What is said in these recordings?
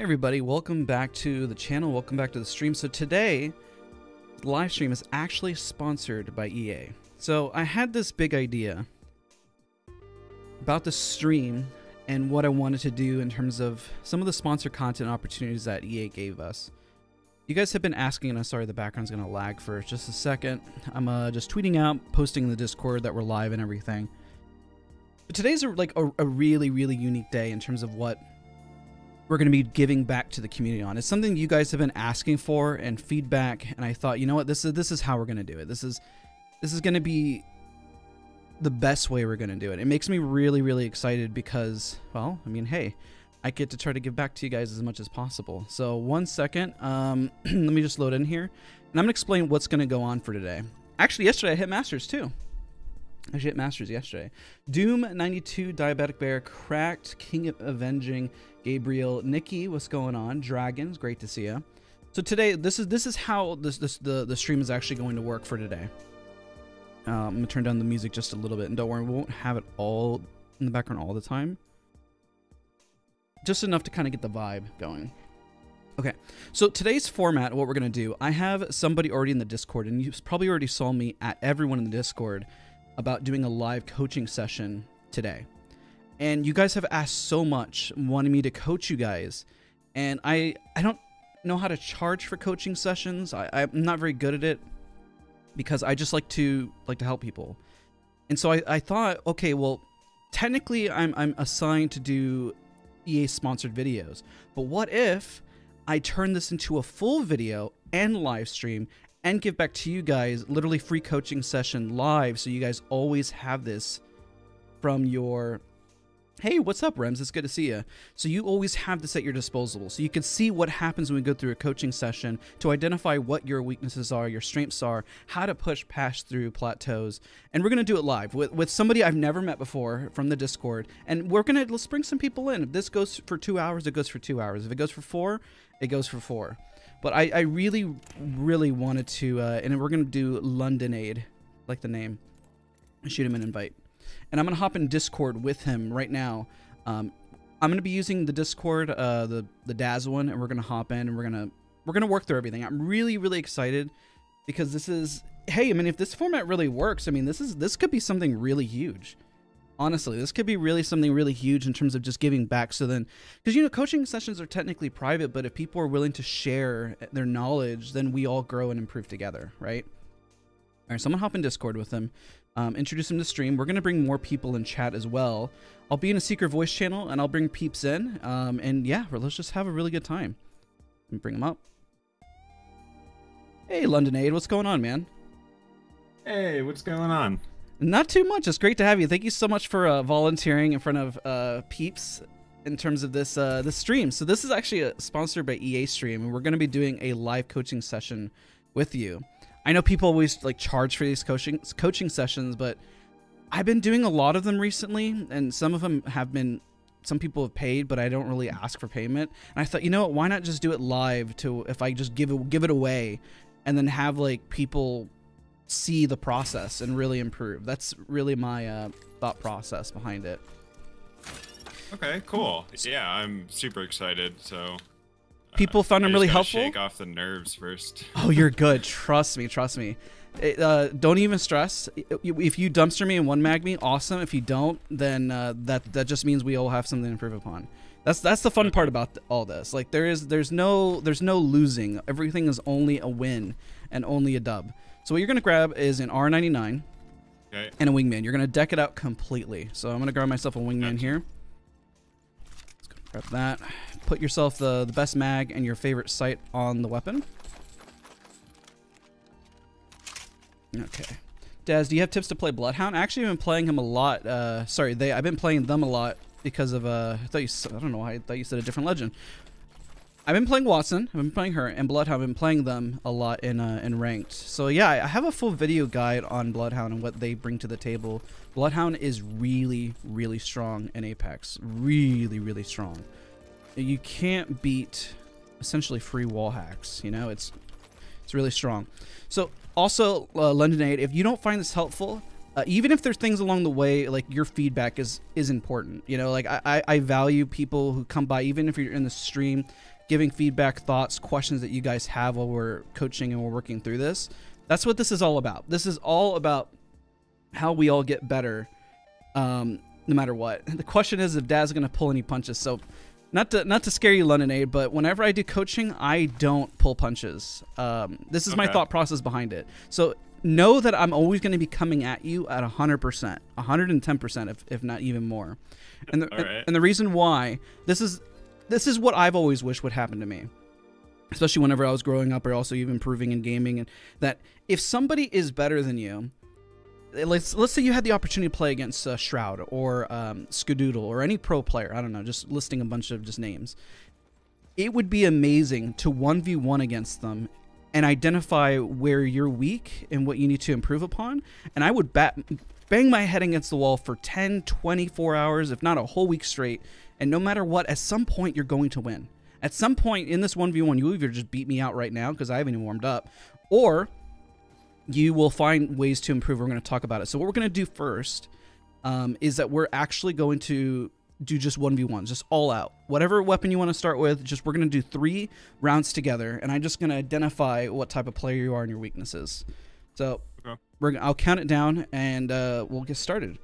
Hey everybody, welcome back to the channel, welcome back to the stream. So today, the live stream is actually sponsored by EA. So I had this big idea about the stream and what I wanted to do in terms of some of the sponsor content opportunities that EA gave us. You guys have been asking, and I'm sorry the background's gonna lag for just a second. I'm just tweeting out, posting in the Discord that we're live and everything. But today's like a really, really unique day in terms of what we're going to be giving back to the community on. It's something you guys have been asking for and feedback, and I thought, you know what, this is how we're going to do it. This is going to be the best way we're going to do it. It makes me really, really excited because, well, I mean, hey, I get to try to give back to you guys as much as possible. So one second, let me just load in here, and I'm going to explain what's going to go on for today. Actually, yesterday I hit Masters too. I hit Masters yesterday. Doom 92, Diabetic Bear, Cracked, King of Avenging, Gabriel, Nikki, what's going on? Dragons, great to see you. So today, this is how the stream is actually going to work for today. I'm gonna turn down the music just a little bit, and don't worry, we won't have it all in the background all the time. Just enough to kind of get the vibe going. Okay, so today's format, what we're gonna do, I have somebody already in the Discord, and you probably already saw me at everyone in the Discord about doing a live coaching session today. And you guys have asked so much, wanting me to coach you guys. And I don't know how to charge for coaching sessions. I'm not very good at it because I just like to help people. And so I thought, okay, well, technically I'm assigned to do EA sponsored videos. But what if I turn this into a full video and live stream and give back to you guys literally free coaching session live, so you guys always have this from your... Hey, what's up, Rems? It's good to see you. So you always have this at your disposal. So you can see what happens when we go through a coaching session to identify what your weaknesses are, your strengths are, how to push past through plateaus. And we're going to do it live with somebody I've never met before from the Discord. And we're going to, let's bring some people in. If this goes for 2 hours, it goes for 2 hours. If it goes for four, it goes for four. But I really, really wanted to, and we're going to do LondonAid, like the name. Shoot him an invite. And I'm going to hop in Discord with him right now. I'm going to be using the Discord, the Daz one, and we're going to hop in and we're going to work through everything. I'm really, really excited because this is, hey, I mean, if this format really works, I mean, this could be something really huge. Honestly, this could be really something really huge in terms of just giving back. So then, because, you know, coaching sessions are technically private, but if people are willing to share their knowledge, then we all grow and improve together, right? All right, so I'm going to hop in Discord with him. Introduce him to stream. We're going to bring more people in chat as well. I'll be in a secret voice channel and I'll bring peeps in. And yeah, let's just have a really good time. Let me bring him up. Hey, LondonAid, what's going on, man? Hey, what's going on? Not too much. It's great to have you. Thank you so much for volunteering in front of peeps in terms of this stream. So this is actually sponsored by EA Stream, and we're going to be doing a live coaching session with you. I know people always like charge for these coaching sessions, but I've been doing a lot of them recently, and some of them have been, some people have paid, but I don't really ask for payment. And I thought, you know what, why not just do it live? To if I just give it away, and then have like people see the process and really improve. That's really my thought process behind it. Okay, cool. Yeah, I'm super excited. So. People found him really helpful. Shake off the nerves first. Oh, you're good. Trust me. Trust me. Don't even stress. If you dumpster me and one mag me, awesome. If you don't, then that just means we all have something to improve upon. That's the fun part about all this. Like there's no losing. Everything is only a win and only a dub. So what you're gonna grab is an R99 okay. And a Wingman. You're gonna deck it out completely. So I'm gonna grab myself a Wingman here. Grab that. Put yourself the best mag and your favorite sight on the weapon. Okay. Daz, do you have tips to play Bloodhound? I actually have been playing him a lot. I've been playing them a lot because of I don't know why I thought you said a different legend. I've been playing Wattson. I've been playing her and Bloodhound. I've been playing them a lot in ranked. So yeah, I have a full video guide on Bloodhound and what they bring to the table. Bloodhound is really, really strong in Apex. Really, really strong. You can't beat essentially free wall hacks. You know, it's really strong. So also, LondonAid, if you don't find this helpful, even if there's things along the way, like your feedback is important. You know, like I value people who come by, even if you're in the stream. giving feedback, thoughts, questions that you guys have while we're coaching and we're working through this. That's what this is all about. This is all about how we all get better, no matter what. The question is if Daz is going to pull any punches. So not to scare you, LondonAid, but whenever I do coaching, I don't pull punches. This is okay. My thought process behind it. So know that I'm always going to be coming at you at 100%, 110%, if not even more. And the, and the reason why this is what I've always wished would happen to me, especially whenever I was growing up or also even improving in gaming, and that if somebody is better than you, let's say you had the opportunity to play against Shroud or Skadoodle or any pro player, I don't know, just listing a bunch of just names, it would be amazing to 1v1 against them and identify where you're weak and what you need to improve upon. And I would bang my head against the wall for 10, 24 hours, if not a whole week straight. And no matter what, at some point, you're going to win. At some point in this 1v1, you either just beat me out right now because I haven't even warmed up, or you will find ways to improve. We're going to talk about it. So what we're going to do first is that we're actually going to do just 1v1s, just all out. Whatever weapon you want to start with, just we're going to do 3 rounds together, and I'm just going to identify what type of player you are and your weaknesses. So I'll count it down, and we'll get started.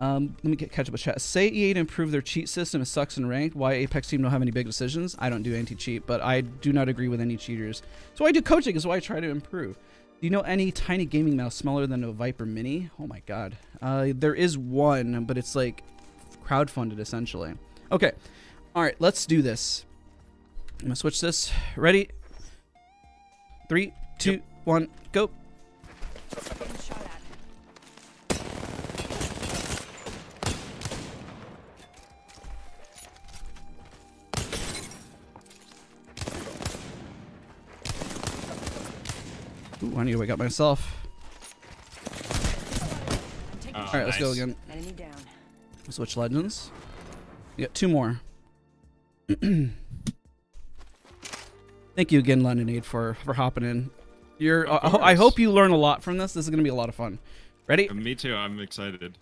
Let me catch up with chat. Say EA to improve their cheat system. It sucks in ranked. Why Apex team don't have any big decisions? I don't do anti-cheat, but I do not agree with any cheaters. So I do coaching, is why I try to improve. Do you know any tiny gaming mouse smaller than a Viper Mini? Oh my god. There is one, but it's like crowdfunded essentially. Okay, all right, let's do this. I'm gonna switch this. Ready? 3, 2, 1, go. Ooh, I need to wake up myself. All right, let's go again. Enemy down. Switch legends. You got 2 more. Thank you again, LondonAid, for hopping in. You're. I hope you learn a lot from this. This is gonna be a lot of fun. Ready? Me too. I'm excited.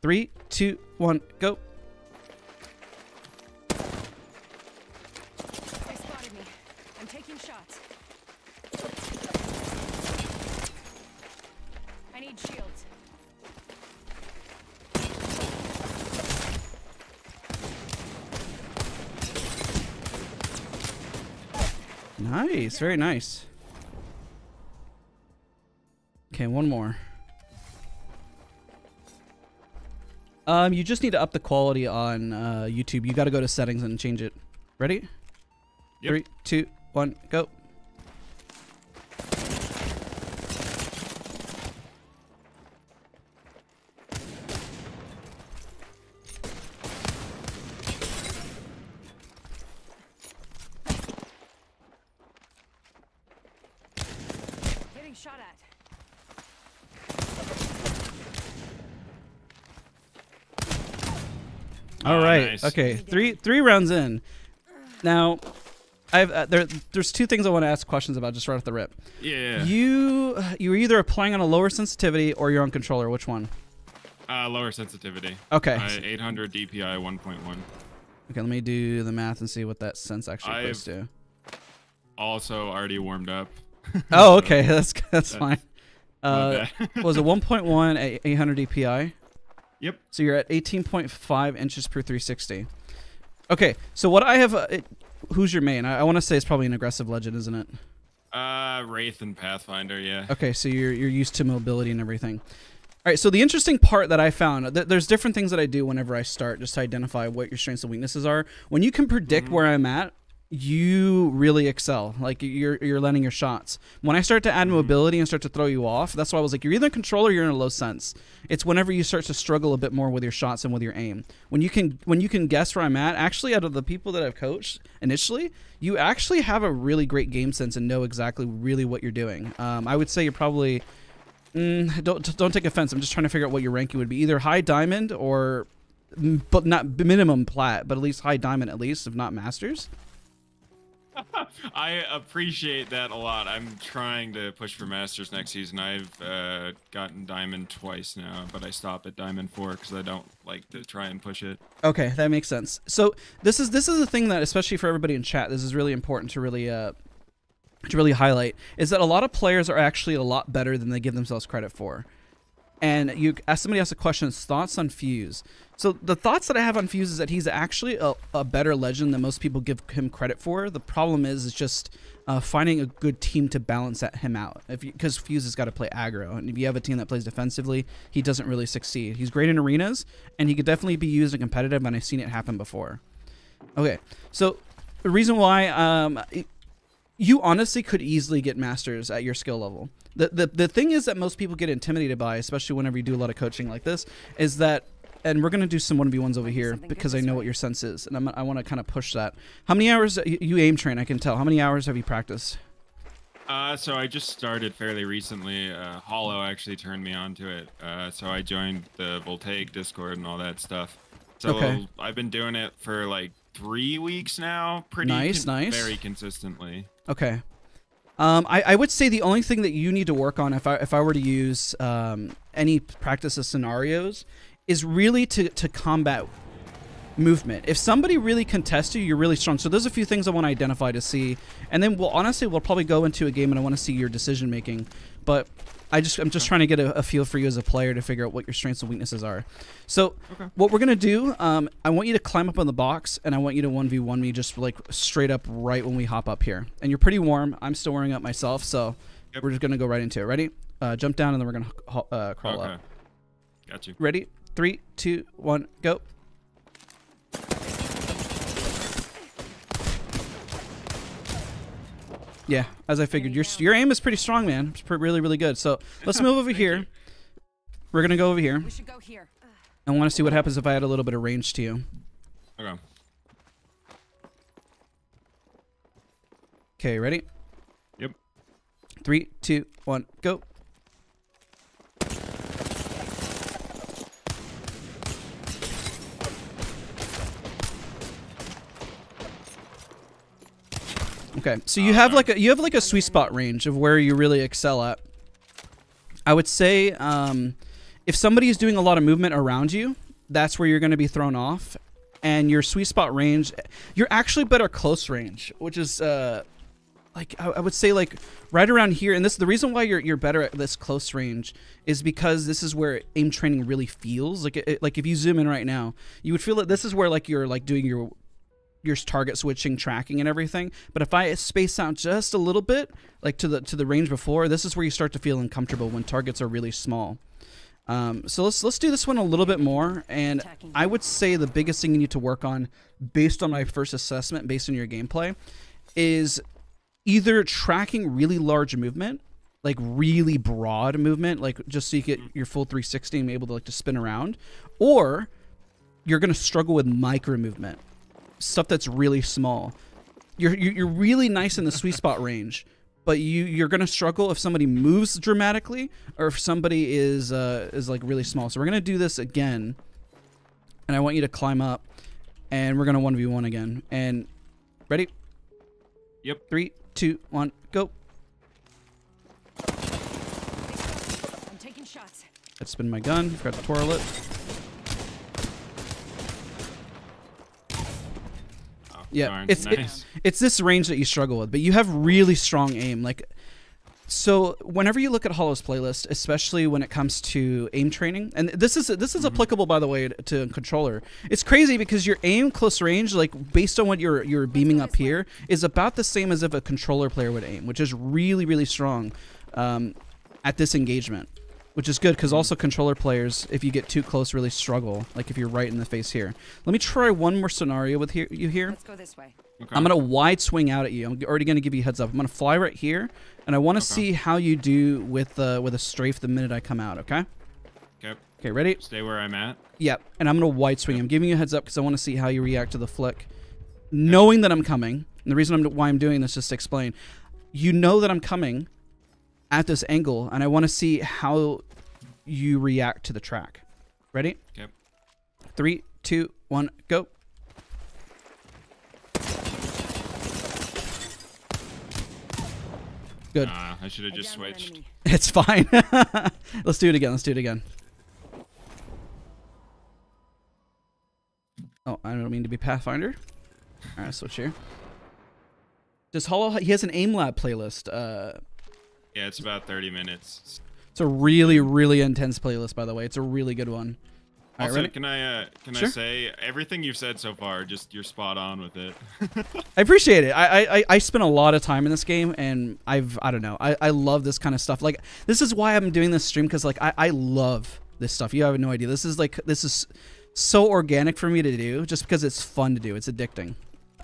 3, 2, 1, go. They spotted me. I'm taking shots. I need shields. Nice, very nice. Okay, 1 more. You just need to up the quality on YouTube. You got to go to settings and change it. Ready? Yep. 3, 2, 1, go. All right. Nice. Okay. Three rounds in. Now, I've there's 2 things I want to ask questions about just right off the rip. Yeah. You're either playing on a lower sensitivity or you're on controller. Which one? Lower sensitivity. Okay. 800 DPI 1.1. Okay. Let me do the math and see what that sense actually goes to. Also, already warmed up. Oh, okay. That's fine. Was it 1.1 at 800 DPI? Yep. So you're at 18.5 inches per 360. Okay. So what I have, who's your main? I want to say it's probably an aggressive legend, isn't it? Wraith and Pathfinder, yeah. Okay. So you're used to mobility and everything. All right. So the interesting part that I found, there's different things that I do whenever I start, just to identify what your strengths and weaknesses are. When you can predict where I'm at, you really excel. Like you're landing your shots. When I start to add mobility and start to throw you off, that's why I was like, you're either in control or you're in a low sense. It's whenever you start to struggle a bit more with your shots and with your aim. When you can guess where I'm at, actually out of the people that I've coached initially, you actually have a really great game sense and know exactly really what you're doing. I would say you're probably don't take offense. I'm just trying to figure out what your ranking would be. Either high diamond or, but not minimum plat, but at least high diamond at least, if not masters. I appreciate that a lot. I'm trying to push for Masters next season. I've gotten Diamond twice now, but I stop at Diamond 4 because I don't like to try and push it. Okay, that makes sense. So this is the thing that, especially for everybody in chat, this is really important to really highlight, is that a lot of players are actually a lot better than they give themselves credit for. And you ask somebody else a question, thoughts on Fuse. So the thoughts that I have on Fuse is that he's actually a better legend than most people give him credit for. The problem is just finding a good team to balance him out. Because Fuse has got to play aggro, and if you have a team that plays defensively, he doesn't really succeed. He's great in arenas, and he could definitely be used in competitive, and I've seen it happen before. Okay, so the reason why you honestly could easily get Masters at your skill level. The thing is that most people get intimidated by, especially whenever you do a lot of coaching like this, is that, and we're going to do some 1v1s over here because I know what your sense is, and I want to kind of push that. How many hours, you aim train, I can tell. How many hours have you practiced? So I just started fairly recently. Hollow actually turned me on to it. So I joined the Voltaic Discord and all that stuff. So okay. I've been doing it for like 3 weeks now. Pretty nice, very consistently. Okay. I would say the only thing that you need to work on, if I were to use any practice of scenarios, is really to combat movement. If somebody really contests you, you're really strong. So there's a few things I want to identify to see, and then we'll probably go into a game and I want to see your decision making. But I'm just trying to get a feel for you as a player to figure out what your strengths and weaknesses are. So what we're gonna do, I want you to climb up on the box and I want you to 1v1 me just like straight up right when we hop up here. And you're pretty warm. I'm still wearing up myself, so we're just gonna go right into it. Ready? Jump down and then we're gonna crawl up. Got you. Ready? 3, 2, 1, go. Yeah, as I figured, your aim is pretty strong, man. It's really, really good. So let's move over here. We're going to go over here. We should go here. I want to see what happens if I add a little bit of range to you. Okay. Okay, ready? Yep. 3, 2, 1, go. Okay, so you have like a sweet spot range of where you really excel at. I would say if somebody is doing a lot of movement around you, that's where you're going to be thrown off. And your sweet spot range, you're actually better close range, which is like I would say like right around here. And this the reason why you're better at this close range is because this is where aim training really feels like it, like if you zoom in right now, you would feel that this is where like you're like doing your target switching, tracking, and everything. But if I space out just a little bit, like to the range before, this is where you start to feel uncomfortable when targets are really small. So let's do this one a little bit more. And I would say the biggest thing you need to work on, based on my first assessment, based on your gameplay, is either tracking really large movement, like really broad movement, like just so you get your full 360 and be able to like to spin around, or you're gonna struggle with micro movement. Stuff that's really small. You're really nice in the sweet spot range, but you're gonna struggle if somebody moves dramatically or if somebody is like really small. So we're gonna do this again, and I want you to climb up, and we're gonna 1v1 again. And ready? Yep. 3, 2, 1, go. I'm taking shots. That's been my gun. Forgot to twirl it. Yeah, darn, it's this range that you struggle with, but you have really strong aim. Like, so whenever you look at Hollow's playlist, especially when it comes to aim training, and this is applicable, by the way, to controller. It's crazy because your aim close range, like based on what you're beaming up here, is about the same as if a controller player would aim, which is really, really strong at this engagement, which is good because also controller players, if you get too close, really struggle, like if you're right in the face here. Let me try one more scenario with you here. Let's go this way. Okay. I'm going to wide swing out at you. I'm already going to give you a heads up. I'm going to fly right here, and I want to see how you do with a strafe the minute I come out, okay? Yep. Okay, ready? Stay where I'm at. Yep, and I'm going to wide swing. Yep. I'm giving you a heads up because I want to see how you react to the flick, knowing that I'm coming. And the reason why I'm doing this, just to explain, you know that I'm coming at this angle, and I want to see how you react to the track. Ready? Yep. 3, 2, 1, go. Good. I should have just switched. It's fine. Let's do it again. Let's do it again. Oh, I don't mean to be Pathfinder. All right, switch here. Does Hollow? He has an Aim Lab playlist. Yeah, it's about 30 minutes. It's a really, really intense playlist, by the way. It's a really good one. Also, right, can I say everything you've said so far? Just you're spot on with it. I appreciate it. I spent a lot of time in this game, and I don't know. I love this kind of stuff. Like, this is why I'm doing this stream, because like I love this stuff. You have no idea. This is like so organic for me to do, just because it's fun to do. It's addicting.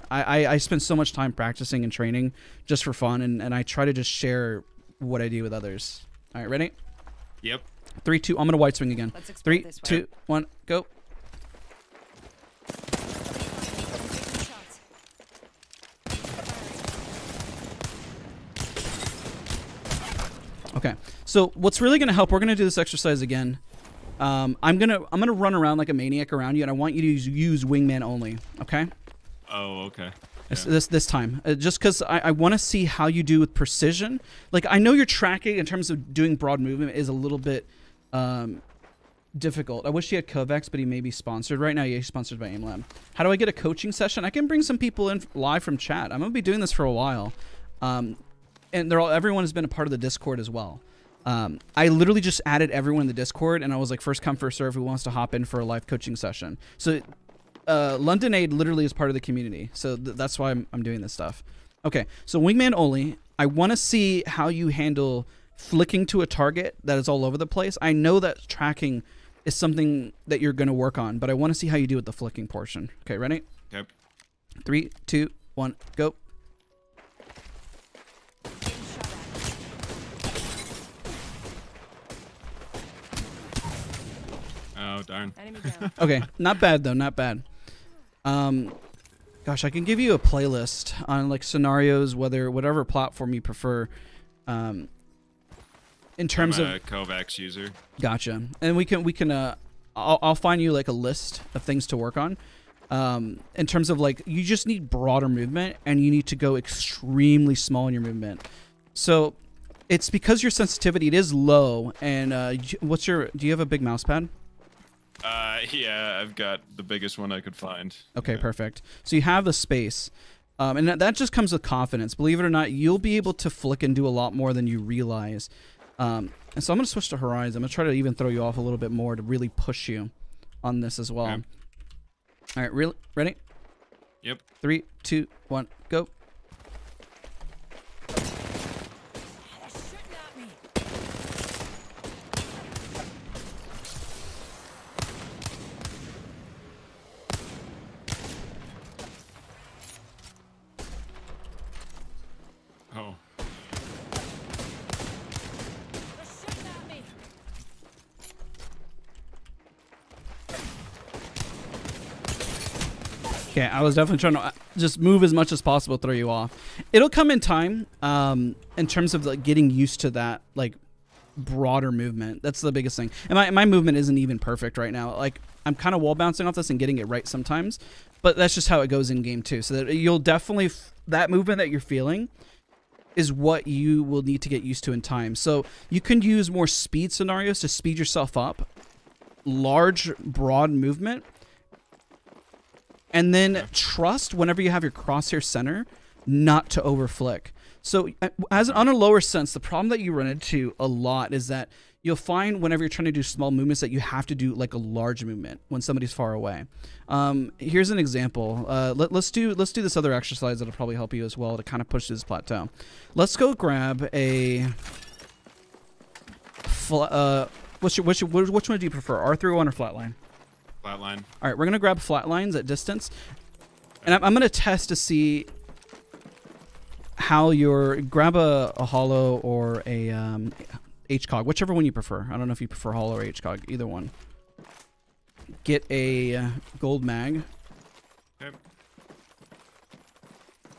I spend so much time practicing and training just for fun, and I try to just share what I do with others. All right, ready? Yep. 3, 2. I'm gonna wide swing again. 3, 2, 1, go. Okay. So what's really gonna help? We're gonna do this exercise again. I'm gonna run around like a maniac around you, and I want you to use wingman only. Okay. Oh, okay. Yeah. This time, just because I want to see how you do with precision. Like, I know your tracking in terms of doing broad movement is a little bit difficult. I wish he had Kovaak's, but he may be sponsored right now. Yeah, he's sponsored by Aim Lab. How do I get a coaching session? I can bring some people in live from chat. I'm gonna be doing this for a while, and everyone has been a part of the Discord as well. I literally just added everyone in the Discord, and I was like, first come, first serve. Who wants to hop in for a live coaching session? So LondonAid literally is part of the community, so that's why I'm doing this stuff. Okay, so wingman only. I want to see how you handle flicking to a target that is all over the place. I know that tracking is something that you're going to work on, but I want to see how you do with the flicking portion. Okay, ready? Yep. 3, 2, 1, go. Oh, darn. Okay, not bad though, not bad. Gosh, I can give you a playlist on like scenarios, whatever platform you prefer. In terms of Kovaak's user. Gotcha. And I'll find you like a list of things to work on. In terms of like, you just need broader movement, and you need to go extremely small in your movement. So it's because your sensitivity, it is low. And do you have a big mouse pad? Yeah, I've got the biggest one I could find. Okay, yeah. Perfect. So you have the space, and that just comes with confidence. Believe it or not, you'll be able to flick and do a lot more than you realize. And so I'm going to switch to Horizon. I'm going to try to even throw you off a little bit more to really push you on this as well. Okay. All right, ready? Yep. 3, 2, 1, go. Okay, I was definitely trying to just move as much as possible, throw you off. It'll come in time, in terms of like getting used to that like broader movement. That's the biggest thing. And my movement isn't even perfect right now. Like, I'm kind of wall bouncing off this and getting it right sometimes, but that's just how it goes in game too. So that you'll definitely, that movement that you're feeling is what you will need to get used to in time. So you can use more speed scenarios to speed yourself up, large, broad movement. And then trust whenever you have your crosshair center, not to overflick. So on a lower sense, the problem that you run into a lot is that you'll find whenever you're trying to do small movements that you have to do like a large movement when somebody's far away. Here's an example. Let's do this other exercise that'll probably help you as well to kind of push this plateau. Let's go grab a. Which one do you prefer, R99 or Flatline? Flatline. All right, we're gonna grab flatlines at distance, and I'm gonna test to see how your grab a hollow or a HCOG, whichever one you prefer. I don't know if you prefer hollow or HCOG, either one. Get a gold mag. Okay.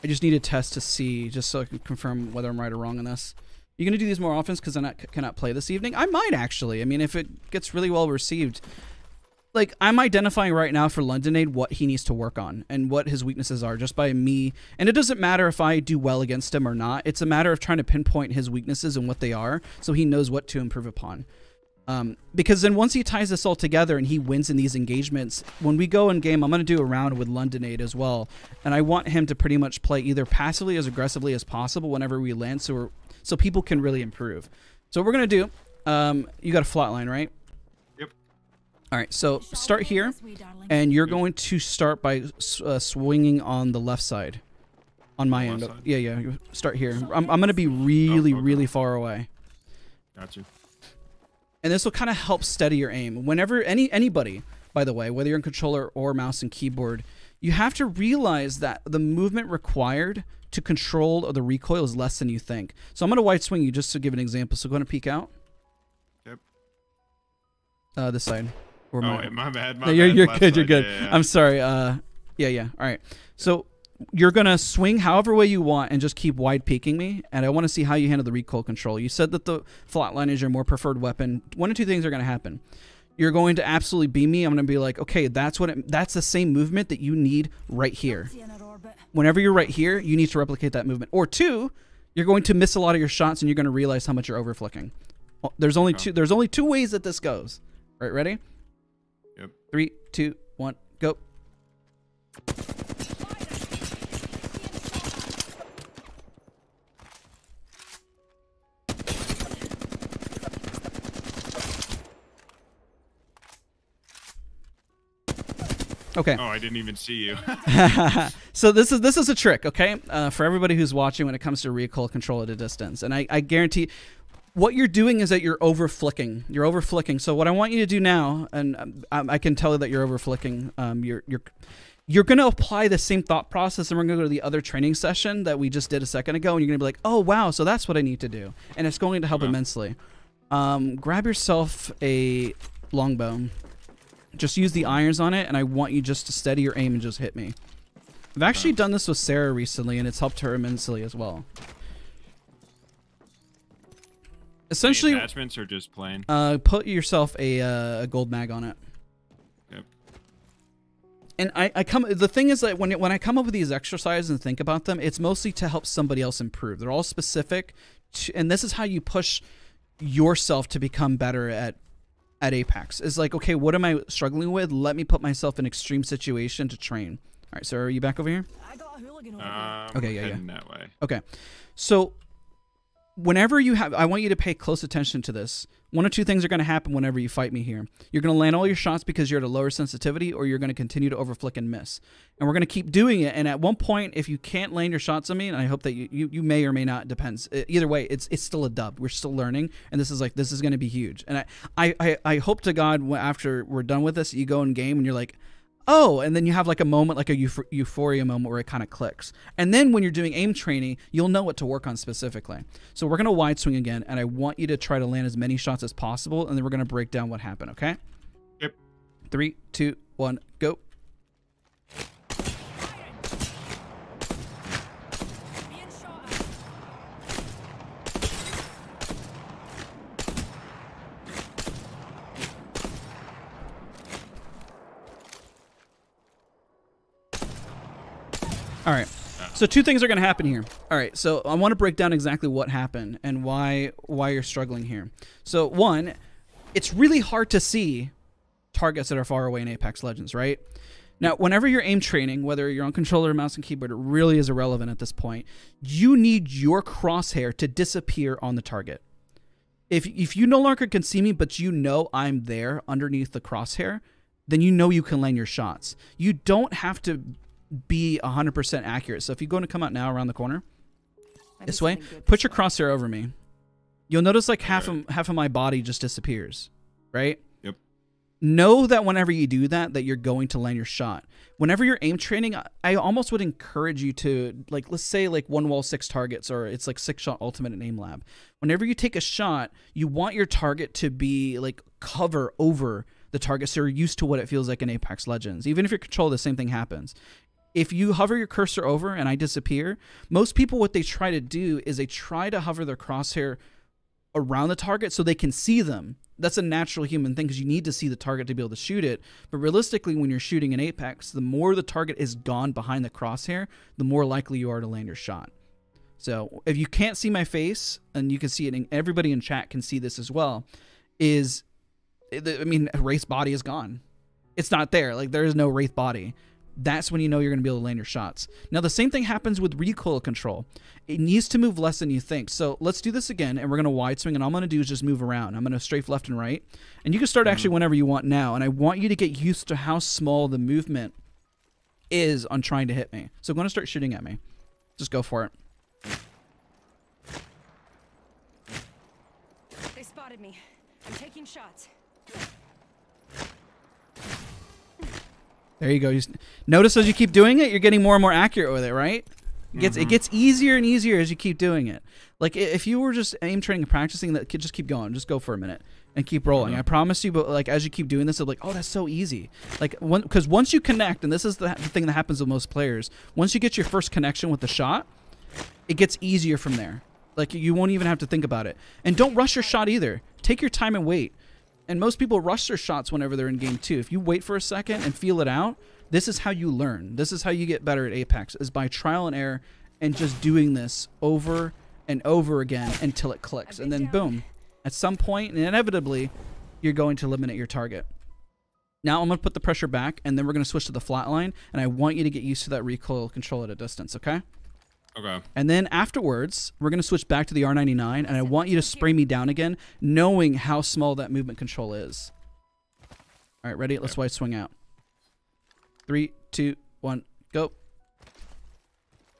I just need a test to see, just so I can confirm whether I'm right or wrong on this. You're gonna do these more often because I cannot play this evening. I might actually. I mean, if it gets really well received. like, I'm identifying right now for LondonAid what he needs to work on and what his weaknesses are just by me. And it doesn't matter if I do well against him or not. It's a matter of trying to pinpoint his weaknesses and what they are so he knows what to improve upon. Because then once he ties this all together and he wins in these engagements, when we go in game, I'm going to do a round with LondonAid as well. And I want him to pretty much play either passively as aggressively as possible whenever we land so people can really improve. So what we're going to do, you got a flatline, right? Yep. All right, so start here, and you're going to start by swinging on the left side. On my end. Yeah, yeah, start here. I'm going to be really, really far away. Gotcha. And this will kind of help steady your aim. Whenever anybody, by the way, whether you're in controller or mouse and keyboard, you have to realize that the movement required to control or the recoil is less than you think. So I'm going to wide swing you just to give an example. So go and peek out. Yep. This side. Or my bad. No, you're good. You're good. Yeah, yeah. I'm sorry. Yeah, yeah. All right. So you're going to swing however way you want and just keep wide peeking me. And I want to see how you handle the recoil control. You said that the flatline is your more preferred weapon. One or two things are going to happen. You're going to absolutely beam me. I'm going to be like, okay, that's the same movement that you need right here. Whenever you're right here, you need to replicate that movement. Or two, you're going to miss a lot of your shots and you're going to realize how much you're over flicking. There's only two ways that this goes. All right, ready? Yep. 3, 2, 1, go. Okay. Oh, I didn't even see you. So this is a trick, okay? For everybody who's watching when it comes to recoil control at a distance. And I guarantee what you're doing is that you're over-flicking. You're over-flicking. So what I want you to do now, and I can tell that you're over-flicking, you're going to apply the same thought process, and we're going to go to the other training session that we just did a second ago, and you're going to be like, oh, wow, so that's what I need to do. And it's going to help immensely. Grab yourself a longbow. Just use the irons on it, and I want you just to steady your aim and just hit me. I've actually done this with Sarah recently, and it's helped her immensely as well. Essentially, any attachments or just plain? Put yourself a gold mag on it. Yep. And the thing is that when I come up with these exercises and think about them, it's mostly to help somebody else improve. They're all specific, and this is how you push yourself to become better at Apex. It's like, okay, what am I struggling with? Let me put myself in an extreme situation to train. All right, so are you back over here? Okay, yeah, yeah. That way. Okay, so whenever you have, I want you to pay close attention to this. One or two things are going to happen whenever you fight me here. You're going to land all your shots because you're at a lower sensitivity, or you're going to continue to overflick and miss. And we're going to keep doing it. And at one point, if you can't land your shots on me, and I hope that you may or may not, depends. Either way, it's still a dub. We're still learning, and this is going to be huge. And I hope to God after we're done with this, you go in game and you're like, oh, and then you have like a moment, like a euphoria moment where it kind of clicks. And then when you're doing aim training, you'll know what to work on specifically. So we're going to wide swing again, and I want you to try to land as many shots as possible, and then we're going to break down what happened, okay? Yep. 3, 2, 1, go. All right, so two things are going to happen here. All right, so I want to break down exactly what happened and why you're struggling here. So one, it's really hard to see targets that are far away in Apex Legends, right? Now, whenever you're aim training, whether you're on controller, mouse, and keyboard, it really is irrelevant at this point. You need your crosshair to disappear on the target. If you no longer can see me, but you know I'm there underneath the crosshair, then you know you can land your shots. You don't have to be 100% accurate. So if you're going to come out now around the corner, this way, put your crosshair over me. You'll notice like half of my body just disappears, right? Yep. Know that whenever you do that you're going to land your shot. Whenever you're aim training, I almost would encourage you to, like, let's say like 1 wall 6 targets, or it's like 6-shot ultimate in Aim Lab. Whenever you take a shot, you want your target to be like cover over the target, so you're used to what it feels like in Apex Legends. Even if you're controlled, the same thing happens. If you hover your cursor over and I disappear, most people, what they try to do is they try to hover their crosshair around the target so they can see them that's a natural human thing because you need to see the target to be able to shoot it. But realistically, when you're shooting an Apex, the more the target is gone behind the crosshair, the more likely you are to land your shot. So if you can't see my face, and you can see it, and everybody in chat can see this as well, is, I mean, a Wraith body is gone. It's not there. Like, there is no Wraith body. That's when you know you're going to be able to land your shots. Now, the same thing happens with recoil control. It needs to move less than you think. So let's do this again, and we're going to wide swing, and all I'm going to do is just move around. I'm going to strafe left and right, and you can start actually whenever you want now, and I want you to get used to how small the movement is on trying to hit me. So I'm going to start shooting at me. Just go for it. They spotted me. I'm taking shots. There you go. You notice as you keep doing it, you're getting more and more accurate with it, right? It gets easier and easier as you keep doing it. Like, if you were just aim training and practicing, that could just keep going. Just go for a minute and keep rolling. I promise you, but like as you keep doing this, it'll be like, oh, that's so easy. Like, because once you connect, and this is the thing that happens with most players, once you get your first connection with the shot, it gets easier from there. Like, you won't even have to think about it. And don't rush your shot either. Take your time and wait. And most people rush their shots whenever they're in game too. If you wait for a second and feel it out, this is how you learn. This is how you get better at Apex, is by trial and error and just doing this over and over again until it clicks. And then boom, at some point, and inevitably, you're going to eliminate your target. Now I'm going to put the pressure back, and then we're going to switch to the flatline. And I want you to get used to that recoil control at a distance, okay? Okay. And then afterwards, we're going to switch back to the R99, and I want you to spray me down again, knowing how small that movement control is. All right, ready? Let's wide swing out. 3, 2, 1, go.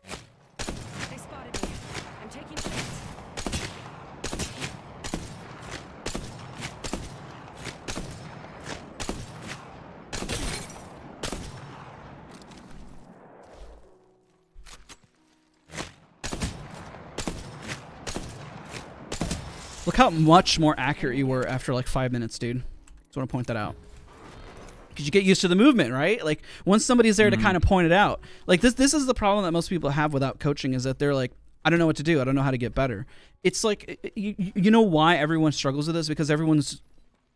They spotted me. I'm taking shots. Look how much more accurate you were after like 5 minutes, dude. Just want to point that out. Because you get used to the movement, right? Like, once somebody's there to kind of point it out. Like, this is the problem that most people have without coaching, is that they're like, I don't know what to do. I don't know how to get better. It's like, you know why everyone struggles with this? Because everyone's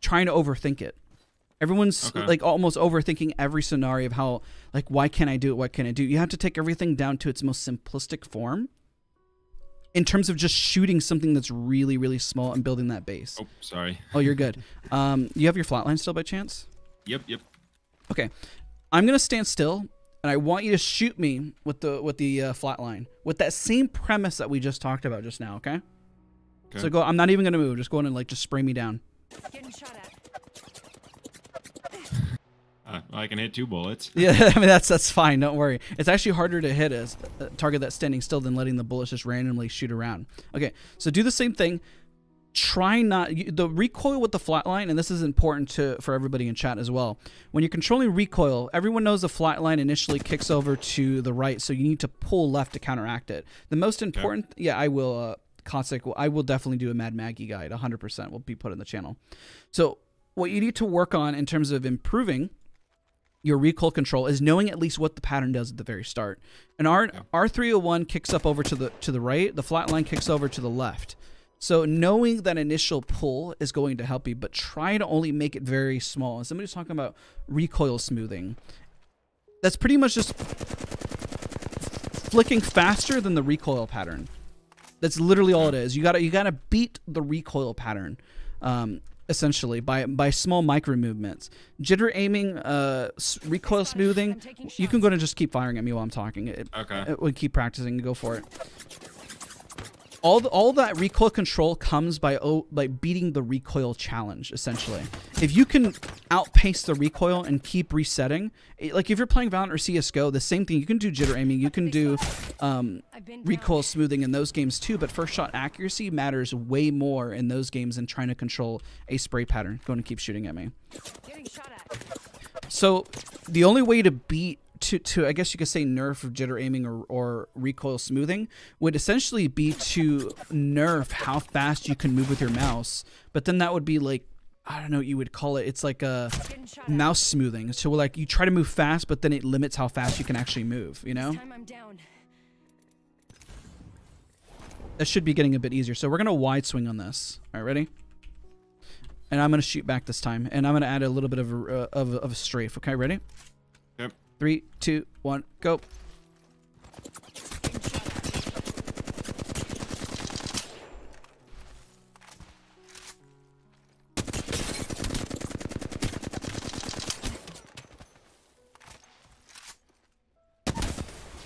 trying to overthink it. Everyone's like almost overthinking every scenario of how, like, why can't I do it? What can I do? You have to take everything down to its most simplistic form, in terms of just shooting something that's really, really small and building that base. Oh, sorry. Oh, you're good. You have your flatline still by chance? Yep, yep. Okay, I'm gonna stand still, and I want you to shoot me with the flatline, with that same premise that we just talked about just now. Okay. Okay. So go. I'm not even gonna move. Just go in and like just spray me down. Getting shot at. I can hit 2 bullets. Yeah, I mean that's fine. Don't worry. It's actually harder to hit a target that's standing still than letting the bullets just randomly shoot around. Okay, so do the same thing. Try not the recoil with the flatline, and this is important for everybody in chat as well. When you're controlling recoil, everyone knows the flatline initially kicks over to the right, so you need to pull left to counteract it. The most important, yeah, I will, Cossack, I will definitely do a Mad Maggie guide. 100% will be put in the channel. So what you need to work on in terms of improving your recoil control is knowing at least what the pattern does at the very start. And R301 kicks up over to the right. The flat line kicks over to the left. So knowing that initial pull is going to help you, but try to only make it very small. And somebody's talking about recoil smoothing. That's pretty much just flicking faster than the recoil pattern. That's literally all it is. You gotta beat the recoil pattern. Essentially by small micro movements. Jitter aiming, recoil smoothing. You can go and just keep firing at me while I'm talking. We keep practicing and go for it. All that recoil control comes by beating the recoil challenge, essentially. If you can outpace the recoil and keep resetting, like if you're playing Valorant or CSGO, the same thing. You can do jitter aiming. You can do recoil smoothing in those games too, but first shot accuracy matters way more in those games than trying to control a spray pattern. Going to keep shooting at me. So the only way to beat to I guess you could say nerf jitter aiming or recoil smoothing would essentially be to nerf how fast you can move with your mouse, but then that would be like, I don't know what you would call it. It's like a mouse smoothing. So like you try to move fast, but then it limits how fast you can actually move, you know? That should be getting a bit easier. So we're going to wide swing on this. All right, ready? And I'm going to shoot back this time. And I'm going to add a little bit of a strafe. Okay, ready? Yep. 3, 2, 1, go.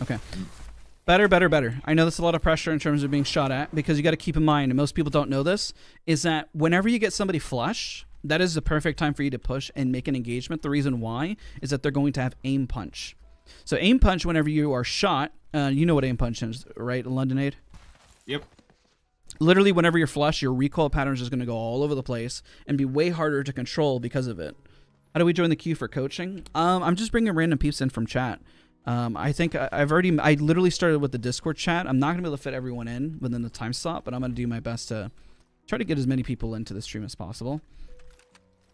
Okay. Better, better, better. I know that's a lot of pressure in terms of being shot at, because you got to keep in mind, and most people don't know this, is that whenever you get somebody flush, that is the perfect time for you to push and make an engagement. The reason why is that they're going to have aim punch. So aim punch, whenever you are shot, you know what aim punch is, right? LondonAid? Yep. Literally, whenever you're flush, your recoil pattern is just going to go all over the place and be way harder to control because of it. How do we join the queue for coaching? I'm just bringing random peeps in from chat. I think I literally started with the Discord chat. I'm not going to be able to fit everyone in within the time slot, but I'm going to do my best to try to get as many people into the stream as possible.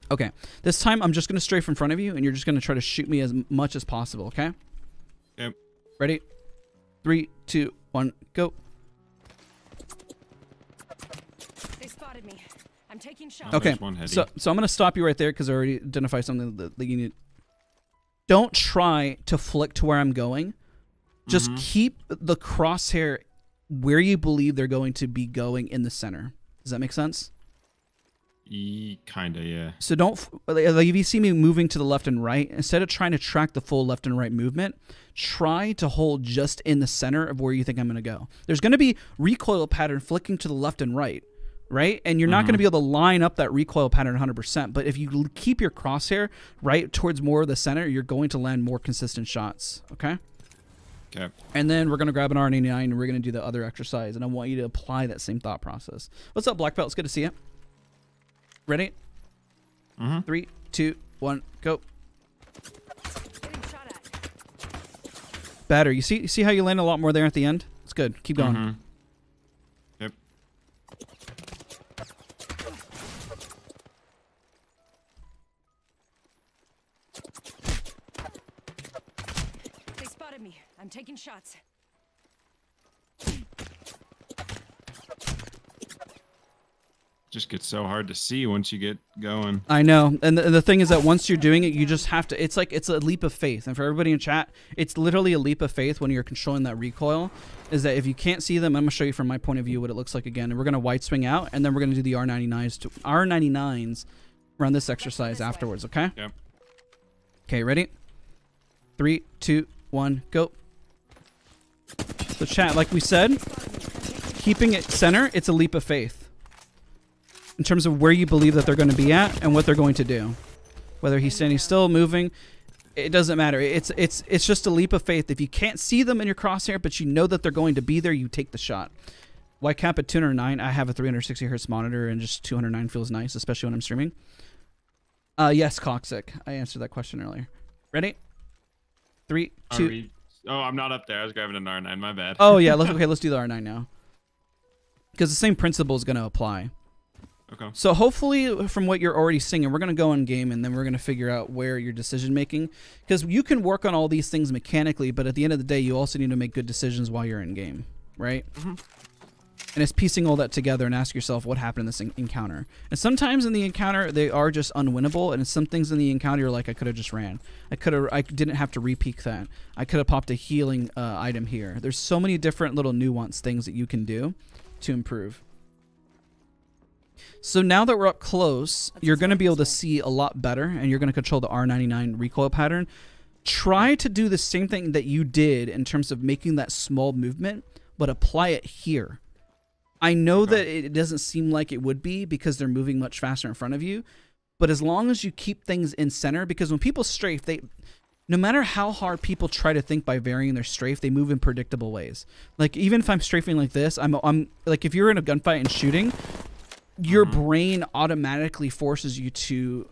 Okay. This time I'm just going to strafe in front of you, and you're just going to try to shoot me as much as possible, okay? Yep. Ready? 3, 2, 1, go. They spotted me. I'm taking shots. Okay. So I'm going to stop you right there because I already identified something that you need. Don't try to flick to where I'm going. Just keep the crosshair where you believe they're going to be going in the center. Does that make sense? Kind of, yeah. So don't, like, if you see me moving to the left and right, instead of trying to track the full left and right movement, try to hold just in the center of where you think I'm going to go. There's going to be recoil pattern flicking to the left and right. Right? And you're not going to be able to line up that recoil pattern 100%. But if you keep your crosshair right towards more of the center, you're going to land more consistent shots. Okay? Okay. And then we're going to grab an R99 and we're going to do the other exercise. And I want you to apply that same thought process. What's up, Black Belt? It's good to see you. Ready? 3, 2, 1, go. Getting shot at. Better. You see how you land a lot more there at the end? It's good. Keep going. I'm taking shots. Just gets so hard to see once you get going. I know. And the thing is that once you're doing it, you just have to, it's like, it's a leap of faith. And for everybody in chat, it's literally a leap of faith when you're controlling that recoil, is that if you can't see them, I'm going to show you from my point of view what it looks like again. And we're going to wide swing out, and then we're going to do the R99s run this exercise afterwards, okay? Yep. Okay, ready? 3, 2, 1, go. So chat, like we said, keeping it center, it's a leap of faith in terms of where you believe that they're going to be at and what they're going to do. Whether he's standing still, moving, it doesn't matter. It's just a leap of faith. If you can't see them in your crosshair, but you know that they're going to be there, you take the shot. Why cap at 209? I have a 360 hertz monitor, and just 209 feels nice, especially when I'm streaming. Yes, Coxic. I answered that question earlier. Ready? 3, 2. Oh, I'm not up there. I was grabbing an R9. My bad. Oh, yeah. Okay, let's do the R9 now. Because the same principle is going to apply. Okay. So hopefully, from what you're already seeing, and we're going to go in game, and then we're going to figure out where your decision-making. Because you can work on all these things mechanically, but at the end of the day, you also need to make good decisions while you're in game, right? And it's piecing all that together and ask yourself what happened in this encounter. And sometimes in the encounter, they are just unwinnable. And some things in the encounter, you're like, I could have just ran. I didn't have to re-peek that. I could have popped a healing item here. There's so many different little nuanced things that you can do to improve. So now that we're up close, you're going to be able to see a lot better. And you're going to control the R99 recoil pattern. Try to do the same thing that you did in terms of making that small movement, but apply it here. I know that it doesn't seem like it would be because they're moving much faster in front of you, but as long as you keep things in center, because when people strafe, they, no matter how hard people try to think by varying their strafe, they move in predictable ways. Like even if I'm strafing like this, I'm like, if you're in a gunfight and shooting, your brain automatically forces you to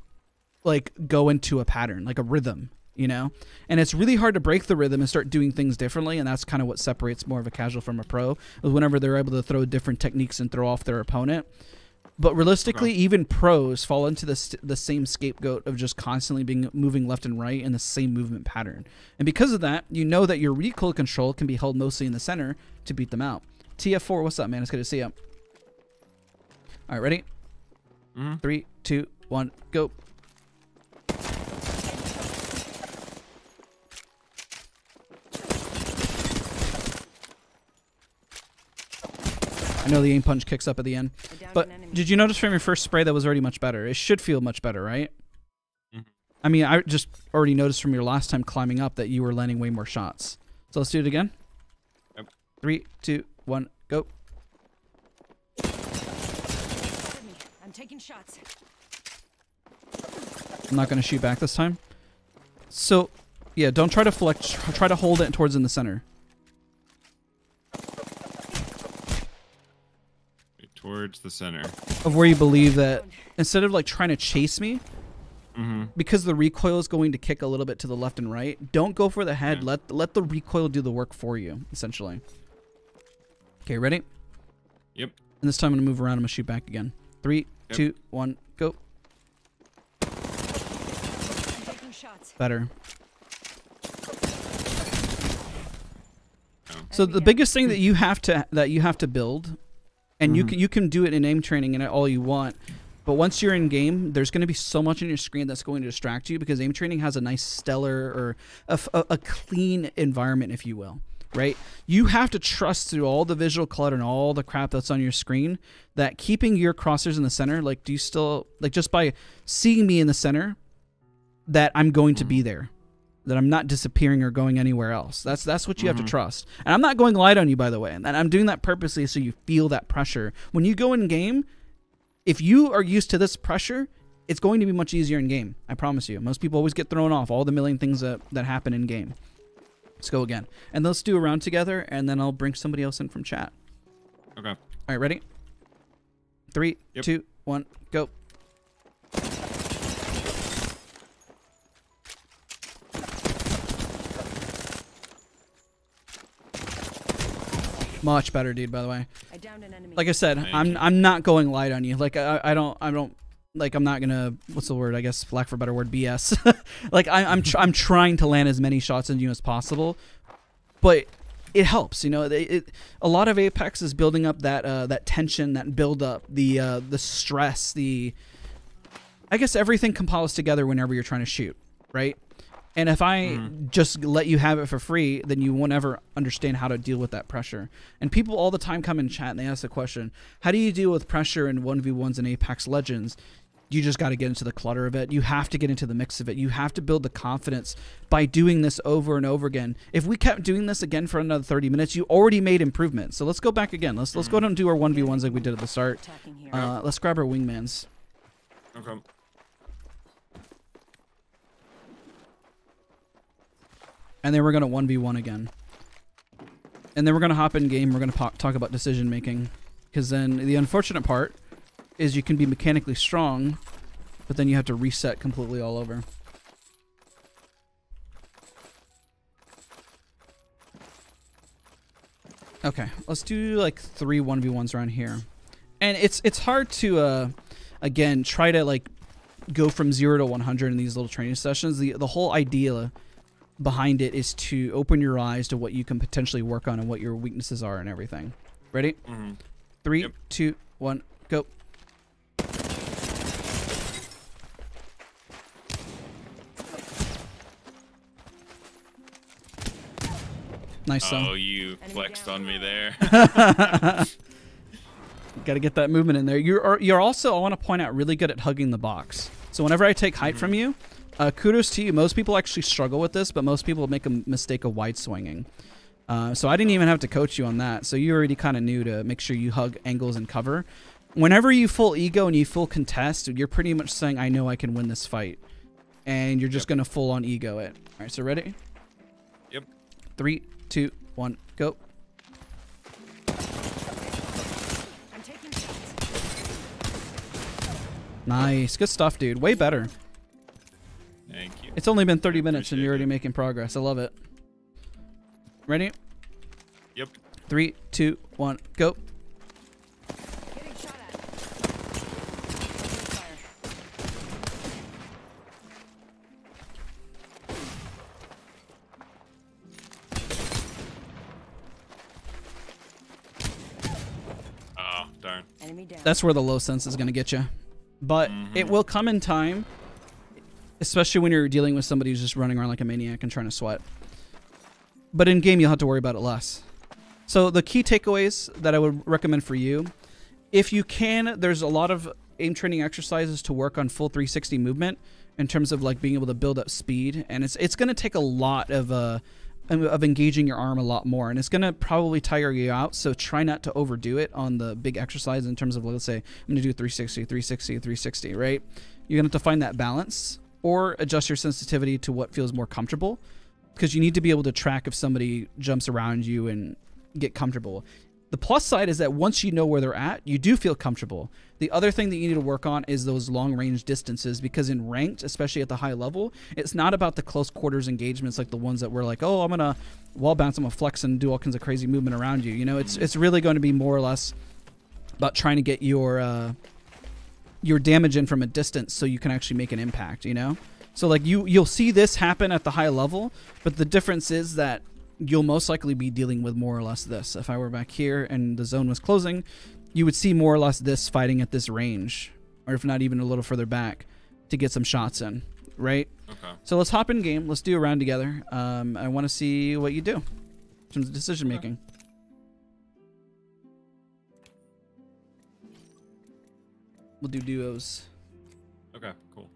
like go into a pattern, like a rhythm, you know? And it's really hard to break the rhythm and start doing things differently, and that's kind of what separates more of a casual from a pro, is whenever they're able to throw different techniques and throw off their opponent. But realistically, even pros fall into the same scapegoat of just constantly being moving left and right in the same movement pattern. And because of that, you know that your recoil control can be held mostly in the center to beat them out. TF4, what's up, man? It's good to see you. All right, ready? 3, 2, One, go. I know the aim punch kicks up at the end. But did you notice from your first spray that was already much better? It should feel much better, right? Mm-hmm. I mean, I just already noticed from your last time climbing up that you were landing way more shots. So let's do it again. Yep. 3, 2, 1, go. I'm taking shots. I'm not going to shoot back this time. So, yeah, don't try to flex. Try to hold it towards in the center. Towards the center of where you believe that, instead of like trying to chase me, because the recoil is going to kick a little bit to the left and right. Don't go for the head. Yeah. Let the recoil do the work for you, essentially. Okay, ready? Yep. And this time I'm gonna move around. I'm gonna shoot back again. 3, 2, 1, go. Better. Oh. So the biggest thing that you have to build. And you can do it in aim training and all you want, but once you're in game, there's going to be so much on your screen that's going to distract you, because aim training has a nice stellar or a clean environment, if you will, right? You have to trust through all the visual clutter and all the crap that's on your screen that keeping your crosshairs in the center, like do you still, like just by seeing me in the center, that I'm going to be there, that I'm not disappearing or going anywhere else. That's what you have to trust. And I'm not going light on you, by the way. And I'm doing that purposely so you feel that pressure. When you go in game, if you are used to this pressure, it's going to be much easier in game. I promise you. Most people always get thrown off all the million things that happen in game. Let's go again. And let's do a round together, and then I'll bring somebody else in from chat. Okay. All right, ready? 3, 2, 1, go. Much better, dude. By the way, I downed an enemy. Like I said, I'm not going light on you. Like I'm not gonna, what's the word? I guess, for lack of a better word, BS. Like I'm trying to land as many shots on you as possible, but it helps, you know. A lot of Apex is building up that tension, that build up, the stress, I guess everything compiles together whenever you're trying to shoot, right? And if I just let you have it for free, then you won't ever understand how to deal with that pressure. And people all the time come in chat and they ask the question, how do you deal with pressure in 1v1s and Apex Legends? You just got to get into the clutter of it. You have to get into the mix of it. You have to build the confidence by doing this over and over again. If we kept doing this again for another 30 minutes, you already made improvements. So let's go back again. Let's go down and do our 1v1s like we did at the start. Let's grab our wingmans. Okay. And then we're going to 1v1 again. And then we're going to hop in game. We're going to talk about decision making. Because then the unfortunate part is you can be mechanically strong, but then you have to reset completely all over. Okay, let's do like 3 1v1s around here. And it's hard to, again, try to like go from 0 to 100 in these little training sessions. The whole idea behind it is to open your eyes to what you can potentially work on and what your weaknesses are and everything. Ready? 3, 2, 1, go. Nice. Oh, you flexed on me there. Gotta get that movement in there. You're also, I want to point out, really good at hugging the box. So whenever I take height from you, kudos to you. Most people actually struggle with this, but most people make a mistake of wide swinging. So I didn't even have to coach you on that. So you already kind of knew to make sure you hug angles and cover. Whenever you full ego and you full contest, you're pretty much saying, I know I can win this fight. And you're just going to full on ego it. All right, so ready? Yep. 3, 2, 1, go. I'm taking shots. Nice. Good stuff, dude. Way better. Thank you. It's only been 30 minutes and you're already making progress. I love it. Ready? Yep. 3, 2, 1, go. Getting shot at. Oh, darn. Enemy down. That's where the low sense is going to get you. But it will come in time, especially when you're dealing with somebody who's just running around like a maniac and trying to sweat. But in game, you'll have to worry about it less. So the key takeaways that I would recommend for you, if you can, there's a lot of aim training exercises to work on full 360 movement in terms of like being able to build up speed. And it's going to take a lot of engaging your arm a lot more, and it's going to probably tire you out. So try not to overdo it on the big exercise in terms of, let's say, I'm going to do 360, 360, 360, right? You're going to have to find that balance or adjust your sensitivity to what feels more comfortable, because you need to be able to track if somebody jumps around you and get comfortable. The plus side is that once you know where they're at, you do feel comfortable. The other thing that you need to work on is those long range distances, because in ranked, especially at the high level, it's not about the close quarters engagements like the ones that we're like, oh, I'm gonna wall bounce, I'm gonna flex and do all kinds of crazy movement around you. You know, it's really going to be more or less about trying to get your damage in from a distance so you can actually make an impact, you know? So like you'll see this happen at the high level, but the difference is that you'll most likely be dealing with more or less this. If I were back here and the zone was closing, you would see more or less this fighting at this range, or if not even a little further back, to get some shots in, right? Okay. So let's hop in game. Let's do a round together. I want to see what you do in terms of decision making. Okay. We'll do duos. Okay, cool.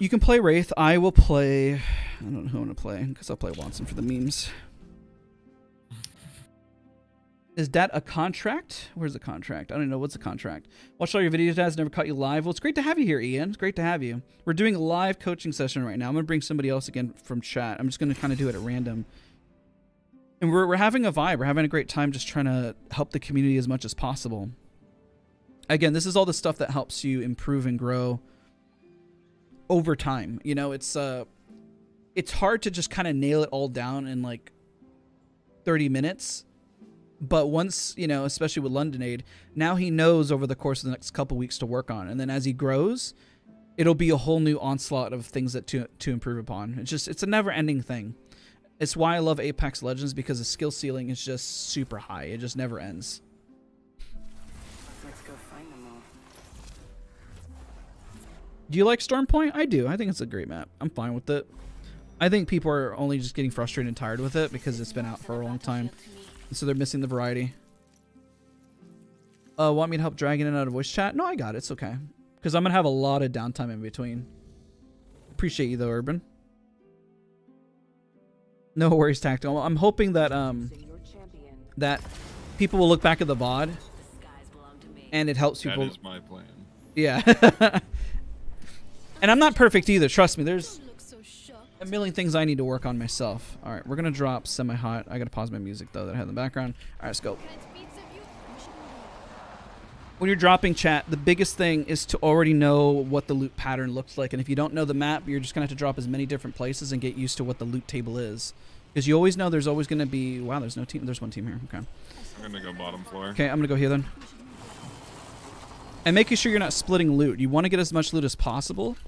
You can play Wraith. I will play... I don't know who I want to play. I guess I'll play Wattson for the memes. Is that a contract? Where's the contract? I don't know. What's the contract? Watched all your videos, Daz. Never caught you live. Well, it's great to have you here, Ian. It's great to have you. We're doing a live coaching session right now. I'm going to bring somebody else again from chat. I'm just going to kind of do it at random. And we're having a vibe. We're having a great time just trying to help the community as much as possible. Again, this is all the stuff that helps you improve and grow over time. You know, it's hard to just kind of nail it all down in like 30 minutes. But once, you know, especially with LondonAid, now he knows over the course of the next couple weeks to work on. And then as he grows, it'll be a whole new onslaught of things that to improve upon. It's just, it's a never ending thing. It's why I love Apex Legends, because the skill ceiling is just super high. It just never ends. Let's go find them all. Do you like Stormpoint? I do. I think it's a great map. I'm fine with it. I think people are only just getting frustrated and tired with it because it's been out for a long time. And so they're missing the variety. Want me to help drag in and out of voice chat? No, I got it. It's okay. Because I'm going to have a lot of downtime in between. Appreciate you though, Urban. No worries, Tactical. I'm hoping that, that people will look back at the VOD and it helps people. That is my plan. Yeah. And I'm not perfect either. Trust me. There's a million things I need to work on myself. All right, we're gonna drop Semi-Hot. I gotta pause my music though that I have in the background. All right, let's go. When you're dropping chat, the biggest thing is to already know what the loot pattern looks like. And if you don't know the map, you're just gonna have to drop as many different places and get used to what the loot table is. Because you always know there's always gonna be, wow, there's no team, there's one team here, okay. I'm gonna go bottom floor. Okay, I'm gonna go here then. And making sure you're not splitting loot. You wanna get as much loot as possible.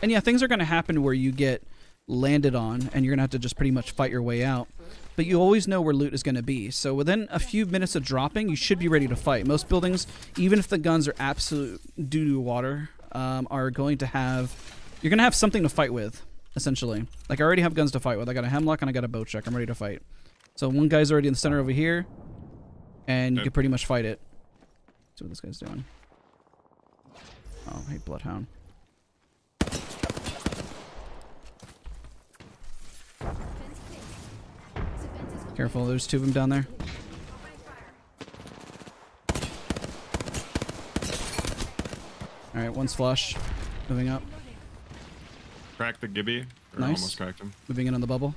And yeah, things are gonna happen where you get landed on and you're gonna have to just pretty much fight your way out, but you always know where loot is gonna be, so within a few minutes of dropping you should be ready to fight. Most buildings, even if the guns are absolute doo-doo water, are going to have, you're gonna have something to fight with essentially. Like I already have guns to fight with. I got a hemlock and I got a bow check. I'm ready to fight. So one guy's already in the center over here and you can pretty much fight it. Let's see what this guy's doing. Oh hey Bloodhound. Careful, there's two of them down there. Alright, one's flush. Moving up. Cracked the Gibby. Or nice. Almost cracked him. Moving in on the bubble.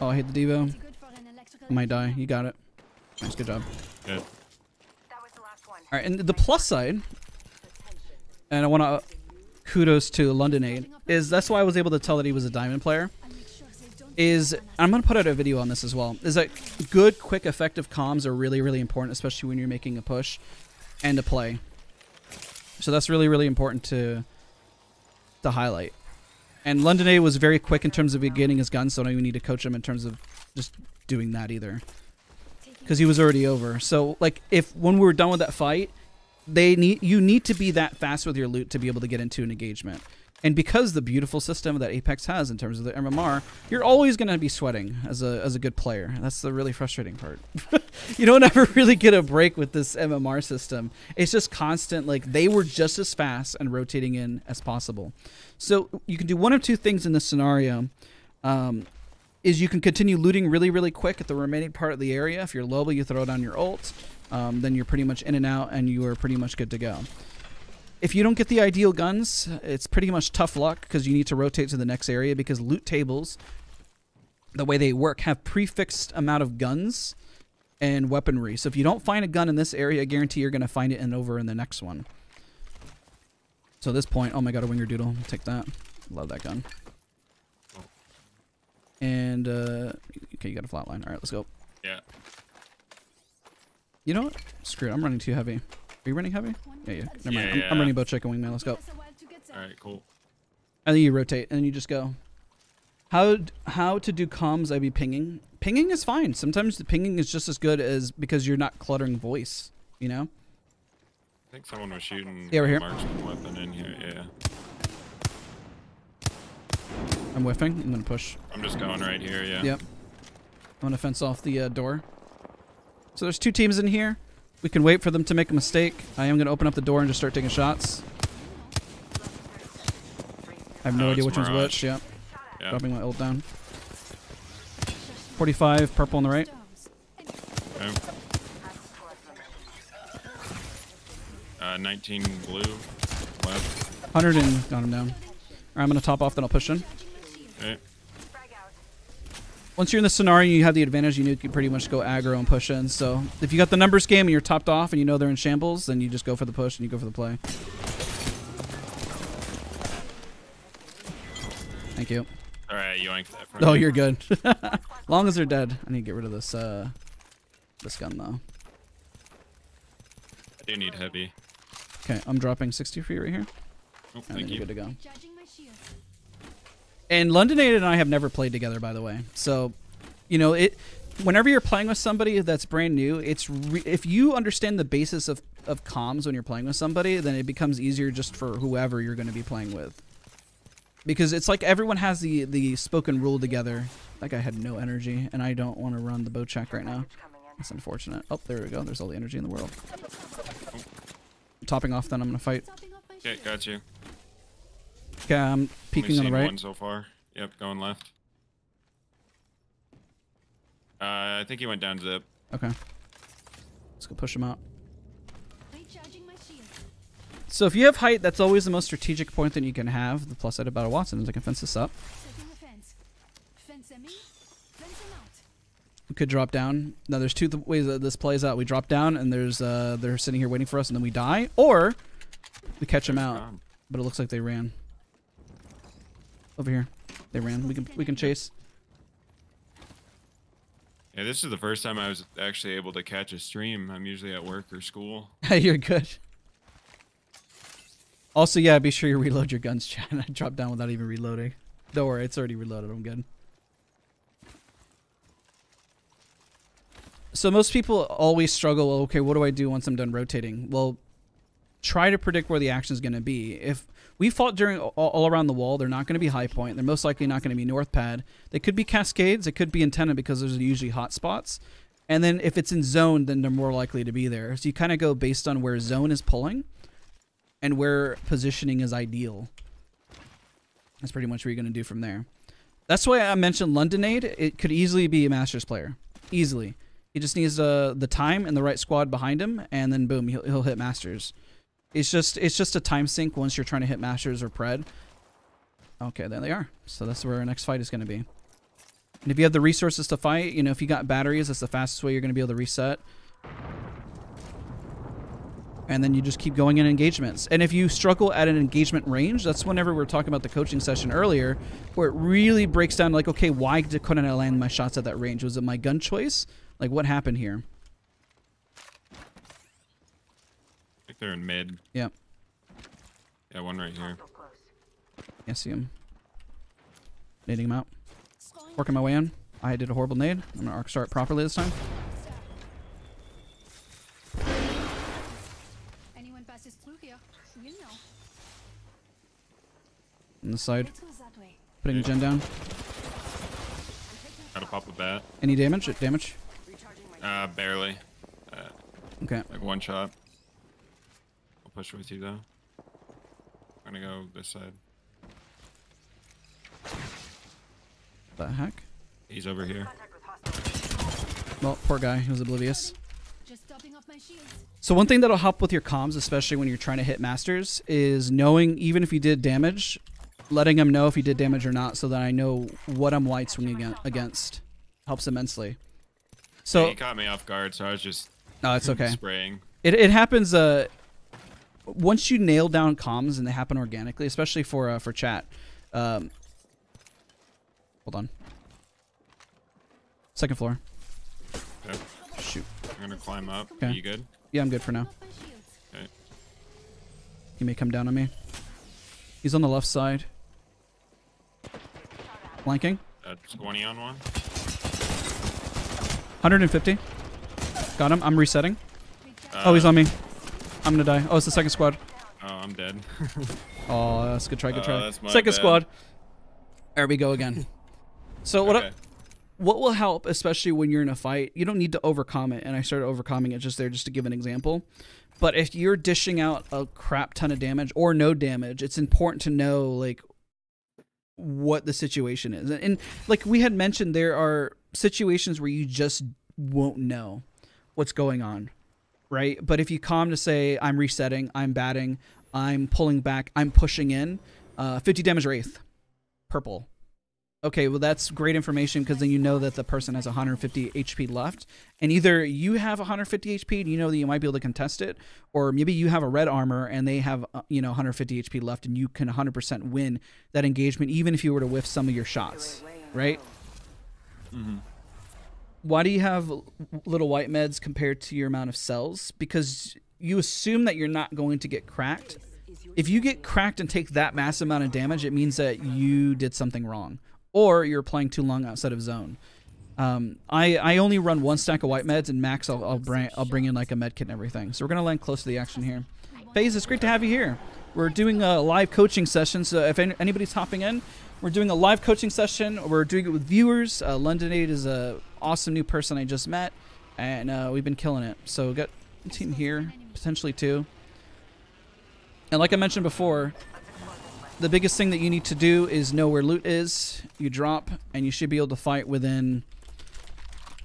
Oh, I hit the Devo. I might die. You got it. Nice, good job. Good. Alright, and the plus side... And I want to kudos to LondonAid, is that's why I was able to tell that he was a diamond player, is I'm going to put out a video on this as well, is that good, quick, effective comms are really, really important, especially when you're making a push and a play. So that's really, really important to highlight. And LondonAid was very quick in terms of getting his gun, so I don't even need to coach him in terms of just doing that either, because he was already over. So like, if when we were done with that fight, you need to be that fast with your loot to be able to get into an engagement. And because the beautiful system that Apex has in terms of the MMR, you're always going to be sweating as a good player. That's the really frustrating part. You don't ever really get a break with this MMR system. It's just constant. Like, they were just as fast and rotating in as possible. So you can do one of two things in this scenario. Is you can continue looting really, really quick at the remaining part of the area. If you're Loba, you throw down your ult. Then you're pretty much in and out, and you are pretty much good to go. If you don't get the ideal guns, it's pretty much tough luck, because you need to rotate to the next area, because loot tables, the way they work, have prefixed amount of guns and weaponry. So if you don't find a gun in this area, I guarantee you're going to find it over in the next one. So at this point, oh my god, a winger doodle. Take that. Love that gun. And, okay, you got a flatline. All right, let's go. Yeah. You know what? Screw it. I'm running too heavy. Are you running heavy? Yeah, yeah. Never mind. Yeah. I'm running bow check and wingman. Let's go. All right, cool. And then you rotate, and then you just go. How to do comms? I'd be pinging. Pinging is fine. Sometimes the pinging is just as good as, because you're not cluttering voice. You know. I think someone was shooting. Yeah, we're here. Marksman weapon in here. Yeah. I'm whiffing. I'm gonna push. I'm just going right here. Yeah. Yep. I'm gonna fence off the door. So there's two teams in here. We can wait for them to make a mistake. I am going to open up the door and just start taking shots. I have no idea which one's which. Yeah. Yep. Dropping my ult down. 45, purple on the right. Okay. 19 blue. Left. 100 and got him down. All right, I'm going to top off, then I'll push in. Okay. Once you're in this scenario, you have the advantage. You can pretty much go aggro and push in. So if you got the numbers game and you're topped off and you know they're in shambles, then you just go for the push and you go for the play. Thank you. All right, you ain't that front. Oh, you're good. Long as they're dead. I need to get rid of this this gun though. I do need heavy. Okay, I'm dropping 60 for you right here. Oh, and thank you. You're good to go. And LondonAid and I have never played together, by the way. So, you know, whenever you're playing with somebody that's brand new, if you understand the basis of comms when you're playing with somebody, then it becomes easier just for whoever you're going to be playing with. Because it's like everyone has the spoken rule together. That guy had no energy, and I don't want to run the bow check right now. That's unfortunate. Oh, there we go. There's all the energy in the world. I'm topping off, then I'm going to fight. Okay, got you. Okay, I'm peeking on the right. One so far. Yep, going left. I think he went down zip. Okay. Let's go push him out. So if you have height, that's always the most strategic point that you can have. The plus side about a Wattson is I can fence this up. We could drop down. Now there's two ways that this plays out. We drop down and there's they're sitting here waiting for us and then we die, or we catch them out. But it looks like they ran. Over here, they ran. We can chase. Yeah, this is the first time I was actually able to catch a stream. I'm usually at work or school. You're good. Also, yeah, be sure you reload your guns, chat. I dropped down without even reloading. Don't worry, it's already reloaded. I'm good. So most people always struggle. Okay, what do I do once I'm done rotating? Well, try to predict where the action is going to be. If we fought during all around the wall, they're not going to be high point. They're most likely not going to be north pad. They could be cascades. It could be antenna because there's usually hot spots. And then if it's in zone, then they're more likely to be there. So you kind of go based on where zone is pulling and where positioning is ideal. That's pretty much what you're going to do from there. That's why I mentioned LondonAid. It could easily be a Masters player. Easily. He just needs the time and the right squad behind him, and then boom, he'll hit Masters. It's just a time sink once you're trying to hit Masters or Pred. Okay, there they are. So that's where our next fight is going to be. And if you have the resources to fight, you know, if you got batteries, that's the fastest way you're going to be able to reset. And then you just keep going in engagements. And if you struggle at an engagement range, that's whenever we were talking about the coaching session earlier, where it really breaks down like, okay, why couldn't I land my shots at that range? Was it my gun choice? Like, what happened here? They're in mid. Yeah. Yeah, one right here. I see him. Nading him out. Working my way in. I did a horrible nade. I'm going to arc start properly this time. Anyone passes through here, you know. On this side. Putting a gen down. Gotta pop a bat. Any damage? Damage? Barely. Okay. Like one shot. I'll push with you though. I'm gonna go this side. The heck? He's over here. Well, poor guy. He was oblivious. So one thing that'll help with your comms, especially when you're trying to hit masters, is knowing even if you did damage, letting them know if you did damage or not, so that I know what I'm wide swinging against. Helps immensely. So yeah, he caught me off guard, so I was just it's okay. Spraying. It happens. Once you nail down comms and they happen organically, especially for chat. Hold on. Second floor. Okay. Shoot. I'm gonna climb up. Okay. Are you good? Yeah, I'm good for now. Okay. He may come down on me. He's on the left side. Flanking. 20 on one. 150. Got him. I'm resetting. Oh, he's on me. I'm gonna die. Oh, it's the second squad. Oh, I'm dead. Oh, that's good try. Good try. Second squad. There we go again. So what? Okay. What will help, especially when you're in a fight, you don't need to overcome it, and I started overcoming it just there just to give an example. But if you're dishing out a crap ton of damage or no damage, it's important to know, like, what the situation is. And like we had mentioned, there are situations where you just won't know what's going on, right? But if you calm to say, I'm resetting, I'm batting, I'm pulling back, I'm pushing in, 50 damage Wraith, purple. Okay, well, that's great information because then you know that the person has 150 HP left. And either you have 150 HP and you know that you might be able to contest it, or maybe you have a red armor and they have 150 HP left and you can 100% win that engagement even if you were to whiff some of your shots, right? Mm-hmm. Why do you have little white meds compared to your amount of cells? Because you assume that you're not going to get cracked. If you get cracked and take that massive amount of damage, it means that you did something wrong. Or you're playing too long outside of zone. I only run one stack of white meds, and max I'll bring in like a med kit and everything. So we're gonna land close to the action here. FaZe, it's great to have you here. We're doing a live coaching session, so if anybody's hopping in, we're doing a live coaching session. We're doing it with viewers. LondonAid is a awesome new person I just met, and we've been killing it. So we got a team here, potentially two. And like I mentioned before, the biggest thing that you need to do is know where loot is. You drop, and you should be able to fight within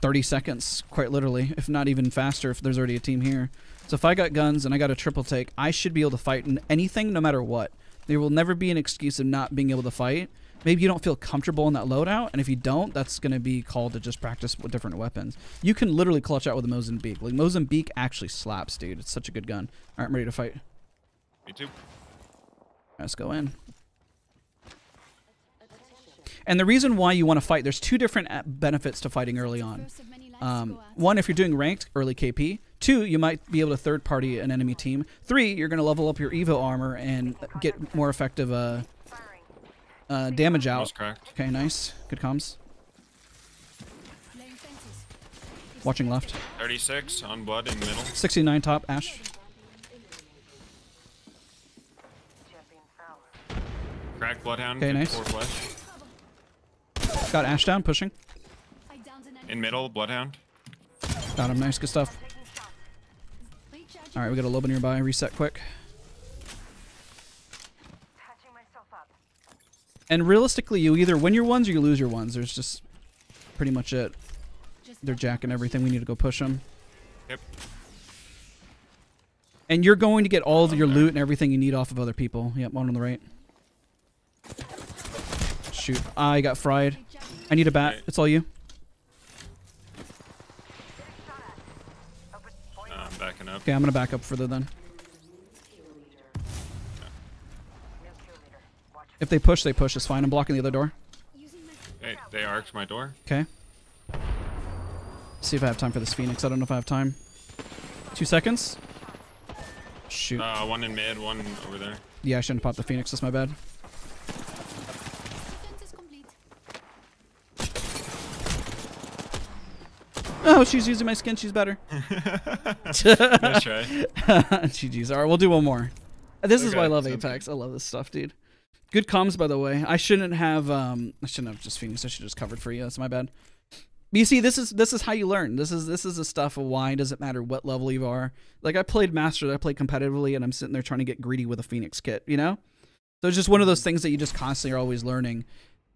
30 seconds, quite literally, if not even faster if there's already a team here. So if I got guns and I got a triple take, I should be able to fight in anything no matter what. There will never be an excuse of not being able to fight. Maybe you don't feel comfortable in that loadout, and if you don't, that's going to be called to just practice with different weapons. You can literally clutch out with a Mozambique. Like, Mozambique actually slaps, dude. It's such a good gun. All right, I'm ready to fight. Me too. Let's go in. And the reason why you want to fight, there's two different benefits to fighting early on. One, if you're doing ranked early KP. Two, you might be able to third party an enemy team. Three, you're going to level up your Evo armor and get more effective damage out. Okay, nice. Good comms. Watching left. 36 on blood in middle. 69 top, Ash. Crack Bloodhound. Okay, nice. Got Ash down, pushing. In middle, Bloodhound. Got him, nice, good stuff. Alright, we got a Loba nearby, reset quick. And realistically, you either win your ones or you lose your ones. There's just pretty much it. They're jacking everything, we need to go push them. Yep. And you're going to get all of your loot and everything you need off of other people. Yep, one on the right. Shoot, I got fried. I need a bat. Right. It's all you. I'm backing up. Okay, I'm gonna back up further then. If they push, they push. It's fine. I'm blocking the other door. Hey, they arced my door. Okay. See if I have time for this Phoenix. I don't know if I have time. 2 seconds. Shoot. One in mid, one over there. Yeah, I shouldn't pop the Phoenix. That's my bad. Oh, she's using my skin. She's better. Nice try. GG's. All right, we'll do one more. This is why I love Apex. I love this stuff, dude. Good comms, by the way. I shouldn't have just Phoenix. I should have just covered for you. That's my bad. But you see, this is how you learn. This is the stuff of why it doesn't matter what level you are. Like I played Masters, I played competitively, and I'm sitting there trying to get greedy with a Phoenix kit, you know? So it's just one of those things that you just constantly are always learning.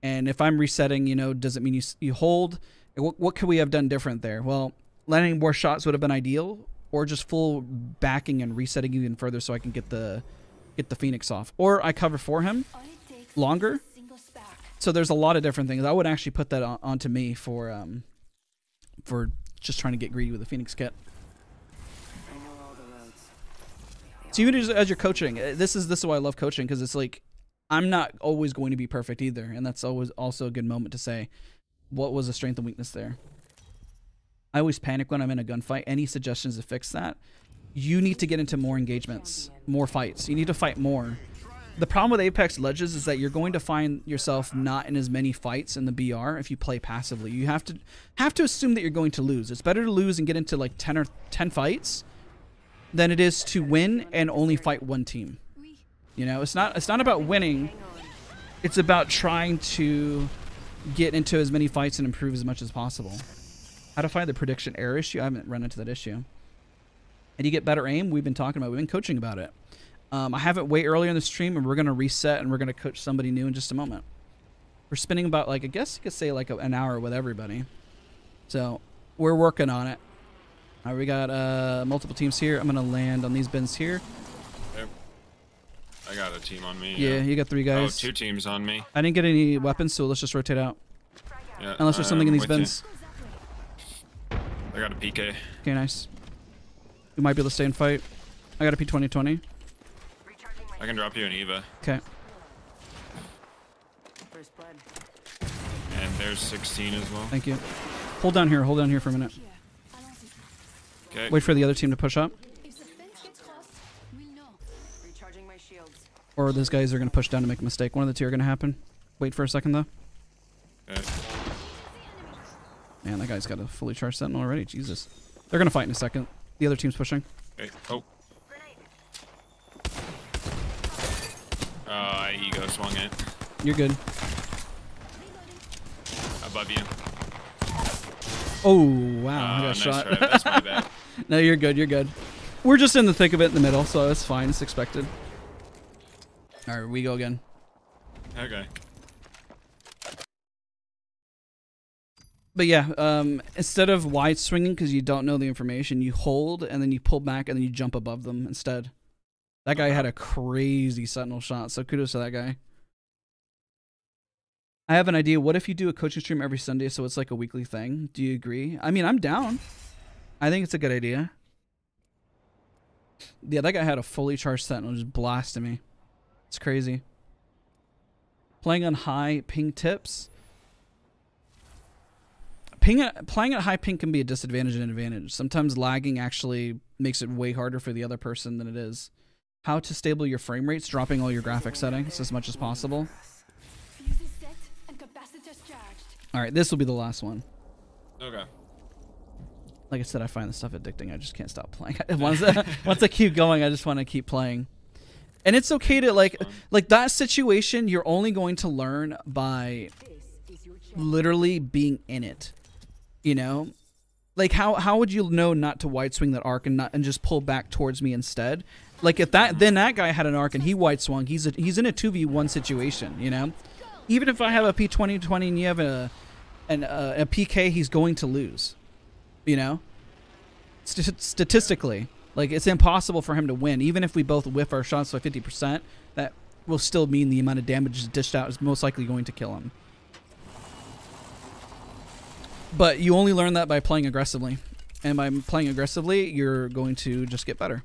And if I'm resetting, you know, does it mean you hold? What could we have done different there? Well, landing more shots would have been ideal, or just full backing and resetting even further so I can get the Phoenix off. Or I cover for him longer. So there's a lot of different things. I would actually put that onto me for just trying to get greedy with the Phoenix kit. So even as you're coaching, this is why I love coaching, because it's like I'm not always going to be perfect either, and that's always also a good moment to say what was the strength and weakness there. I always panic when I'm in a gunfight. Any suggestions to fix that? You need to get into more engagements, more fights. You need to fight more. The problem with Apex Legends is that you're going to find yourself not in as many fights in the BR if you play passively. You have to assume that you're going to lose. It's better to lose and get into like 10 fights than it is to win and only fight one team. You know, it's not about winning. It's about trying to get into as many fights and improve as much as possible. How to find the prediction error issue? I haven't run into that issue. And you get better aim. We've been talking about. We've been coaching about it. I have it way earlier in the stream, and we're going to reset, and we're going to coach somebody new in just a moment. We're spending about, like, I guess you could say, like, an hour with everybody. So we're working on it. All right, we got multiple teams here. I'm going to land on these bins here. Yep. I got a team on me. Yeah, you got three guys. Oh, two teams on me. I didn't get any weapons, so let's just rotate out. Yeah, unless there's something in these bins. You. I got a PK. Okay, nice. You might be able to stay and fight. I got a P2020. I can drop you an Eva. Okay. And there's 16 as well. Thank you. Hold down here for a minute. Okay. Wait for the other team to push up. Or those guys are going to push down to make a mistake. One of the two are going to happen. Wait for a second though. Okay. Man, that guy's got a fully charged Sentinel already. Jesus. They're going to fight in a second. The other team's pushing. Okay. Oh. I ego swung it. You're good. Above you. Oh, wow. I got nice shot. Try. That's my bad. No, you're good. You're good. We're just in the thick of it in the middle, so it's fine. It's expected. All right, we go again. Okay. But yeah, instead of wide swinging because you don't know the information, you hold and then you pull back and then you jump above them instead. That guy had a crazy Sentinel shot, so kudos to that guy. I have an idea. What if you do a coaching stream every Sunday so it's like a weekly thing? Do you agree? I mean, I'm down. I think it's a good idea. Yeah, that guy had a fully charged Sentinel just blasting me. It's crazy. Playing on high ping tips. Playing at high ping can be a disadvantage and an advantage. Sometimes lagging actually makes it way harder for the other person than it is. How to stable your frame rates, dropping all your graphic settings as much as possible. All right, this will be the last one. Okay. Like I said, I find this stuff addicting. I just can't stop playing. Once I keep going, I just want to keep playing. And it's okay to like that situation, you're only going to learn by literally being in it, you know? Like how would you know not to wide swing that arc and just pull back towards me instead? Like if that guy had an arc and he wide swung, he's in a 2v1 situation, you know. Even if I have a P2020 and you have a PK, he's going to lose, you know. Statistically, like it's impossible for him to win. Even if we both whiff our shots by 50%, that will still mean the amount of damage dished out is most likely going to kill him. But you only learn that by playing aggressively. And by playing aggressively, you're going to just get better.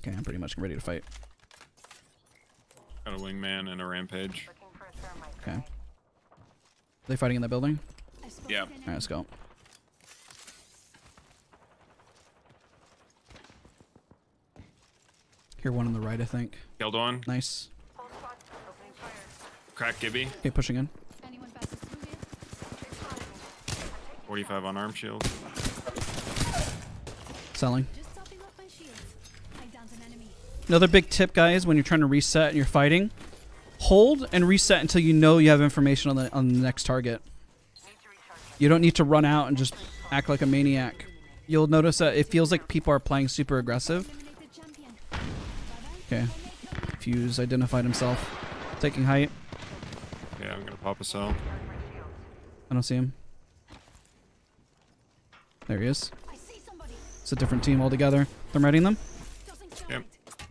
Okay, I'm pretty much ready to fight. Got a wingman and a rampage. Okay. Are they fighting in that building? Yeah. All right, let's go. Here, one on the right, I think. Killed one. Nice. Crack Gibby. Okay, pushing in. 45 on arm shield. Selling. Another big tip, guys, when you're trying to reset and you're fighting, hold and reset until you know you have information on the next target. You don't need to run out and just act like a maniac. You'll notice that it feels like people are playing super aggressive. Okay. Fuse identified himself. Taking height. Yeah, I'm gonna pop a cell. I don't see him. There he is. It's a different team altogether. They're reading them? Yep.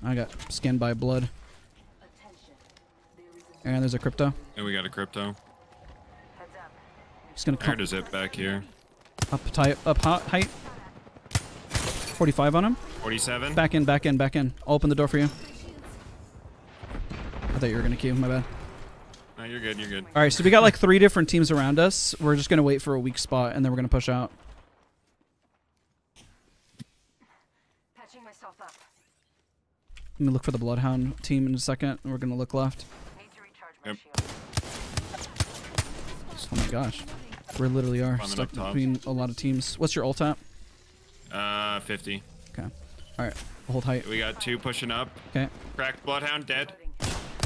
I got skinned by blood. And there's a crypto. And we got a crypto. Just gonna come. Where does it back here? Up height. 45 on him. 47. Back in. I'll open the door for you. I thought you were gonna queue. My bad. No, you're good. You're good. All right, so we got like 3 different teams around us. We're just gonna wait for a weak spot, and then we're gonna push out. Patching myself up. I'm gonna look for the Bloodhound team in a second, and we're gonna look left. Yep. Oh my gosh, we literally are stuck between a lot of teams. What's your ult at? 50. Okay. All right. We'll hold height. We got 2 pushing up. Okay. Cracked Bloodhound dead.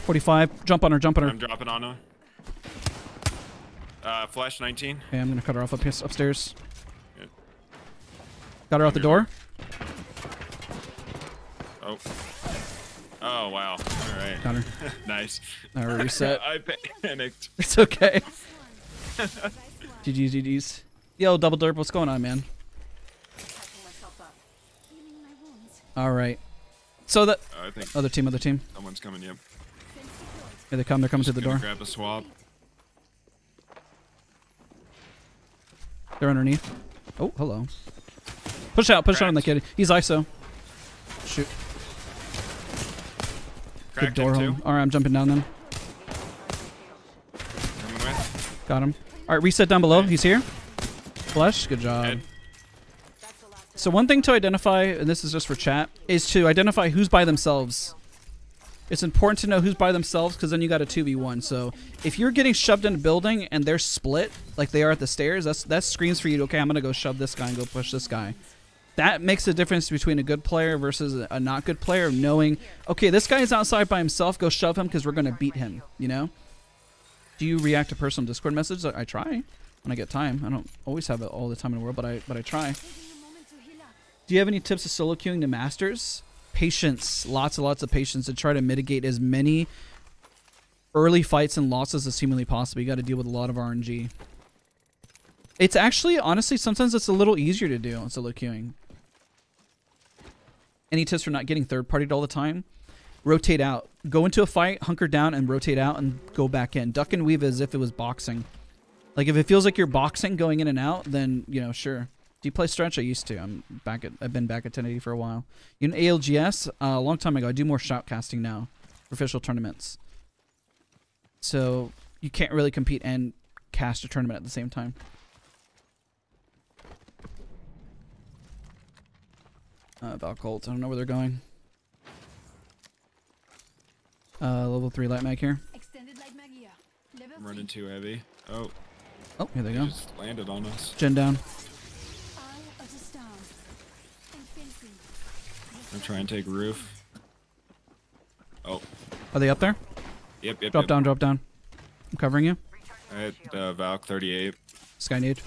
45. Jump on her. I'm dropping on her. Flash 19. Okay, I'm gonna cut her off upstairs. Good. Got her out the door. Oh. Oh wow. All right. Got her. Nice. I reset. I panicked. It's okay. GG's. Yo, Double Derp, what's going on, man? All right. So that other team. Someone's coming. Yep. Here they come. They're coming to the door. Grab a swap. They're underneath. Oh, hello. Push out. Push out on the kid. He's ISO. Shoot. Good door home. All right, I'm jumping down then. Got him. All right, reset down below. He's here. Flush. Good job. Head. So one thing to identify, and this is just for chat, is to identify who's by themselves. It's important to know who's by themselves because then you got a 2v1. So if you're getting shoved in a building and they're split, like they are at the stairs, that screams for you, okay, I'm going to go shove this guy and go push this guy. That makes a difference between a good player versus a not good player, knowing, okay, this guy is outside by himself, go shove him because we're going to beat him, you know? Do you react to personal Discord messages? I try when I get time. I don't always have it all the time in the world, but I try. Do you have any tips of solo queuing to masters? Patience, lots and lots of patience to try to mitigate as many early fights and losses as humanly possible. You got to deal with a lot of RNG. It's actually, honestly, sometimes it's a little easier to do on solo queuing. Any tips for not getting third-partied all the time? Rotate out. Go into a fight, hunker down, and rotate out and go back in. Duck and weave as if it was boxing. Like, if it feels like you're boxing going in and out, then, you know, sure. Do you play stretch? I used to. I've been back at 1080 for a while. You know, ALGS a long time ago. I do more shoutcasting now for official tournaments. So you can't really compete and cast a tournament at the same time. Valcolt. I don't know where they're going. Level 3 light mag here. I'm running too heavy. Oh. Oh, here they go. Just landed on us. Gen down. I'm trying to take roof. Oh. Are they up there? Yep. Drop down. I'm covering you. Alright, Valk 38. Sky nade.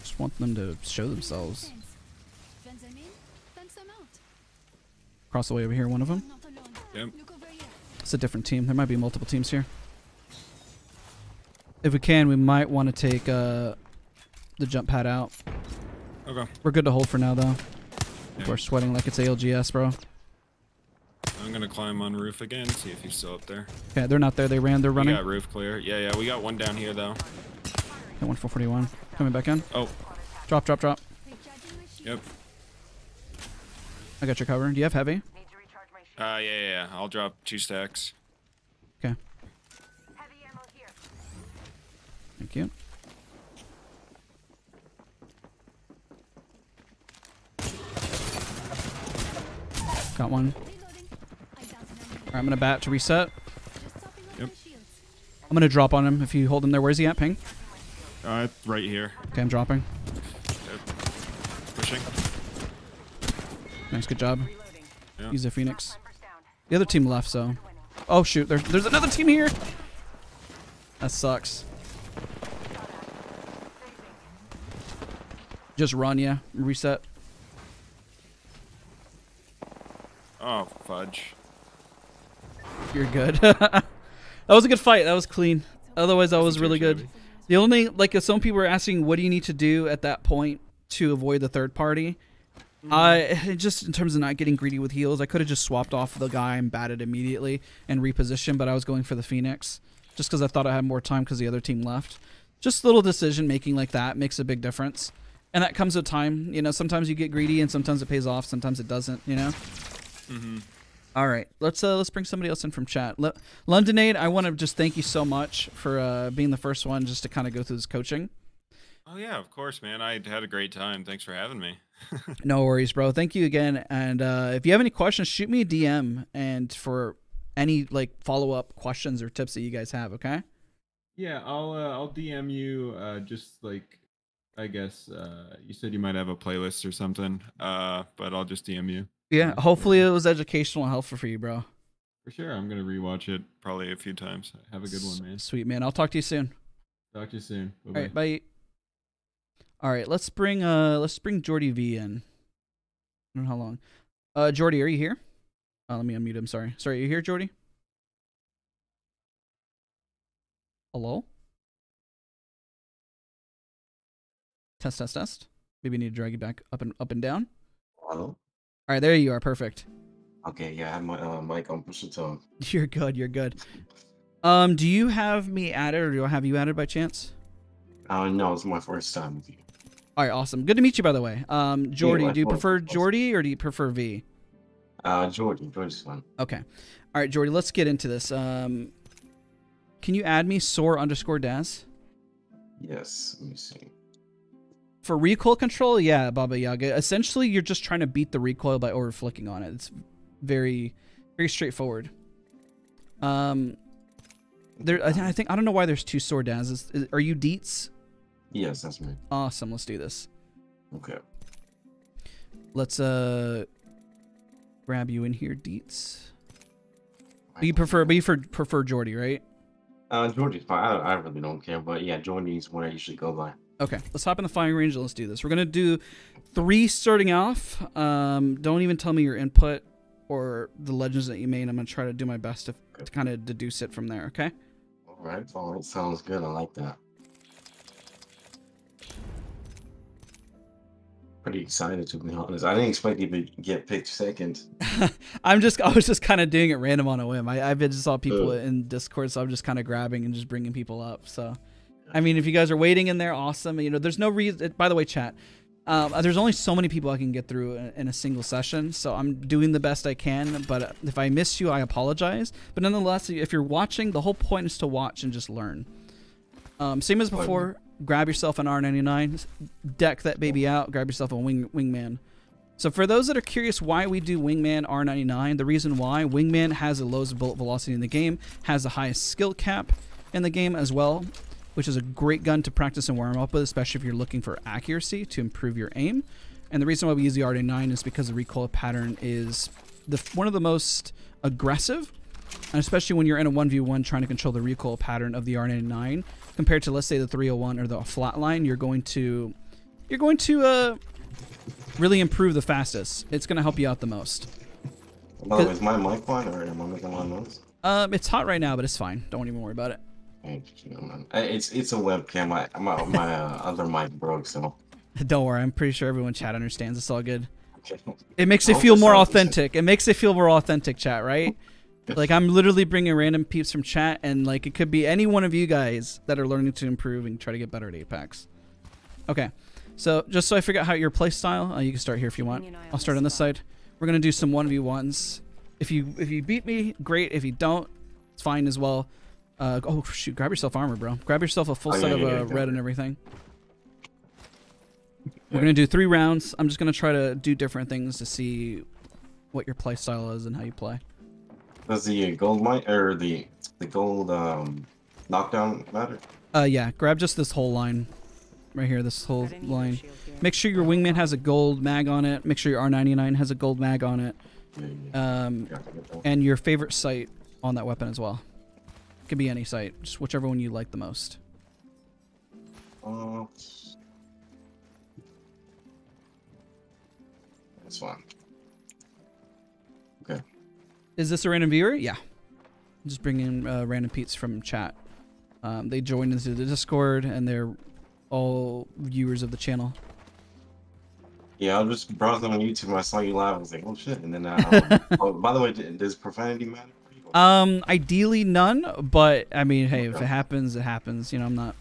Just want them to show themselves. Cross the way over here, one of them. Yep. It's a different team. There might be multiple teams here. If we can, we might want to take the jump pad out. Okay. We're good to hold for now, though. Yeah. We're sweating like it's ALGS, bro. I'm going to climb on roof again, see if he's still up there. Yeah, they're not there. They ran. They're running. We got roof clear. Yeah. We got one down here, though. Got one 441. Coming back in. Oh. Drop. Yep. I got your cover. Do you have heavy? Yeah. I'll drop 2 stacks. Okay. Thank you. Got one. Alright, I'm gonna bat to reset. I'm gonna drop on him if you hold him there. Where's he at, ping? Right here. Okay, I'm dropping. Yep. Pushing. Nice, good job. Yeah. Use a Phoenix. The other team left, so... Oh shoot, there's another team here! That sucks. Just run, yeah. Reset. Oh, fudge. You're good. That was a good fight. That was clean. Otherwise, that was really good. The only, like, some people were asking, what do you need to do at that point to avoid the third party? Just in terms of not getting greedy with heals, I could have just swapped off the guy and batted immediately and repositioned, but I was going for the Phoenix just because I thought I had more time because the other team left. Just little decision making like that makes a big difference. And that comes with time. You know, sometimes you get greedy and sometimes it pays off, sometimes it doesn't, you know? All right, let's bring somebody else in from chat. LondonAid, I want to just thank you so much for being the first one just to kind of go through this coaching. Oh yeah, of course, man. I had a great time. Thanks for having me. No worries, bro. Thank you again. And if you have any questions, shoot me a DM and for any like follow-up questions or tips that you guys have, okay? Yeah, I'll DM you just like, I guess you said you might have a playlist or something, but I'll just DM you. Yeah, hopefully it was educational and helpful for you, bro. For sure. I'm going to rewatch it probably a few times. Have a good one, man. Sweet, man. I'll talk to you soon. Talk to you soon. Bye-bye. All right, bye. All right, let's bring Jordy V in. I don't know how long. Jordy, are you here? Let me unmute him. Sorry, are you here, Jordy? Hello? Test. Maybe I need to drag you back up and down. Hello. All right, there you are. Perfect. Okay, yeah, I have my mic on push it on. You're good. You're good. Do you have me added, or do I have you added by chance? No, it's my first time with you. All right, awesome. Good to meet you, by the way. Jordy, do you prefer Jordy or do you prefer V? Jordy's fine. Okay. All right, Jordy, let's get into this. Can you add me, Sor_Daz? Yes, let me see. For recoil control, yeah, Baba Yaga. Essentially, you're just trying to beat the recoil by over-flicking on it. It's very, very straightforward. I don't know why there's two Sor_Dazes. Are you Dietz? Yes, that's me. Awesome, let's do this. Okay. Let's grab you in here, Dietz. You prefer Jordy, right? Jordy's fine. I really don't care, but yeah, Jordy's what I usually go by. Okay, let's hop in the firing range and let's do this. We're gonna do 3 starting off. Don't even tell me your input or the legends that you made. I'm gonna try to do my best to kind of deduce it from there. Okay. All right. Well, it sounds good. I like that. Pretty excited, to be honest. I didn't expect you to get picked second. I was just kind of doing it random on a whim. I just saw people in Discord, so I'm just kind of grabbing and just bringing people up. So, I mean, if you guys are waiting in there, awesome. You know, there's no reason. By the way, chat, there's only so many people I can get through in a single session, so I'm doing the best I can. But if I miss you, I apologize. But nonetheless, if you're watching, the whole point is to watch and just learn. Same as before. Grab yourself an R99, deck that baby out, grab yourself a Wingman. So for those that are curious why we do Wingman R99, the reason why, Wingman has the lowest bullet velocity in the game, has the highest skill cap in the game as well, which is a great gun to practice and warm up with, especially if you're looking for accuracy to improve your aim. And the reason why we use the R99 is because the recoil pattern is one of the most aggressive, and especially when you're in a 1v1 trying to control the recoil pattern of the R99 compared to, let's say, the 301 or the Flatline, you're going to really improve the fastest. It's going to help you out the most. By the way, is my mic fine or am I making a lot of noise? It's hot right now, but it's fine. Don't even worry about it. Thank you, man. It's a webcam. My other mic broke, so. Don't worry. I'm pretty sure everyone in chat understands. It's all good. Okay. It makes it feel more authentic. It makes it feel more authentic, chat, right? Like, I'm literally bringing random peeps from chat, and, like, it could be any one of you guys that are learning to improve and try to get better at Apex. Okay. So, just so I figure out how your play style, you can start here if you want. I'll start on this side. We're going to do some 1v1s. If you beat me, great. If you don't, it's fine as well. Oh, shoot. Grab yourself armor, bro. Grab yourself a full set of red and everything. We're going to do 3 rounds. I'm just going to try to do different things to see what your play style is and how you play. Does the gold mine or the gold Knockdown matter? Yeah. Grab just this whole line. Right here, this whole line. Make sure your Wingman has a gold mag on it. Make sure your R99 has a gold mag on it. And your favorite sight on that weapon as well. It could be any sight. Just whichever one you like the most. That's fine. Okay. Is this a random viewer? Yeah. Just bring in random peeps from chat. They joined into the Discord and they're all viewers of the channel. Yeah, I was just browsing on YouTube and I saw you live. I was like, oh shit. And then, oh, by the way, does profanity matter for you? Ideally none, but I mean, hey, if it happens, it happens. You know, I'm not.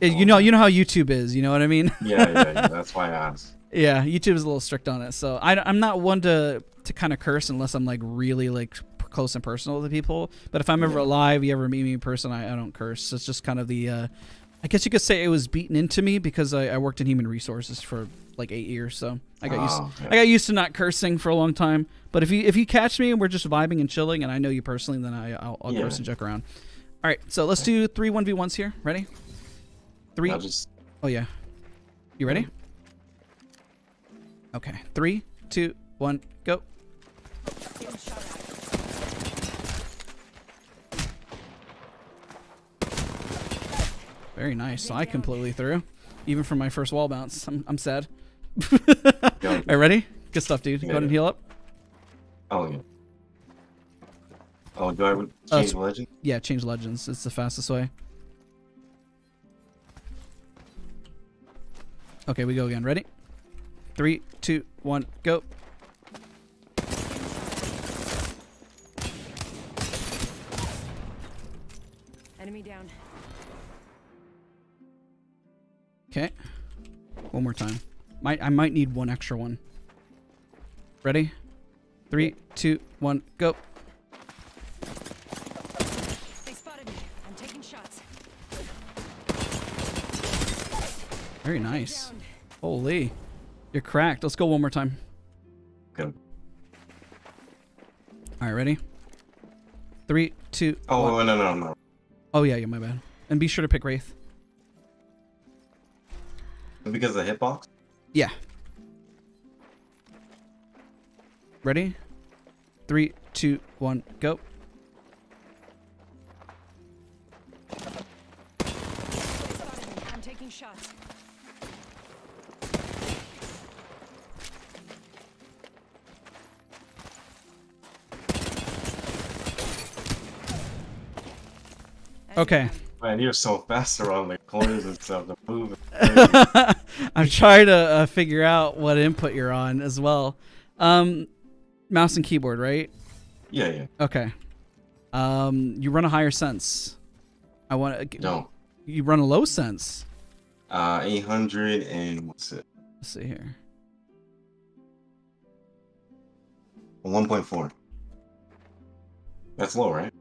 You know how YouTube is. You know what I mean? Yeah. That's why I asked. Yeah, YouTube is a little strict on it, so I'm not one to kind of curse unless I'm like really like close and personal to people. But if I'm ever live, you ever meet me in person, I don't curse. So it's just kind of the. I guess you could say it was beaten into me because I worked in human resources for like 8 years, so I got used to not cursing for a long time. But if you catch me and we're just vibing and chilling, and I know you personally, then I'll curse and joke around. All right, so let's do 3 1v1s here. Ready? Three. Oh yeah. You ready? Okay. 3, 2, 1, go. Very nice. So I completely threw, even from my first wall bounce. I'm sad. All right, ready? Good stuff, dude. Go ahead and heal up. Oh yeah. Oh, do I change legend? Yeah, change legends. It's the fastest way. Okay, we go again. Ready? 3, 2, 1, go. Enemy down. Okay, one more time. I might need one extra one. Ready? 3, 2, 1, go. They spotted me. I'm taking shots. Very nice. Holy, you're cracked. Let's go one more time. Go. All right, ready? 3, 2. Oh one. No. Oh yeah, my bad. And be sure to pick Wraith. Because of the hitbox? Yeah. Ready? 3, 2, 1, go. I'm taking shots. Okay. Man, you're so fast around the corners and stuff. The movement. I'm trying to figure out what input you're on as well. Mouse and keyboard, right? Yeah. Okay. You run a higher sense. I want. No. You run a low sense. 800 and what's it? Let's see here. 1.4. That's low, right?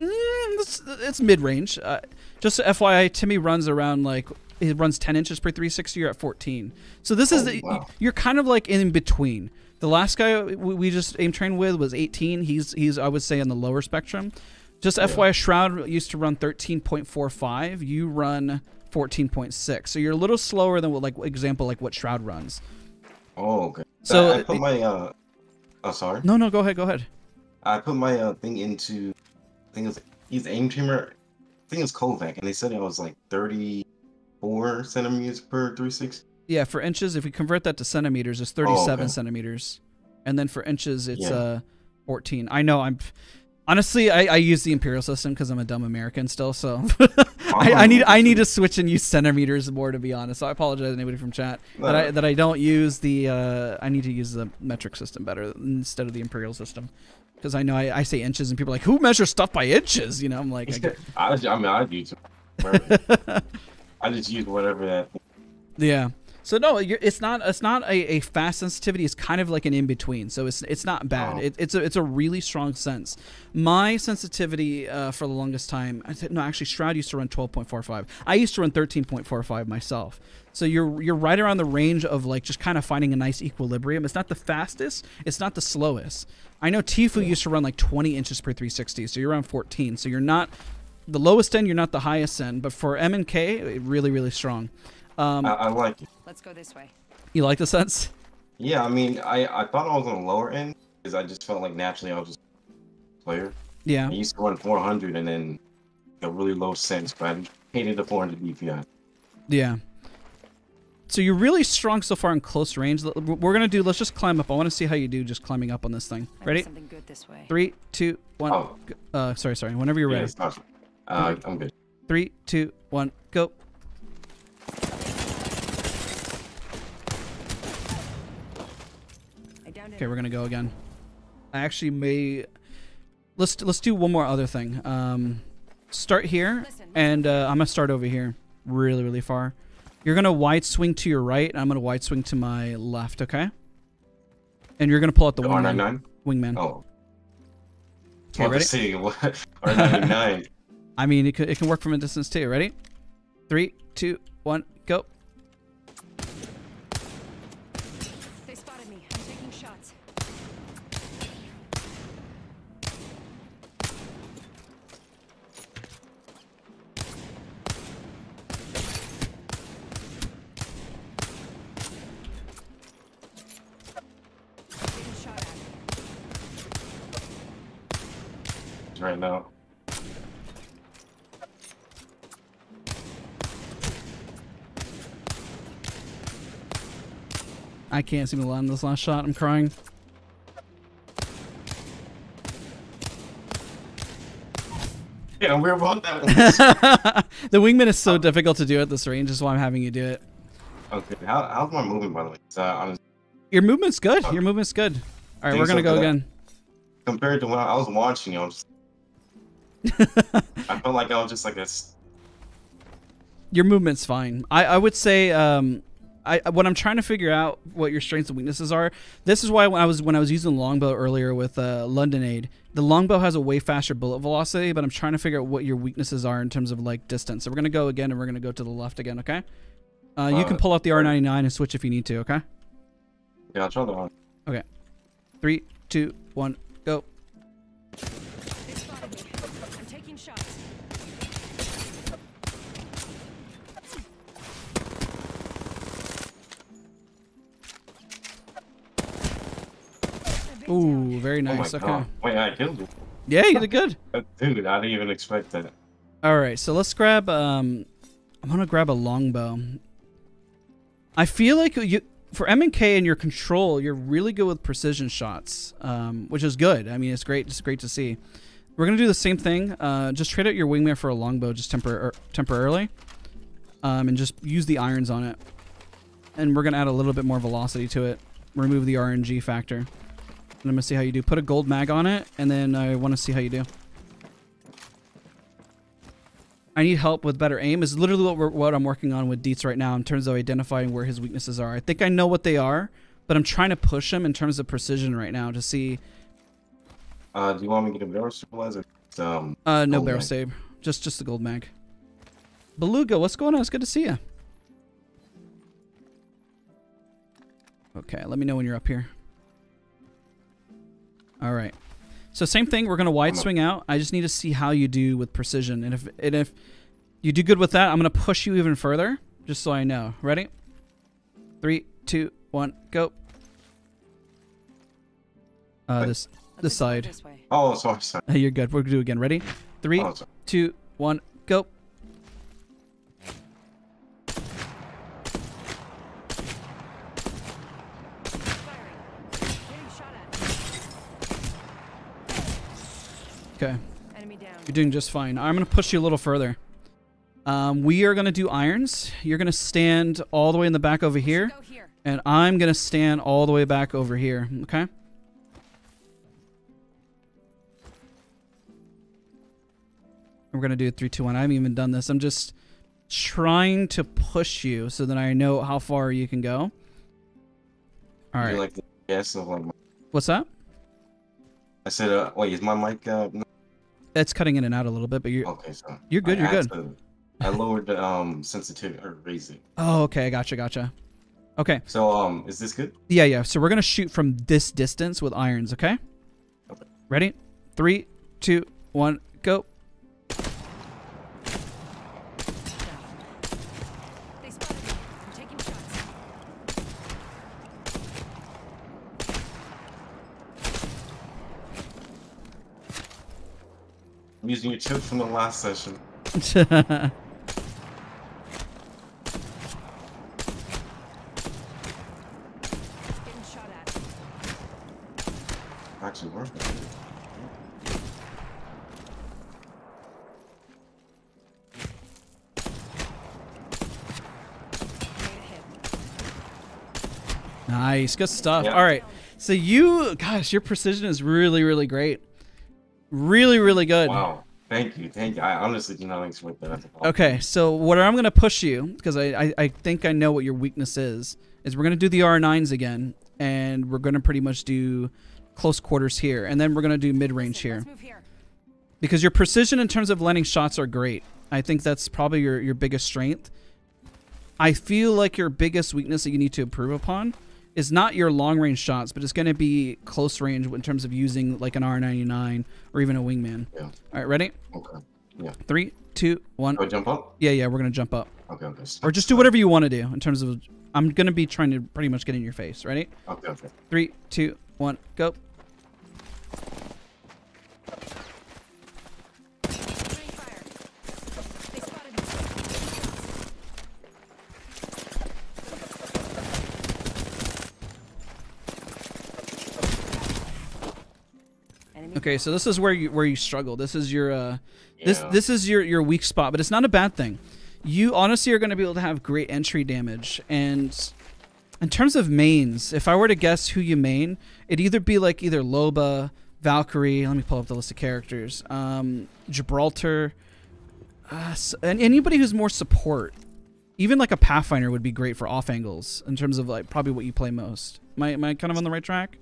It's mid-range. Just FYI, Timmy runs around like he runs 10 inches per 360. You're at 14. So this is you're kind of like in between. The last guy we just aim trained with was 18. He's I would say on the lower spectrum. Just FYI, Shroud used to run 13.45. You run 14.6. So you're a little slower than what like what Shroud runs. Oh okay. So I put my Oh sorry. No. Go ahead. I put my thing into. I think it was he's aim trainer. I think it was Kovaak, and they said it was like 34 centimeters per 360. Yeah, for inches, if we convert that to centimeters, it's 37 centimeters, and then for inches, it's 14. I know. I'm honestly, I use the imperial system because I'm a dumb American still, so I need to switch and use centimeters more, to be honest. So I apologize to anybody from chat that I don't use the. I need to use the metric system better instead of the imperial system. Because I know I say inches and people are like, who measures stuff by inches? You know, I'm like, I mean, I do too. I just use whatever that. Yeah. So no, it's not a fast sensitivity. It's kind of like an in between. So it's not bad. Oh. It's a really strong sense. My sensitivity for the longest time. Actually, Shroud used to run 12.45. I used to run 13.45 myself. So you're right around the range of like just kind of finding a nice equilibrium. It's not the fastest. It's not the slowest. I know Tifu used to run like 20 inches per 360, so you're around 14. So you're not the lowest end, you're not the highest end, but for M and K, really, really strong. I like it. Let's go this way. You like the sense? Yeah, I mean, I thought I was on the lower end because I just felt like naturally I was just a player. Yeah. I used to run 400 and then a really low sense, but I hated the 400 DPI. Yeah. So you're really strong so far in close range. We're gonna do. Let's just climb up. I want to see how you do just climbing up on this thing. Ready? Something good this way. 3, 2, 1. Oh. Sorry. Whenever you're ready. Yeah, I'm good. 3, 2, 1, go. Okay, we're gonna go again. I actually may. Let's do one more other thing. Start here, and I'm gonna start over here, really, really far. You're going to wide swing to your right, and I'm going to wide swing to my left, okay? And you're going to pull out the R99? Wingman. Oh. Okay, ready? See. R99. I mean, it can work from a distance, too. Ready? 3, 2, 1, go. They spotted me. I'm taking shots. Right now. I can't seem to land this last shot. I'm crying. Yeah, we're about that one. The wingman is so difficult to do at this range. Is why I'm having you do it. Okay. How's my movement, by the way? Your movement's good. Okay. Your movement's good. All right, we're gonna go again. Compared to when I was watching, I was. I felt like I was just like this. Your movement's fine. I would say when I'm trying to figure out what your strengths and weaknesses are, this is why when I was using Longbow earlier with LondonAid, the Longbow has a way faster bullet velocity, but I'm trying to figure out what your weaknesses are in terms of like distance. So we're gonna go again, and we're gonna go to the left again. Okay. You can pull out the R99 and switch if you need to. Okay. Yeah, I'll try the one. Okay. 3, 2, 1, go. Ooh, very nice. Oh my God. Okay. Wait, I killed you. Yeah, you did good. Dude, I didn't even expect that. All right, so let's grab. I'm gonna grab a longbow. I feel like you for M and K and your control, you're really good with precision shots, which is good. I mean, it's great. It's great to see. We're gonna do the same thing. Just trade out your wingman for a longbow, just temporarily, and just use the irons on it. And we're gonna add a little bit more velocity to it. Remove the RNG factor. And I'm going to see how you do. Put a gold mag on it, and then I want to see how you do. I need help with better aim is literally what I'm working on with Dietz right now in terms of identifying where his weaknesses are. I think I know what they are, but I'm trying to push him in terms of precision right now to see. Do you want me to get a barrel stabilizer? No barrel save. Just the gold mag. Beluga, what's going on? It's good to see you. Okay, let me know when you're up here. All right, so same thing. We're gonna wide swing out. I just need to see how you do with precision, and if you do good with that, I'm gonna push you even further, just so I know. Ready? 3, 2, 1, go. This side. Oh, sorry. You're good. We're gonna do it again. Ready? 3, 2, 1, go. Okay, you're doing just fine. I'm going to push you a little further. We are going to do irons. You're going to stand all the way in the back over here, and I'm going to stand all the way back over here, okay? We're going to do 3, 2, 1. I haven't even done this. I'm just trying to push you so that I know how far you can go. All right. Like the guess of one. What's that? I said, wait, is my mic That's cutting in and out a little bit, but you're okay, so you're good. You're good. I lowered the sensitivity or raised it. Oh, okay, gotcha. Okay. So is this good? Yeah. So we're gonna shoot from this distance with irons, okay? Ready? 3, 2, 1, go. I'm using your chips from the last session. Actually, where's that? Nice, good stuff. Yeah. All right, so you, gosh, your precision is really, really great. Really, really good. Wow, thank you, thank you. I honestly do not expect that. Okay, so what I'm gonna push you, because I think I know what your weakness is we're gonna do the R9s again, and we're gonna pretty much do close quarters here, and then we're gonna do mid-range here. Because your precision in terms of landing shots are great. I think that's probably your biggest strength. I feel like your biggest weakness that you need to improve upon is not your long range shots, but it's going to be close range in terms of using like an R99 or even a wingman. Yeah. All right, ready? Okay. Yeah. 3, 2, 1. Oh, jump up? Yeah, yeah, we're going to jump up. Okay, okay. Or just do whatever you want to do in terms of, I'm going to be trying to pretty much get in your face. Ready? Okay, okay. 3, 2, 1, go. Okay, so this is where you struggle. This is your this is your weak spot, but it's not a bad thing. You honestly are going to be able to have great entry damage, and in terms of mains, if I were to guess who you main, it'd either be like either Loba, Valkyrie. Let me pull up the list of characters. Gibraltar, and anybody who's more support. Even like a Pathfinder would be great for off angles in terms of like probably what you play most. Am I kind of on the right track?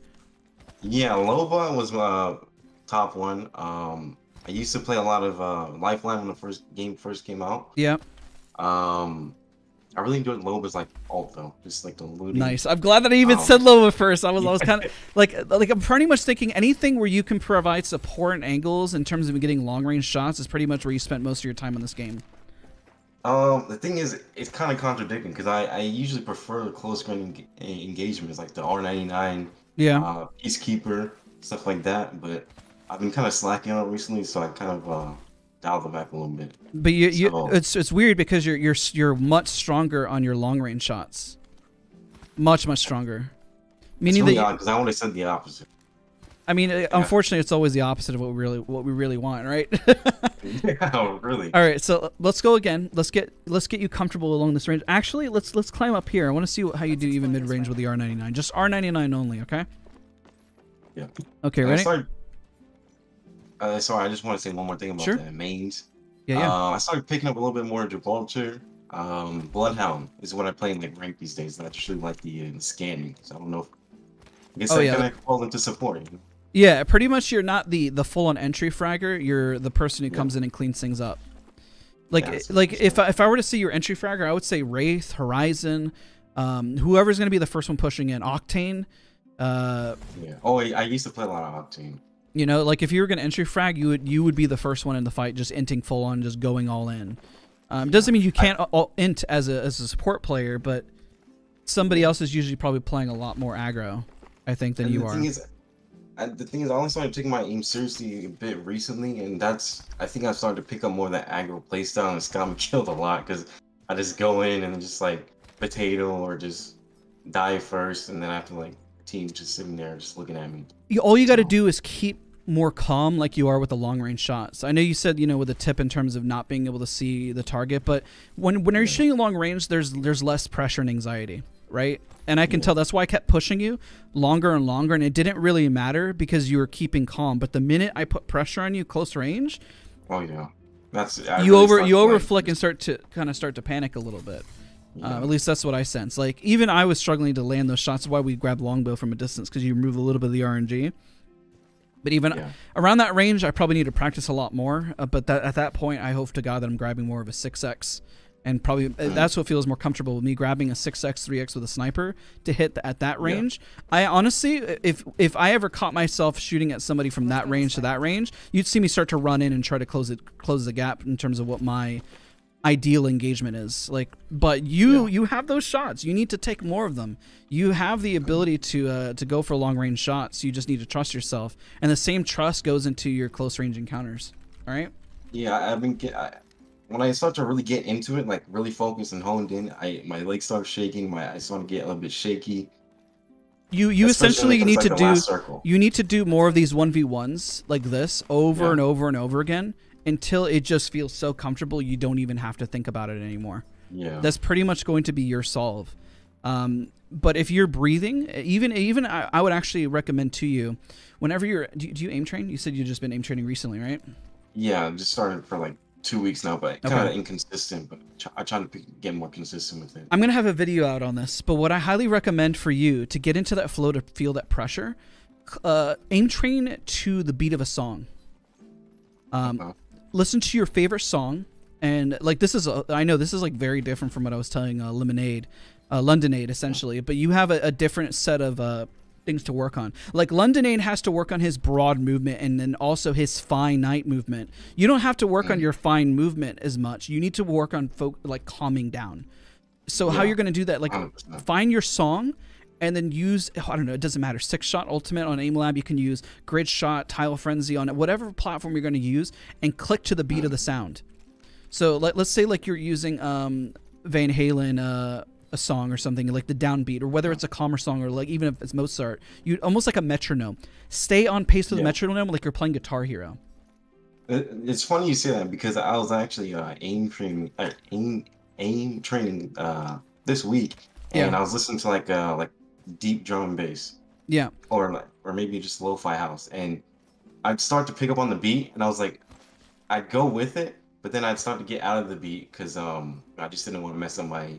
Yeah, Loba was my top one. I used to play a lot of Lifeline when the first game came out. Yeah. I really enjoyed Loba's like alt though, just like the looting. Nice. I'm glad that I even said Loba first. I was kind of like I'm pretty much thinking anything where you can provide support and angles in terms of getting long range shots is pretty much where you spent most of your time on this game. The thing is, it's kind of contradicting because I usually prefer close range engagements like the R99. Yeah. Peacekeeper. Stuff like that, but I've been kind of slacking on it recently, so I kind of dialed them back a little bit. But it's weird because you're much stronger on your long range shots, much stronger. Meaning it's really odd because I only said the opposite. I mean, yeah. Unfortunately, it's always the opposite of what we really want, right? Yeah, really. All right, so let's go again. Let's get you comfortable along this range. Actually, let's climb up here. I want to see how you do even mid range with the R99. Just R99 only, okay? Yeah. Okay, ready? Sorry, I just want to say one more thing about the mains. Yeah, yeah. I started picking up a little bit more Gibraltar. Bloodhound is what I play in like rank these days. And I just really like the scanning. So I don't know if I guess I kind of fall into support. You know? Yeah, pretty much you're not the full-on entry fragger. You're the person who comes in and cleans things up. Like if I were to see your entry fragger, I would say Wraith, Horizon, whoever's going to be the first one pushing in, Octane. I used to play a lot of Octane. You know, like if you were gonna entry frag, you would be the first one in the fight, just inting full on, just going all in. Doesn't mean you can't int as a support player, but somebody else is usually probably playing a lot more aggro, I think, than you are. The thing is, I only started taking my aim seriously a bit recently, and I think I've started to pick up more of that aggro playstyle, and it's got me killed a lot because I just go in and just like potato or just die first, and then I have to like. Team just sitting there just looking at me. All you got to do is keep more calm like you are with the long range shots. I know you said, you know, with a tip in terms of not being able to see the target, but when you're shooting long range, there's less pressure and anxiety, right? And I can tell that's why I kept pushing you longer and longer, and it didn't really matter because you were keeping calm. But the minute I put pressure on you close range, you overflick and start to panic a little bit. Yeah. At least that's what I sense. Like, even I was struggling to land those shots. That's why we grabbed Longbow from a distance, because you remove a little bit of the RNG. But even around that range, I probably need to practice a lot more. But at that point, I hope to God that I'm grabbing more of a 6X. And probably that's what feels more comfortable with me, grabbing a 6X, 3X with a sniper to hit at that range. Yeah. I honestly, if I ever caught myself shooting at somebody from that range to that range, you'd see me start to run in and try to close the gap in terms of what my ideal engagement is like. But you have those shots. You need to take more of them. You have the ability to go for long range shots. You just need to trust yourself, and the same trust goes into your close range encounters. All right. Yeah, I've been when I start to really get into it, like really focused and honed in, my legs start shaking. I start to get a little bit shaky. You especially need to do more of these 1v1s like this over and over and over again until it just feels so comfortable you don't even have to think about it anymore. Yeah, that's pretty much going to be your solve. But if you're breathing, even I would actually recommend to you, whenever you're do you aim train? You said you've just been aim training recently, right? Yeah, I'm just started for like 2 weeks now, but kind of inconsistent. But I try to get more consistent with it. I'm gonna have a video out on this, but what I highly recommend for you to get into that flow, to feel that pressure, aim train to the beat of a song. Listen to your favorite song, and like this is I know this is like very different from what I was telling LondonAid essentially, but you have a different set of things to work on. Like LondonAid has to work on his broad movement and then also his finite movement. You don't have to work on your fine movement as much. You need to work on like calming down. So how you're going to do that, like 100%. Find your song and then use, I don't know, it doesn't matter. 6-Shot Ultimate on Aim Lab. You can use Grid Shot, Tile Frenzy on it, whatever platform you're going to use, and click to the beat of the sound. So let's say like you're using Van Halen, a song or something, like the downbeat, or whether it's a calmer song or like even if it's Mozart, you almost like a metronome. Stay on pace with the metronome like you're playing Guitar Hero. It's funny you say that because I was actually aim training this week, and I was listening to like deep drum and bass, or maybe just lo-fi house, and I'd start to pick up on the beat, and I was like, I'd go with it, but then I'd start to get out of the beat because I just didn't want to mess up my.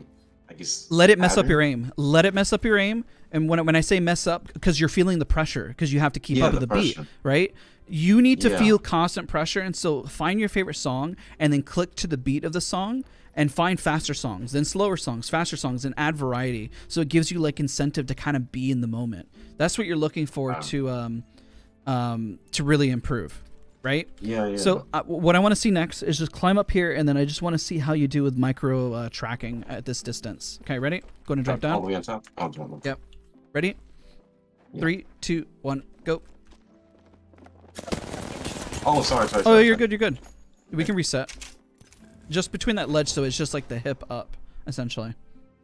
I guess let it mess up your aim. Let it mess up your aim. And when I say mess up, because you're feeling the pressure, because you have to keep up with the beat, right? You need to feel constant pressure. And so find your favorite song and then click to the beat of the song and find faster songs, then slower songs, faster songs, and add variety. So it gives you like incentive to kind of be in the moment. That's what you're looking for to really improve. Right? Yeah. So what I want to see next is just climb up here, and then I just want to see how you do with micro tracking at this distance. Okay, ready? Go ahead and drop down. All the way on top. Yep. Ready? Yeah. 3, 2, 1, go. Oh, sorry. Oh, you're good. You're good. We can reset. Just between that ledge, so it's just like the hip up, essentially.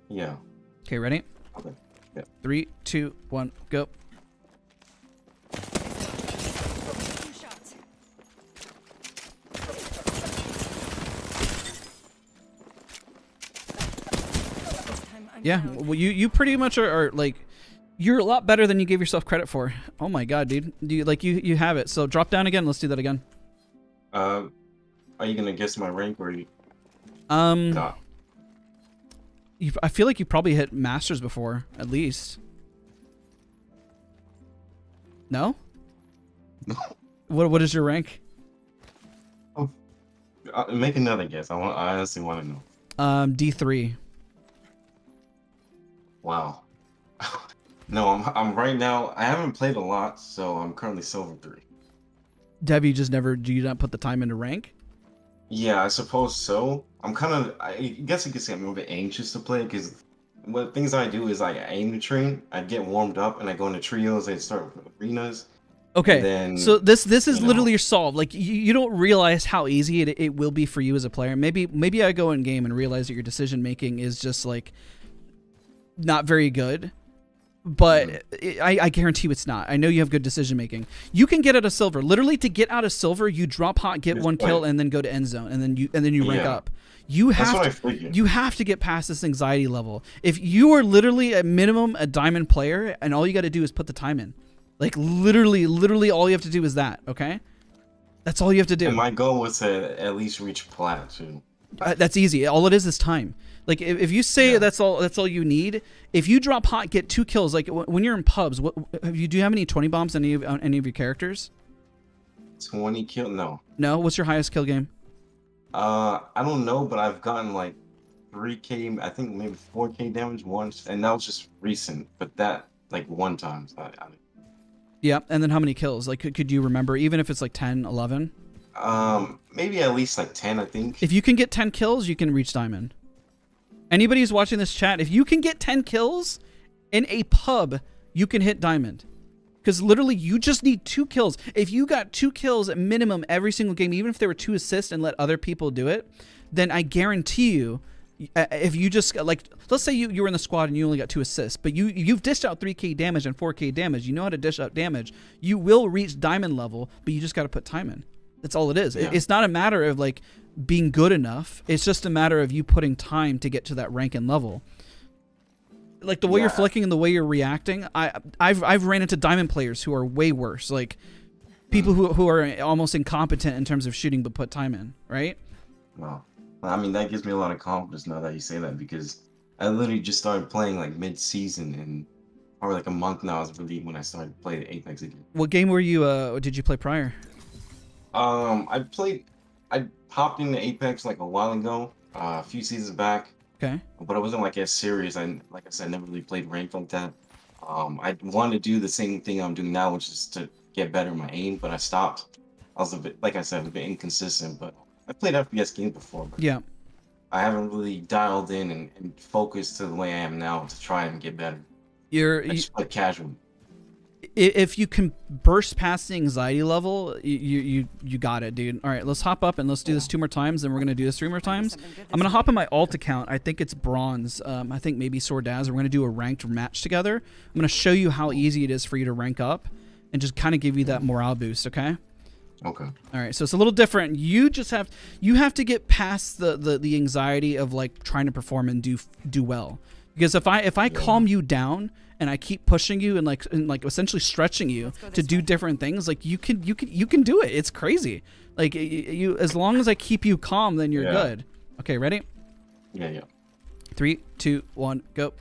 Yeah. Okay, ready? Okay. Yeah. 3, 2, 1, go. Yeah, well, you pretty much are like, you're a lot better than you gave yourself credit for. Oh my god, dude, you have it. So drop down again. Let's do that again. Are you gonna guess my rank or are you? Nah. I feel like you probably hit masters before, at least. No. What is your rank? Oh, make another guess. I honestly want to know. D3. Wow. No, I'm right now. I haven't played a lot, so I'm currently silver 3. Dev, do you not put the time into rank? Yeah, I suppose so. I guess you could say I'm a little bit anxious to play because what things I do is I aim to train, I get warmed up, and I go into trios. I start with arenas. Okay, then, so this is literally your solve. Like you don't realize how easy it will be for you as a player. Maybe I go in game and realize that your decision making is just like. Not very good, but I guarantee you it's not. I know you have good decision making. You can get out of silver. Literally, to get out of silver, you drop hot, get one kill, and then go to end zone, and then you rank up. You have to get past this anxiety level. If you are literally at minimum a diamond player, and all you got to do is put the time in, like literally all you have to do is that. Okay, that's all you have to do. And my goal was to at least reach plat too. That's easy. All it is time. Like if you say that's all you need. If you drop hot, get 2 kills. Like when you're in pubs, do you have any 20 bombs on any of your characters? 20 kill? No. No. What's your highest kill game? I don't know, but I've gotten like 3K, I think maybe 4K damage once, and that was just recent. But that like one time. So I mean. Yeah, and then how many kills? Like could you remember? Even if it's like 10, 11. Maybe at least like 10, I think. If you can get 10 kills, you can reach diamond. Anybody who's watching this chat, if you can get 10 kills in a pub, you can hit diamond. because literally you just need 2 kills. If you got 2 kills at minimum every single game, even if there were 2 assists and let other people do it, then I guarantee you, if you just, like, let's say you were in the squad and you only got 2 assists, but you've dished out 3k damage and 4k damage. You know how to dish out damage. You will reach diamond level, but you just got to put time in. That's all it is. Yeah. It's not a matter of like being good enough. It's just a matter of you putting time to get to that rank and level. Like the way you're flicking and the way you're reacting, I've ran into diamond players who are way worse. Like people who are almost incompetent in terms of shooting but put time in, right? Wow. I mean, that gives me a lot of confidence now that you say that, because I literally just started playing like mid-season, and probably like a month now I believe when I started playing Apex again. What game were you did you play prior? I popped into Apex like a while ago, a few seasons back. Okay. But I wasn't like as serious. Like I said, I never really played ranked like that. I wanted to do the same thing I'm doing now, which is to get better in my aim, but I stopped. I was a bit, like I said, a bit inconsistent, but I've played FPS games before, but yeah, I haven't really dialed in and focused to the way I am now to try and get better. I just play casual. If you can burst past the anxiety level, you got it, dude. All right, let's hop up and let's do this 2 more times, and we're gonna do this 3 more times. I'm gonna hop in my alt account. I think it's bronze. I think maybe Daz. We're gonna do a ranked match together. I'm gonna show you how easy it is for you to rank up, and just kind of give you that morale boost. Okay. Okay. All right. So it's a little different. You just have to get past the anxiety of like trying to perform and do well. Because if I calm you down and I keep pushing you and like essentially stretching you to do different things, like you can do it. It's crazy. Like you, as long as I keep you calm, then you're good. Okay. Ready? Yeah. Yeah. 3, 2, 1, go.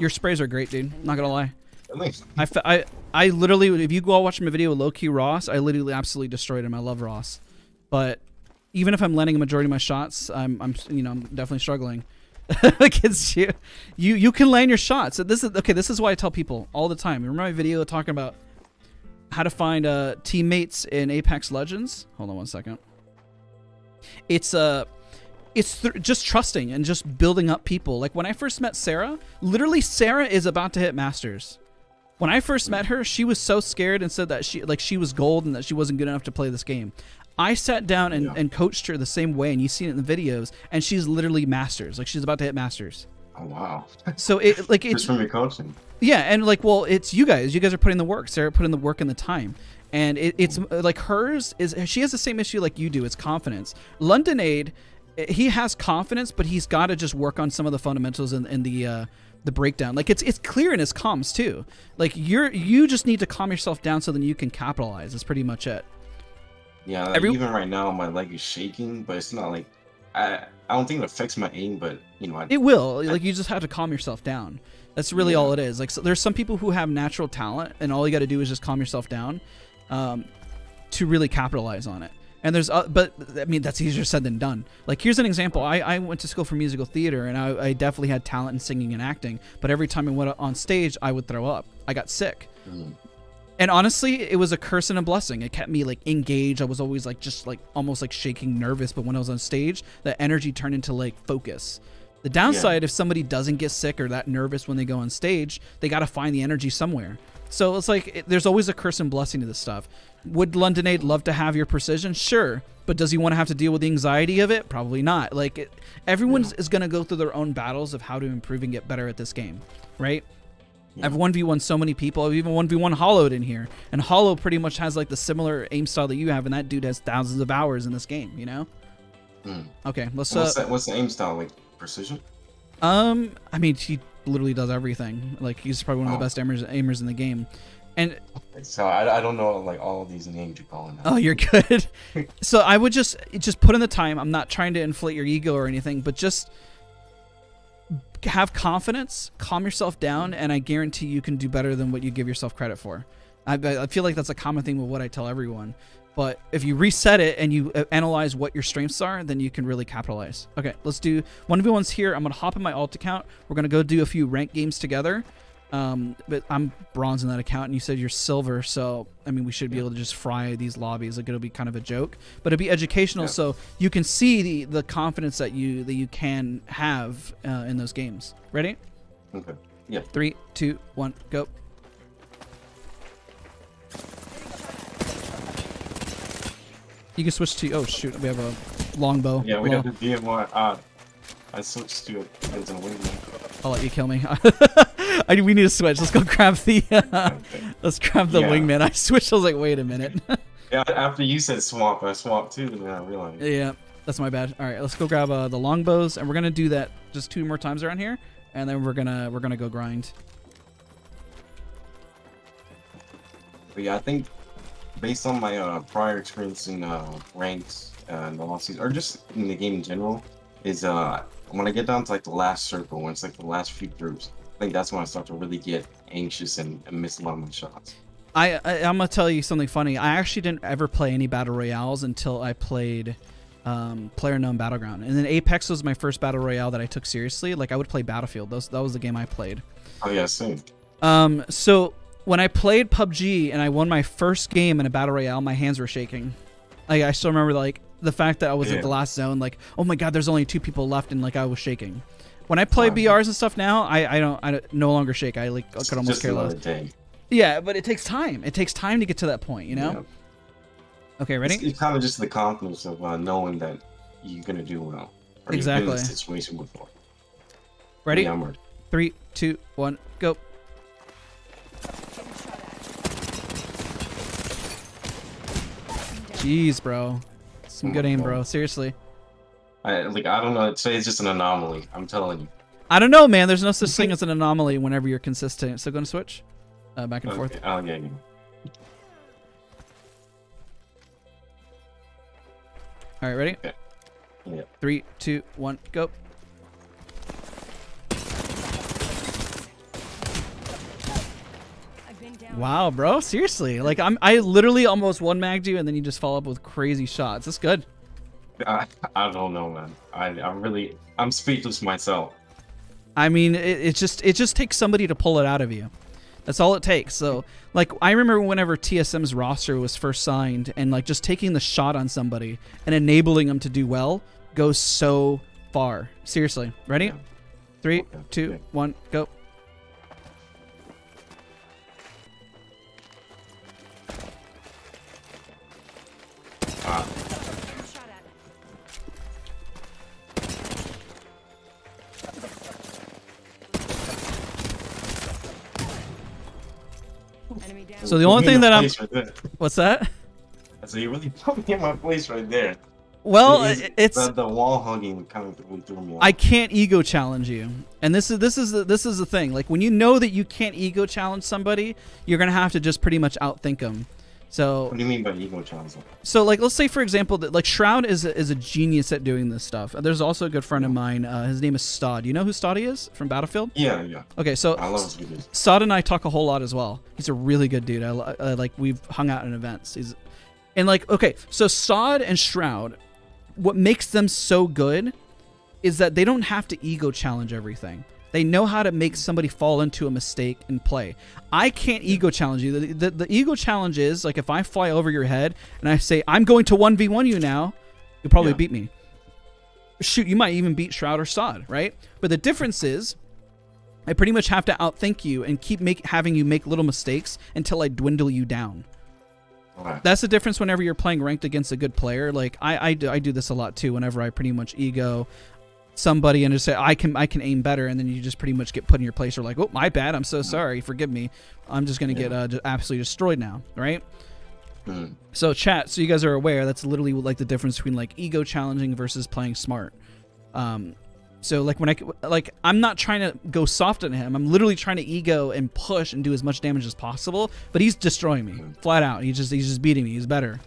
Your sprays are great, dude. Not gonna lie. I literally, if you go out watching my video with low-key Ross, I literally absolutely destroyed him. I love Ross, but even if I'm landing a majority of my shots, I'm definitely struggling against you. You can land your shots. So this is okay. This is why I tell people all the time. Remember my video talking about how to find teammates in Apex Legends? Hold on one second. It's a It's just trusting and just building up people. Like when I first met Sarah, literally Sarah is about to hit Masters. When I first met her, she was so scared and said that she was gold and that she wasn't good enough to play this game. I sat down and coached her the same way, and you've seen it in the videos, and she's literally Masters. Like she's about to hit Masters. Oh, wow. So it like it's from your coaching. Yeah, and like, well, it's you guys. You guys are putting the work. Sarah put in the work and the time. And it's like hers is, she has the same issue like you do. It's confidence. LondonAid, he has confidence, but he's got to just work on some of the fundamentals and the breakdown. Like it's clear in his comms too. Like you just need to calm yourself down so then you can capitalize. That's pretty much it. Yeah, like even right now my leg is shaking, but it's not like I don't think it affects my aim, but you know it will. Like you just have to calm yourself down. That's really all it is. Like so there's some people who have natural talent, and all you got to do is just calm yourself down to really capitalize on it. And there's, but I mean, that's easier said than done. Like, here's an example. I went to school for musical theater, and I definitely had talent in singing and acting. But every time I went on stage, I would throw up. I got sick. And honestly, it was a curse and a blessing. It kept me like engaged. I was always like, just like almost like shaking, nervous. But when I was on stage, that energy turned into like focus. The downside, if somebody doesn't get sick or that nervous when they go on stage, they got to find the energy somewhere. So it's like there's always a curse and blessing to this stuff. Would LondonAid love to have your precision? Sure. But does he want to have to deal with the anxiety of it? Probably not. Like everyone is going to go through their own battles of how to improve and get better at this game, right? Yeah. I've 1v1'd so many people. I've even 1v1 Hollowed in here. And Hollow pretty much has like the similar aim style that you have. And that dude has thousands of hours in this game, you know? Okay, let's... what's the aim style? Like precision? I mean, he literally does everything. Like he's probably one of the best aimers in the game. And so I don't know like all of these names you're calling out. Oh, you're good. So I would just put in the time. I'm not trying to inflate your ego or anything, but just have confidence, calm yourself down, and I guarantee you can do better than what you give yourself credit for. I feel like that's a common thing with what I tell everyone. But if you reset it and you analyze what your strengths are, then you can really capitalize. Okay, let's do 1v1s here. I'm gonna hop in my alt account. We're gonna go do a few ranked games together. But I'm bronze in that account, and you said you're silver, so I mean we should be able to just fry these lobbies. Like, it'll be kind of a joke, but it'll be educational, so you can see the confidence that you can have in those games. Ready? Okay. Yeah. 3, 2, 1, go. You can switch to, oh shoot, we have a longbow. Yeah, we have the DMR. I switched to a wingman. I'll let you kill me. We need to switch. Let's go grab the wingman. I switched. I was like, wait a minute. Yeah, after you said swamp, I swamped too, and then I realized. Yeah, that's my bad. All right, let's go grab the longbows, and we're gonna do that just 2 more times around here, and then we're gonna go grind. But yeah, I think, based on my prior experience in ranks in the last season, or just in the game in general, is when I get down to like the last circle, when it's like the last few groups, I think that's when I start to really get anxious and miss a lot of my shots. I'm gonna tell you something funny. I actually didn't ever play any battle royales until I played PlayerUnknown's Battleground, and then Apex was my first battle royale that I took seriously. Like, I would play Battlefield. That was the game I played. Oh yeah, same. So when I played PUBG and I won my first game in a battle royale, my hands were shaking. I still remember like the fact that I was at the last zone, like, oh my god, there's only 2 people left, and like I was shaking. When I play BRs and stuff now, I no longer shake. I like could almost care less. Yeah, but it takes time. It takes time to get to that point, you know. Yeah. Okay, ready? It's kind of just the confidence of knowing that you're gonna do well. Or exactly. You've been in this situation before. Ready? Yeah, I'm ready. 3, 2, 1, go. Jeez, bro. Some good aim, bro. Seriously. I don't know. Today is just an anomaly. I'm telling you. I don't know, man. There's no such thing as an anomaly whenever you're consistent. So going to switch back and forth. Yeah. All right, ready? Okay. Yeah. 3, 2, 1, go. Wow, bro, seriously. Like, I literally almost one-magged you, and then you just follow up with crazy shots. That's good. I don't know, man. I'm speechless myself. I mean, it just takes somebody to pull it out of you. That's all it takes. So, like, I remember whenever TSM's roster was first signed, and like just taking the shot on somebody and enabling them to do well goes so far. Seriously. Ready? 3, 2, 1, go. So the only thing that I'm... What's that? So you really put me in my place right there. Well, it's the wall hugging kind of threw me off. I can't ego challenge you, and this is the thing. Like, when you know that you can't ego challenge somebody, you're gonna have to just pretty much outthink them. So what do you mean by ego challenge? So, like, let's say for example that like Shroud is a genius at doing this stuff. There's also a good friend of mine. His name is Stodeh. You know who Stodeh is from Battlefield? Yeah. Okay, so I love Stodeh, and I talk a whole lot as well. He's a really good dude. Like, we've hung out in events. So Stodeh and Shroud, what makes them so good is that they don't have to ego challenge everything. They know how to make somebody fall into a mistake and play. I can't ego challenge you. The ego challenge is, like, if I fly over your head and I say, I'm going to 1v1 you now, you'll probably beat me. Shoot, you might even beat Shroud or Stodeh, right? But the difference is, I pretty much have to outthink you and keep having you make little mistakes until I dwindle you down. Right. That's the difference whenever you're playing ranked against a good player. Like, I do this a lot, too, whenever I pretty much ego somebody and just say, I can aim better, and then you just pretty much get put in your place, or like, oh, my bad, I'm so sorry, forgive me, I'm just gonna get absolutely destroyed now, right? So chat, so you guys are aware, that's literally like the difference between like ego challenging versus playing smart. So like when I'm not trying to go soft on him, I'm literally trying to ego and push and do as much damage as possible, but he's destroying me flat out. He's just beating me. He's better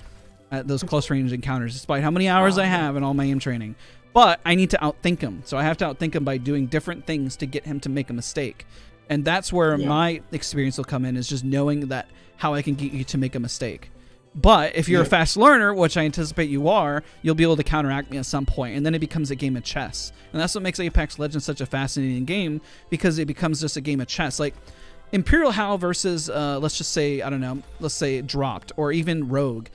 at those close range encounters, despite how many hours I have and all my aim training. But I need to outthink him. So I have to outthink him by doing different things to get him to make a mistake. And that's where my experience will come in, is just knowing that how I can get you to make a mistake. But if you're a fast learner, which I anticipate you are, you'll be able to counteract me at some point. And then it becomes a game of chess. And that's what makes Apex Legends such a fascinating game, because it becomes just a game of chess. Like, Imperial Howl versus, let's just say, I don't know, let's say Dropped or even Rogue.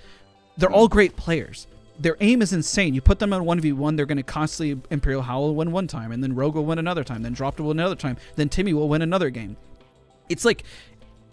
They're all great players. Their aim is insane. You put them on 1v1, they're going to constantly Imperial Howl will win one time, and then Rogue will win another time, then Dropped will win another time, then Timmy will win another game. It's like,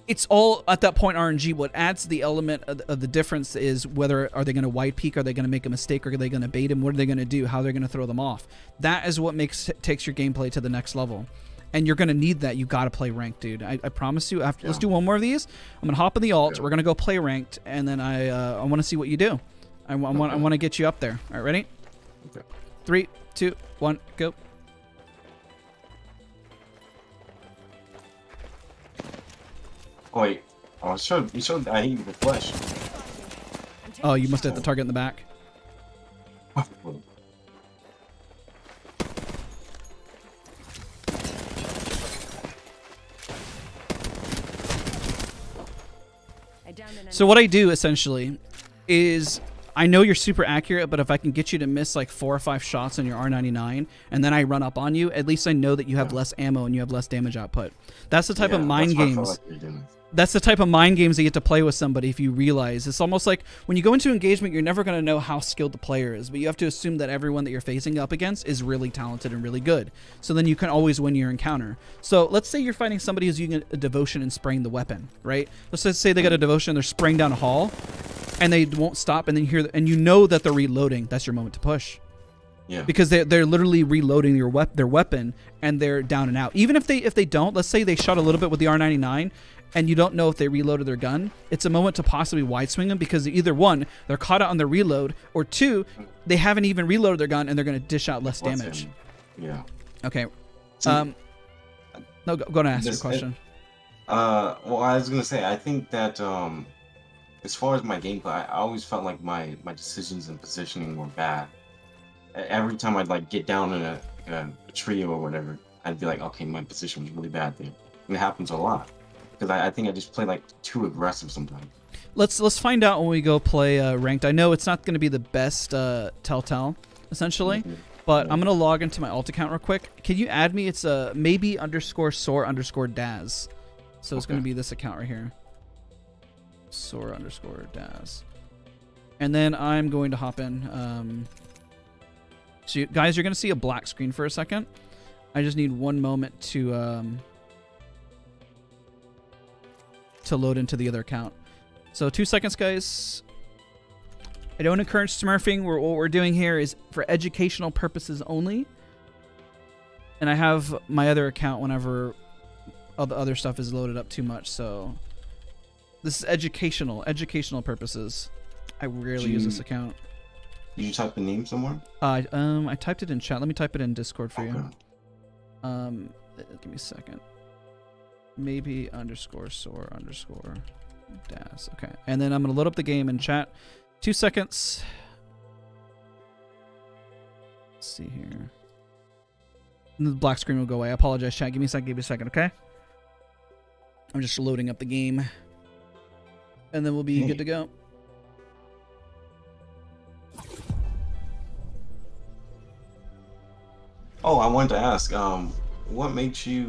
it's all at that point RNG. What adds the element of the difference is whether, are they going to wide peek, are they going to make a mistake, are they going to bait him, what are they going to do, how they're going to throw them off. That is what takes your gameplay to the next level. And you're going to need that. You got to play ranked, dude. I promise you. After, yeah. Let's do one more of these. I'm going to hop in the alt. Yeah. We're going to go play ranked. And then I want to see what you do. I want to get you up there. All right, ready? Okay. 3, 2, 1, go. Oh, wait. Oh, you showed I hit you with flesh. Oh, you must have hit the target in the back. So what I do essentially is I know you're super accurate, but if I can get you to miss like 4 or 5 shots on your R99 and then I run up on you, at least I know that you have less ammo and you have less damage output. That's the type of mind games. That's the type of mind games that you get to play with somebody if you realize. It's almost like when you go into engagement, you're never going to know how skilled the player is, but you have to assume that everyone that you're facing up against is really talented and really good. So then you can always win your encounter. So let's say you're fighting somebody who's using a devotion and spraying the weapon, right? Let's just say they got a devotion and they're spraying down a hall and they won't stop, and then you hear, and you know that they're reloading. That's your moment to push. Yeah. Because they're literally reloading your their weapon and they're down and out. Even if they don't, let's say they shot a little bit with the R99 and you don't know if they reloaded their gun, it's a moment to possibly wide swing them because either one, they're caught out on their reload, or 2, they haven't even reloaded their gun and they're going to dish out less damage. Yeah. Okay. So, no, go and ask your question. Well, I was going to say, I think that as far as my gameplay, I always felt like my decisions and positioning were bad. Every time I'd like get down in a tree or whatever, I'd be like, okay, my position was really bad there. And it happens a lot because I think I just play like too aggressive sometimes. Let's find out when we go play ranked. I know it's not going to be the best telltale essentially, but I'm gonna log into my alt account real quick. Can you add me? It's a maybe_sore_daz. So it's gonna be this account right here, sore_daz, and then I'm going to hop in. So you guys, you're going to see a black screen for a second. I just need one moment to load into the other account. So 2 seconds, guys. I don't encourage smurfing. What we're doing here is for educational purposes only. And I have my other account whenever all the other stuff is loaded up too much. So this is educational purposes. I rarely use this account. Did you type the name somewhere? I typed it in chat. Let me type it in Discord for you. Give me a second. Maybe _sore_daz. Okay. And then I'm going to load up the game in chat. 2 seconds. Let's see here. And the black screen will go away. I apologize, chat. Give me a second. Okay. I'm just loading up the game. And then we'll be good to go. Oh, I wanted to ask, what makes you,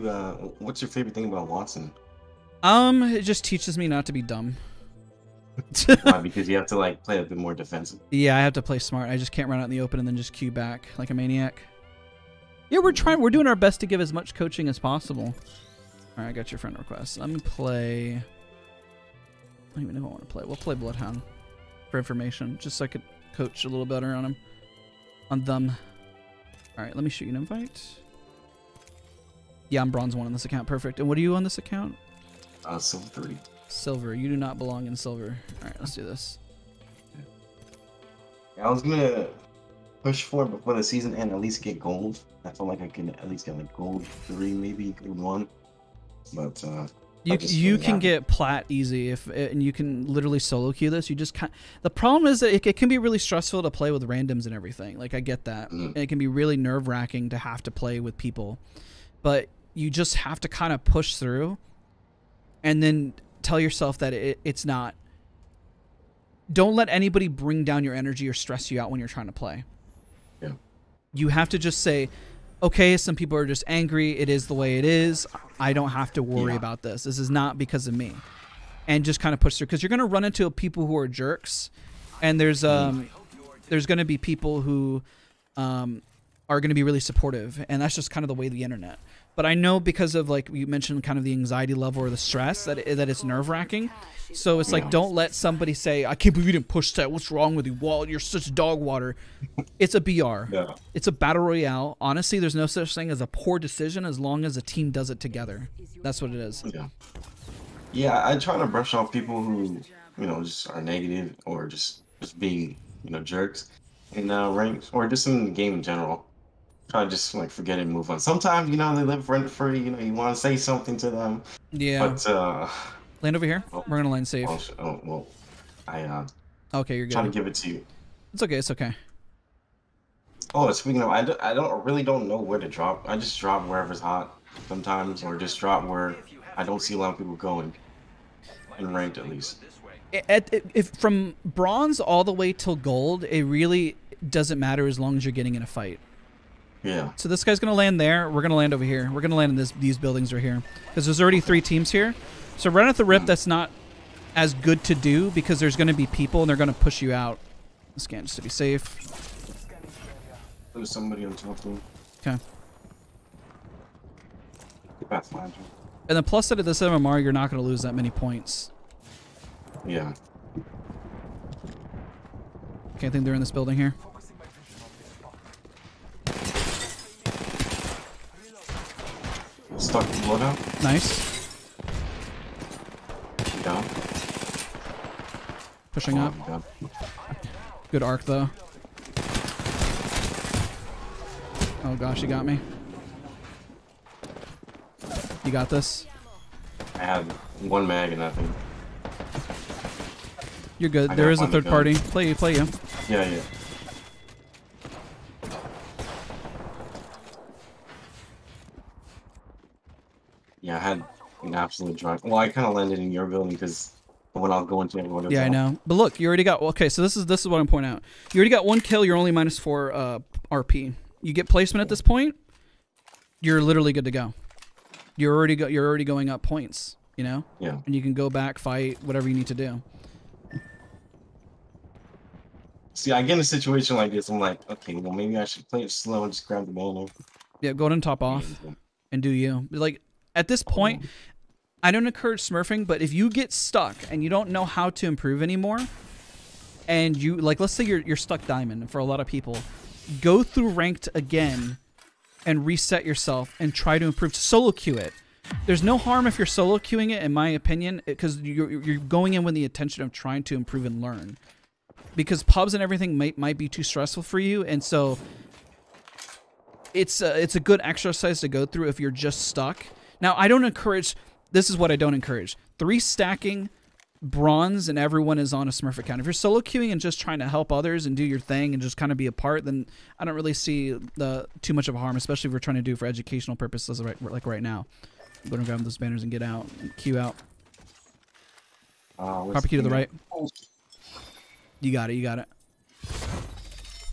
what's your favorite thing about Wattson? It just teaches me not to be dumb. Why? Because you have to, like, play a bit more defensive. Yeah, I have to play smart. I just can't run out in the open and then just queue back like a maniac. Yeah, we're doing our best to give as much coaching as possible. All right, I got your friend request. Let me play, I don't even know what I want to play. We'll play Bloodhound for information, just so I could coach a little better on him, on them. All right, let me shoot you an invite. Yeah, I'm bronze 1 on this account. Perfect. And what are you on this account? Silver 3. Silver. You do not belong in silver. All right, let's do this. Yeah, I was gonna push for it before the season and at least get gold. I feel like I can at least get like gold 3, maybe gold 1. But you can get plat easy and you can literally solo queue this. You just can't. The problem is that it can be really stressful to play with randoms and everything. Like I get that, and it can be really nerve wracking to have to play with people, but you just have to kind of push through, and then tell yourself that it's not. Don't let anybody bring down your energy or stress you out when you're trying to play. Yeah, you have to just say, okay, some people are just angry. It is the way it is. I don't have to worry about this. This is not because of me. And just kind of push through. Because you're going to run into people who are jerks. And there's going to be people who are going to be really supportive. And that's just kind of the way of the internet. But I know because of, like, you mentioned kind of the anxiety level or the stress, that it's nerve-wracking. So it's like, don't let somebody say, I can't believe you didn't push that. What's wrong with you? Wall, you're such dog water. It's a BR. Yeah. It's a battle royale. Honestly, there's no such thing as a poor decision as long as a team does it together. That's what it is. Yeah, I try to brush off people who, you know, just are negative or just being, you know, jerks in ranks or just in the game in general. Try to just, like, forget and move on. Sometimes, you know, they live rent-free. You know, you want to say something to them. Yeah. But, land over here. We're going to land safe. Oh, well, okay, you're good. Trying to give it to you. It's okay. It's okay. Oh, speaking of, I really don't know where to drop. I just drop wherever's hot sometimes, or just drop where I don't see a lot of people going. In ranked, at least. If from bronze all the way till gold, it really doesn't matter as long as you're getting in a fight. Yeah. So this guy's going to land there. We're going to land over here. We're going to land in these buildings right here. Because there's already three teams here. So right at the rip, that's not as good to do because there's going to be people and they're going to push you out. Scan just to be safe. There's somebody on top of me. Okay. And the plus side of this MMR, you're not going to lose that many points. Yeah. Okay, I think they're in this building here. Stuck the Bloodhound. Nice. Down. Pushing up. God. Good arc, though. Oh, gosh, you got me. You got this? I have one mag and nothing. You're good. There is a third party. Play you. Yeah. Yeah, I had an absolute drive. Well, I kind of landed in your building because when I'll go into everyone else. Yeah, I know. But look, you already got... Okay, so this is what I'm pointing out. You already got one kill. You're only -4 RP. You get placement at this point, you're literally good to go. You're already going up points, you know? Yeah. And you can go back, fight, whatever you need to do. See, I get in a situation like this, I'm like, okay, well, maybe I should play it slow and just grab the ball over. Yeah, go ahead and top off and do you. Like... At this point, I don't encourage smurfing, but if you get stuck and you don't know how to improve anymore, and you, like, let's say you're stuck diamond for a lot of people, go through ranked again and reset yourself and try to improve. Solo queue it. There's no harm if you're solo queuing it, in my opinion, because you're going in with the intention of trying to improve and learn. Because pubs and everything might be too stressful for you, and so it's a good exercise to go through if you're just stuck. Now, I don't encourage... This is what I don't encourage. 3 stacking bronze and everyone is on a smurf account. If you're solo queuing and just trying to help others and do your thing and just kind of be a part, then I don't really see too much of a harm, especially if we're trying to do it for educational purposes like right now. I'm going to grab those banners and get out and queue out. Copy queue to the right. You got it.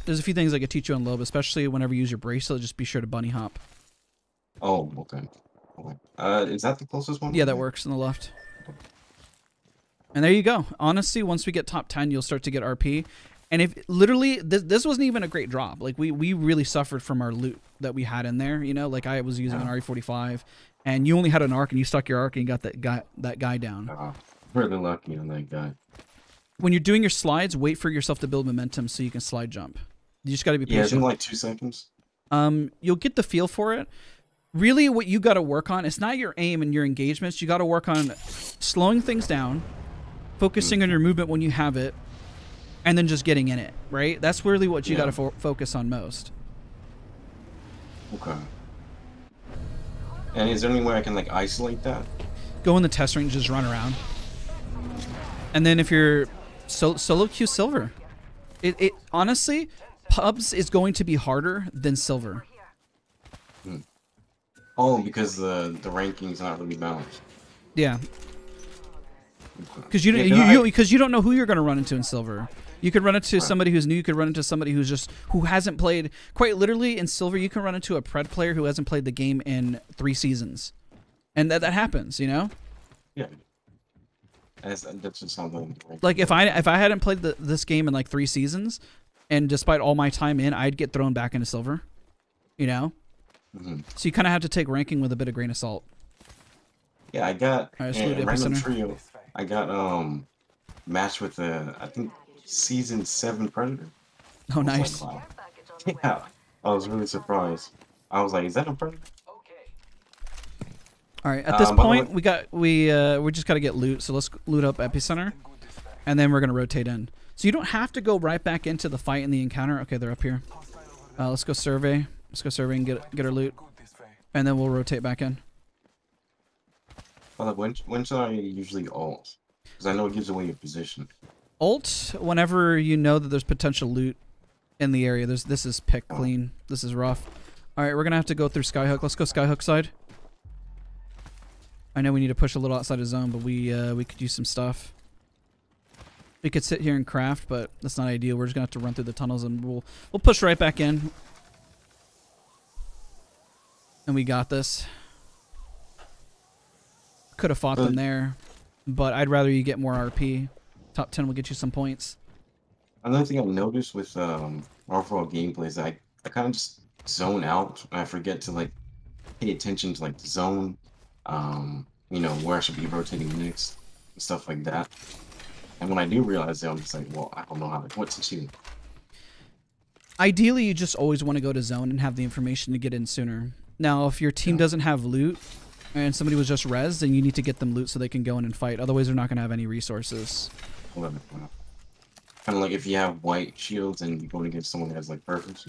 There's a few things I could teach you on Loba, especially whenever you use your bracelet. Just be sure to bunny hop. Oh, okay. Is that the closest one? Yeah, that works on the left. And there you go. Honestly, once we get top 10, you'll start to get RP. And if literally, this wasn't even a great drop. Like, we really suffered from our loot that we had in there. You know, like I was using an RE45, and you only had an arc, and you stuck your arc, and you got that guy down. Really lucky on that guy. When you're doing your slides, wait for yourself to build momentum so you can slide jump. You just got to be patient. Yeah, it's in like 2 seconds. You'll get the feel for it. Really, what you got to work on, it's not your aim and your engagements. You got to work on slowing things down, focusing on your movement when you have it, and then just getting in it, right? That's really what you got to focus on most. Okay. And is there any way I can, like, isolate that? Go in the test range, just run around. And then if you're solo queue silver, it honestly, pubs is going to be harder than silver. Oh, because the ranking's not really balanced. Yeah. Because you, you don't know who you're going to run into in silver. You could run into somebody who's new. You could run into somebody who's just who hasn't played. Quite literally in silver, you can run into a pred player who hasn't played the game in 3 seasons, and that happens. You know. Yeah. That's just something. Like if I hadn't played this game in like 3 seasons, and despite all my time in, I'd get thrown back into silver. You know. Mm-hmm. So you kind of have to take ranking with a bit of grain of salt. Yeah, I got a random trio. I got matched with a I think season 7 predator. Oh, nice. Like, wow. Yeah, I was really surprised. I was like, is that a predator? All right. At this point, we just gotta get loot. So let's loot up epicenter, and then we're gonna rotate in. So you don't have to go right back into the fight and the encounter. Okay, they're up here. Let's go survey. Let's go survey and get our loot, and then we'll rotate back in. Well, when should I usually ult? Because I know it gives away your position. Ult whenever you know that there's potential loot in the area. This is pick clean. This is rough. All right, we're gonna have to go through Skyhook. Let's go Skyhook side. I know we need to push a little outside of zone, but we could use some stuff. We could sit here and craft, but that's not ideal. We're just gonna have to run through the tunnels, and we'll push right back in. And we got this. Could have fought them there, but I'd rather you get more RP. Top 10 will get you some points. Another thing I've noticed with overall gameplay is that I kind of just zone out. I forget to like pay attention to like the zone, you know, where I should be rotating next, stuff like that. And when I do realize that, I'm just like, well, I don't know how to, what to do. Ideally, you just always want to go to zone and have the information to get in sooner. Now, if your team doesn't have loot, and somebody was just rezzed, and you need to get them loot so they can go in and fight. Otherwise, they're not going to have any resources. Kind of like if you have white shields and you're going against someone that has like purples.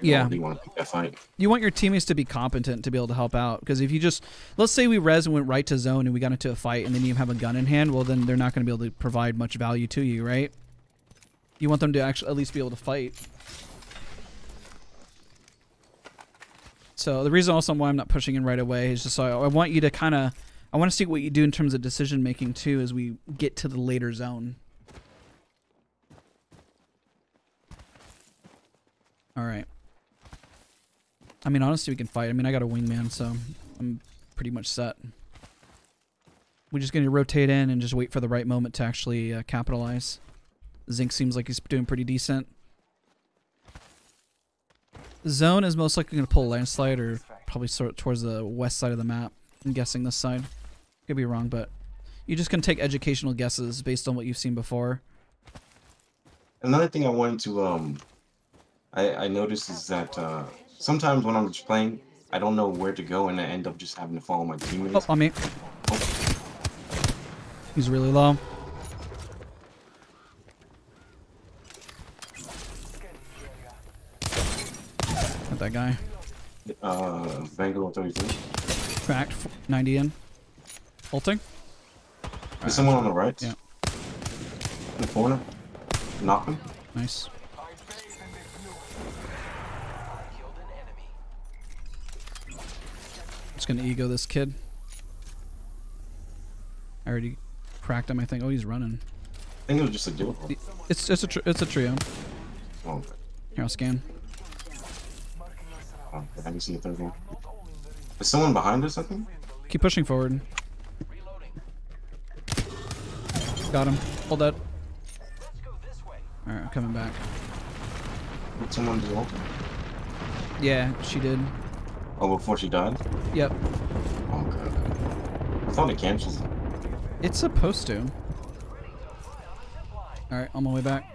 Yeah. You want to pick that fight. You want your teammates to be competent to be able to help out. Because if you just, let's say we rezzed and went right to zone and we got into a fight and then you have a gun in hand, well then they're not going to be able to provide much value to you, right? You want them to actually at least be able to fight. So the reason also why I'm not pushing in right away is just so I want you to kind of, I want to see what you do in terms of decision making too as we get to the later zone. All right. I mean, honestly, we can fight. I mean, I got a wingman, so I'm pretty much set. We're just going to rotate in and just wait for the right moment to actually capitalize. Zink seems like he's doing pretty decent. Zone is most likely going to pull a landslide or probably sort towards the west side of the map. I'm guessing this side. Could be wrong, but you just can take educational guesses based on what you've seen before. Another thing I wanted to, I noticed is that sometimes when I'm just playing, I don't know where to go and I end up just having to follow my teammates. Oh, on me. Oh. He's really low. That guy. Bangalore 33. Cracked. 90 in. Ulting. There's someone on the right. Yeah. In the corner. Knock him. Nice. Just gonna ego this kid. I already cracked him. I think. Oh, he's running. I think it was just a duo. It's a trio. Oh, okay. Here, I'll scan. Oh, I haven't seen the third one. Is someone behind us, I think? Keep pushing forward. Got him. Hold that. Alright, I'm coming back. Did someone do ult? Yeah, she did. Oh, before she died? Yep. Oh, God. I thought it cancels. It's supposed to. Alright, on my way back.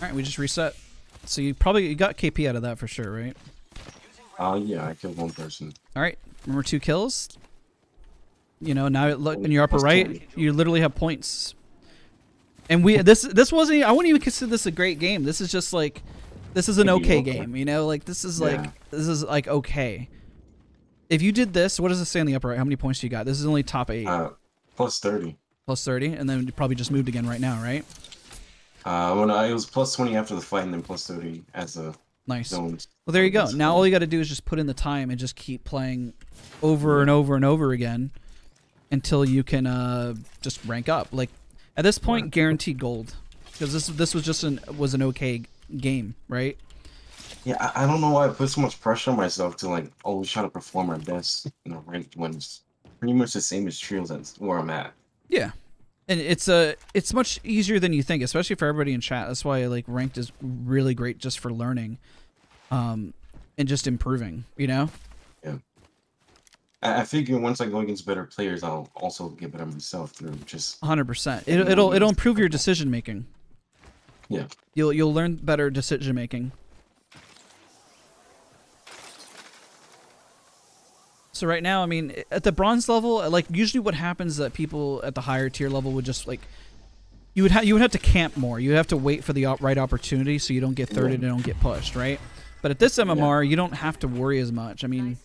Alright, we just reset. So you got KP out of that for sure, right? Yeah, I killed one person. Alright, remember 2 kills? You know, now look in your upper right, you literally have points. And we this wasn't, I wouldn't even consider this a great game. This is just like, this is an okay game, you know? Like this is like, this is like okay. If you did this, what does it say in the upper right? How many points do you got? This is only top 8. Plus 30. Plus 30, and then you probably just moved again right now, right? When it was plus 20 after the fight, and then plus 30 as a Nice. Well, there you go. Now all you got to do is just put in the time and just keep playing over and over and over again until you can just rank up. Like at this point, guarantee gold, because this was just an okay game, right? Yeah, I don't know why I put so much pressure on myself to like always try to perform my best in a ranked when it's pretty much the same as trios and where I'm at. Yeah. And it's much easier than you think, especially for everybody in chat. That's why like ranked is really great just for learning, and just improving. You know. Yeah. I figure once I go against better players, I'll also get better myself through just. 100%. It'll improve your decision making. Yeah. You'll learn better decision making. So right now, I mean, at the bronze level, like usually what happens is that people at the higher tier level would just like, you would have to camp more. You'd have to wait for the right opportunity so you don't get thirded and don't get pushed, right? But at this MMR, you don't have to worry as much. I mean,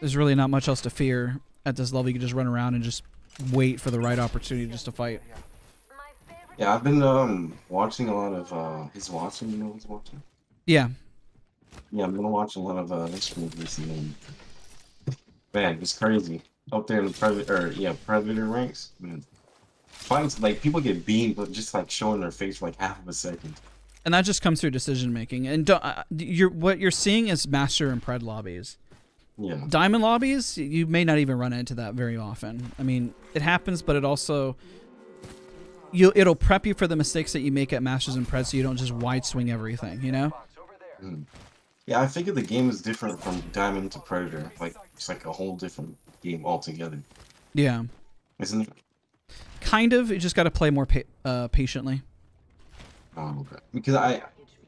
there's really not much else to fear at this level. You can just run around and just wait for the right opportunity just to fight. Yeah, I've been watching a lot of his Wattson. You know his Wattson? Yeah. Yeah, I'm gonna watch a lot of streams recently. Man, it's crazy up there in the predator ranks. Man, finds like people get beamed, but just like showing their face for like half of a second. And that just comes through decision making. And what you're seeing is master and pred lobbies. Yeah. Diamond lobbies, you may not even run into that very often. I mean, it happens, but it also it'll prep you for the mistakes that you make at masters and pred, so you don't just wide swing everything. You know. Mm. Yeah, I figured the game is different from Diamond to Predator. Like, it's like a whole different game altogether. Yeah. Isn't it? Kind of. You just got to play more patiently. Oh, okay. Because I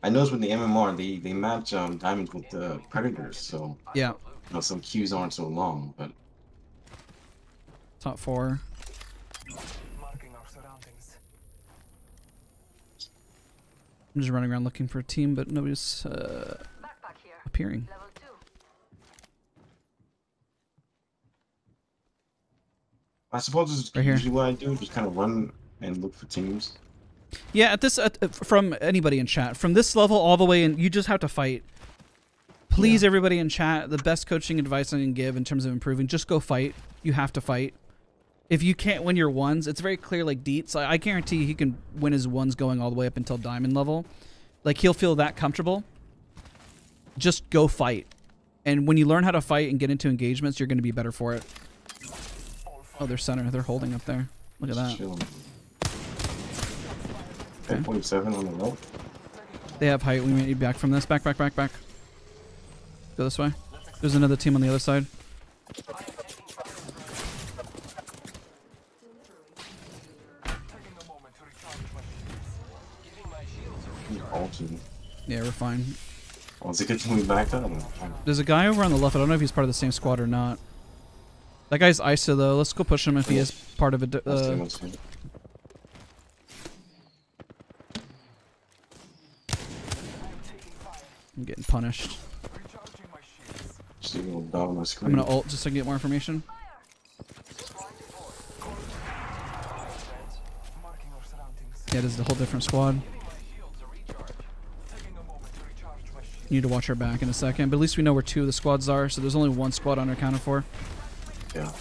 noticed with the MMR, they match Diamond with the Predators, so... Yeah. You know, some queues aren't so long, but... Top four. I'm just running around looking for a team, but nobody's... appearing. I suppose this is usually what I do, just kind of run and look for teams. Yeah, from anybody in chat, from this level all the way in, you just have to fight. Please, everybody in chat, the best coaching advice I can give in terms of improving, just go fight. You have to fight. If you can't win your ones, it's very clear, like Dietz, I guarantee he can win his ones going all the way up until diamond level. Like, he'll feel that comfortable. Just go fight. And when you learn how to fight and get into engagements, you're going to be better for it. Oh, they're center. They're holding up there. Look at that. Okay. 8.7 on the rope. They have height. We may need back from this. Back, back, back, back. Go this way. There's another team on the other side. Yeah, we're fine. Oh, is it good to move back up? There's a guy over on the left. I don't know if he's part of the same squad or not. That guy's ISO though. Let's go push him if he is part of a. I'm getting punished. I'm gonna ult just so I can get more information. Yeah, this is a whole different squad. Need to watch her back in a second, but at least we know where two of the squads are, so there's only one squad unaccounted for. Yeah.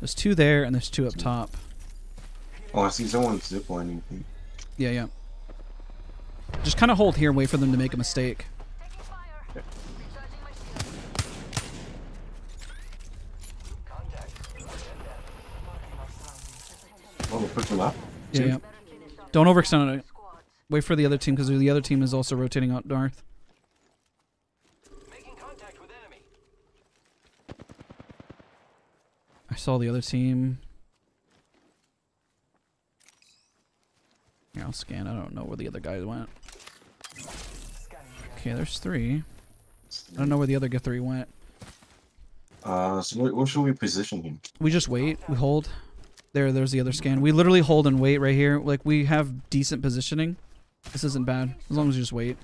There's two there, and there's two up top. Oh, I see someone ziplining. Yeah, yeah. Just kind of hold here and wait for them to make a mistake. Yeah. Oh, push them up. Yeah, yeah. Don't overextend it. Wait for the other team, because the other team is also rotating out north. Making contact with enemy. I saw the other team. Here, I'll scan. I don't know where the other guy went. Okay, there's three. I don't know where the other three went. So what should we position him? We just wait. We hold. There's the other scan. We literally hold and wait right here. Like, we have decent positioning. This isn't bad, as long as you just wait.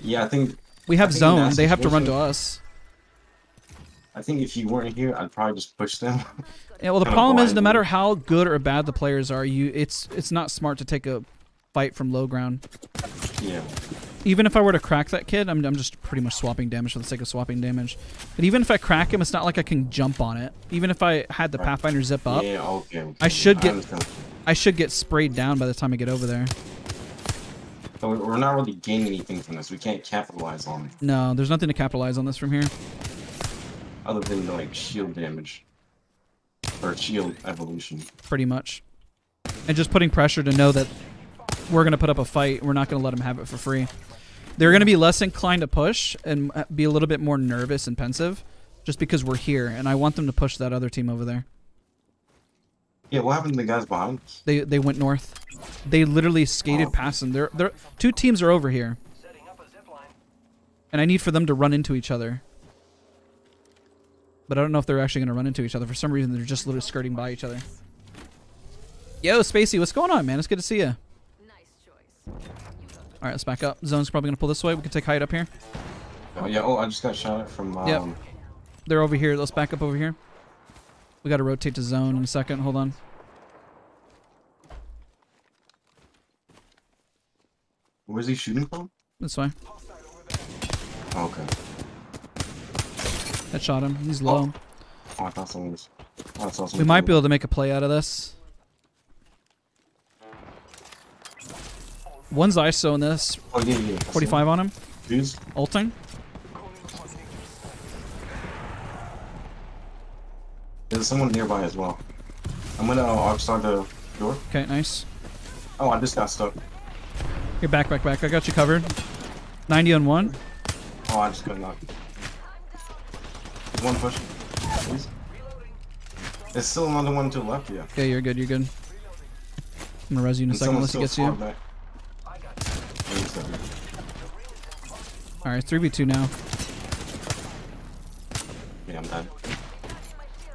Yeah, I think... We have zone. They have to run to us. I think if you weren't here, I'd probably just push them. Yeah, well, the problem is, no matter how good or bad the players are, it's not smart to take a fight from low ground. Yeah. Even if I were to crack that kid, I'm just pretty much swapping damage for the sake of swapping damage. But even if I crack him, it's not like I can jump on it. Even if I had the Pathfinder zip up, yeah, okay. I should get sprayed down by the time I get over there. So we're not really gaining anything from this. We can't capitalize on it. No, there's nothing to capitalize on this from here. Other than like shield damage. Or shield evolution. Pretty much. And just putting pressure to know that we're going to put up a fight. We're not going to let them have it for free. They're going to be less inclined to push and be a little bit more nervous and pensive just because we're here. And I want them to push that other team over there. Yeah, what happened to the guys behind us? They went north. They literally skated past them. They're, two teams are over here. And I need for them to run into each other. But I don't know if they're actually going to run into each other. For some reason, they're just literally skirting by each other. Yo, Spacey, what's going on, man? It's good to see you. All right, let's back up. Zone's probably going to pull this way. We can take height up here. Oh, yeah. Oh, I just got shot at from... Yep. They're over here. Let's back up over here. We got to rotate to zone in a second. Hold on. Where's he shooting from? This way. Oh, okay. That shot him. He's low. Oh, I thought someone was... I saw someone. We might be able to make a play out of this. One's ISO in this. Oh, yeah, yeah. 45 on him. Fuse. Ulting. There's someone nearby as well. I'm gonna start the door. Okay, nice. Oh, I just got stuck. Here, back. I got you covered. 90 on one. Oh, I just got knocked. One push. Please. There's still another one to the left, yeah. Okay, you're good. I'm gonna res you in a second unless he gets you. Back. Alright, 3v2 now. Yeah, I'm dead.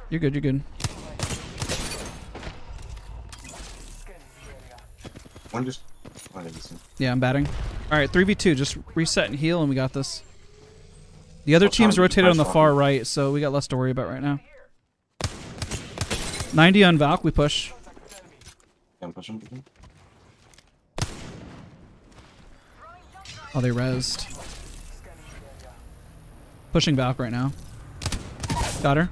You're good. One just... Yeah, I'm batting. Alright, 3v2. Just reset and heal and we got this. The other team's rotated on the far right, so we got less to worry about right now. 90 on Valk, we push. I'm pushing. Oh, they rezzed. Pushing Valk right now. Got her.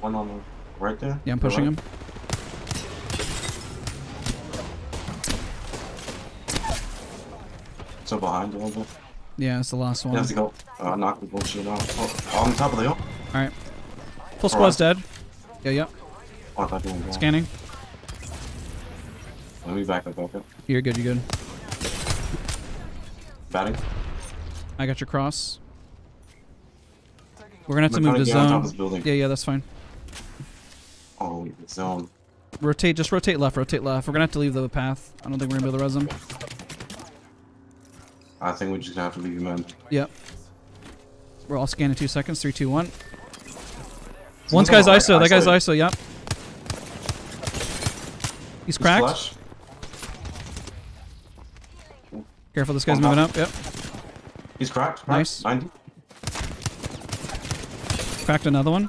One on the right there? Yeah, I'm pushing him. So behind a little bit? Yeah, it's the last one. You have to go knock the bullshit out. Oh, on top of the hill. Alright. Full squad's dead. Yeah. Oh, scanning. Let me back up, okay? You're good. Batting. I got your cross. We're going to have to move to zone. Yeah, that's fine. Oh, zone. Rotate, just rotate left. We're going to have to leave the path. I don't think we're going to be able to res them. I think we just have to leave him in. Yep. We're all scanning 2 seconds. 3, 2, 1. One's guy's ISO. That guy's ISO, yep. He's cracked. Flush. Careful, this guy's moving up. Yep. He's cracked. Nice. 90. Cracked another one.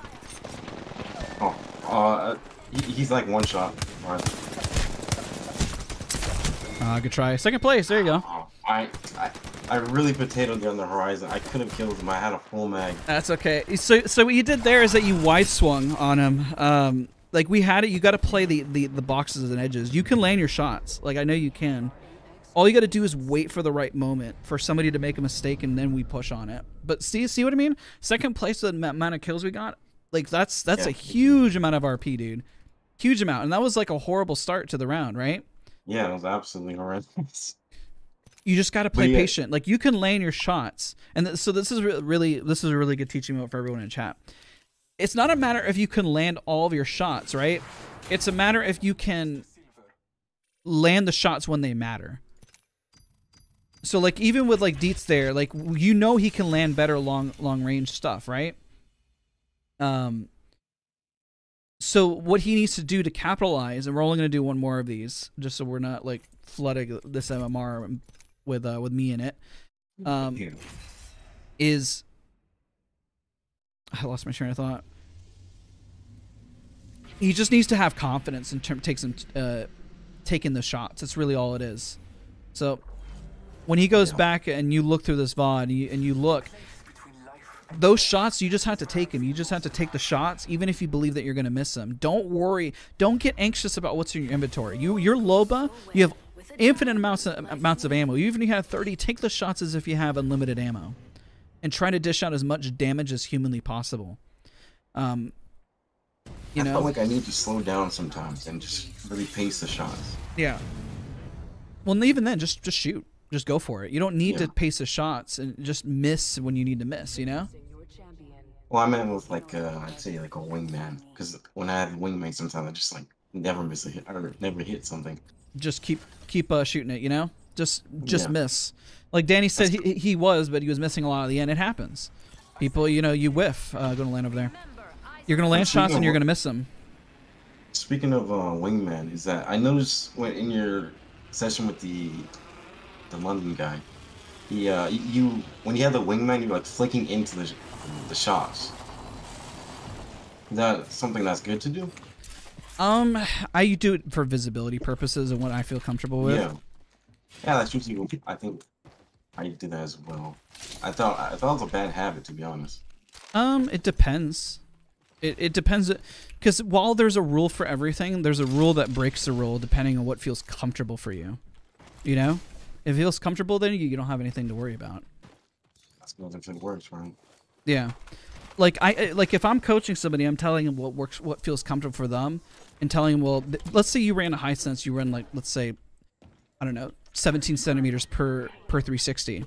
Oh, he's like one shot. All right. Good try. Second place. There you go. I really potatoed on the Horizon. I could have killed him. I had a full mag. That's okay. So what you did there is that you wide swung on him. Like we had it. You got to play the boxes and edges. You can land your shots. Like I know you can. All you got to do is wait for the right moment for somebody to make a mistake, and then we push on it. But see what I mean? Second place, the amount of kills we got, like that's a huge amount of RP, dude. Huge amount, and that was like a horrible start to the round, right? Yeah, it was absolutely horrendous. You just got to play patient. Like you can land your shots, and so this is a really good teaching moment for everyone in chat. It's not a matter if you can land all of your shots, right? It's a matter if you can land the shots when they matter. So like even with like Dietz there, like you know he can land better long range stuff, right? So what he needs to do to capitalize, and we're only going to do one more of these, just so we're not like flooding this MMR with me in it, is I lost my train of thought. he just needs to have confidence in taking the shots. That's really all it is. So when he goes back and you look through this VOD and you look, those shots, you just have to take them. You just have to take the shots, even if you believe that you're going to miss them. Don't worry. Don't get anxious about what's in your inventory. You're Loba. You have infinite amounts of ammo. Even if you have 30, take the shots as if you have unlimited ammo, and try to dish out as much damage as humanly possible. You know, I feel like I need to slow down sometimes and just really pace the shots. Yeah. Well, even then, just shoot. Just go for it. You don't need to pace the shots and just miss when you need to miss, you know? Well, I meant with, like, I'd say, like, a wingman. Because when I have a wingman, sometimes I just, like, never miss a hit. I never hit something. Just keep shooting it, you know? Just miss. Like Danny said, he was, but he was missing a lot at the end. It happens. People, you know, you whiff going to land over there. You're going to land shots and you're going to miss them. Speaking of wingman, is that I noticed when in your session with the London guy, he you when you had the wingman, you were like flicking into the shots. Is that something that's good to do? I do it for visibility purposes and what I feel comfortable with. Yeah. Yeah, that's usually what I think. I did that as well. I thought it was a bad habit, to be honest. It depends. It depends, because while there's a rule for everything, there's a rule that breaks the rule depending on what feels comfortable for you. You know, if it feels comfortable, then you don't have anything to worry about. That's another thing that works, right? Yeah, like if I'm coaching somebody, I'm telling them what works, what feels comfortable for them, and telling them, well, let's say you ran a high sense, you run like, let's say, I don't know, 17 centimeters per 360.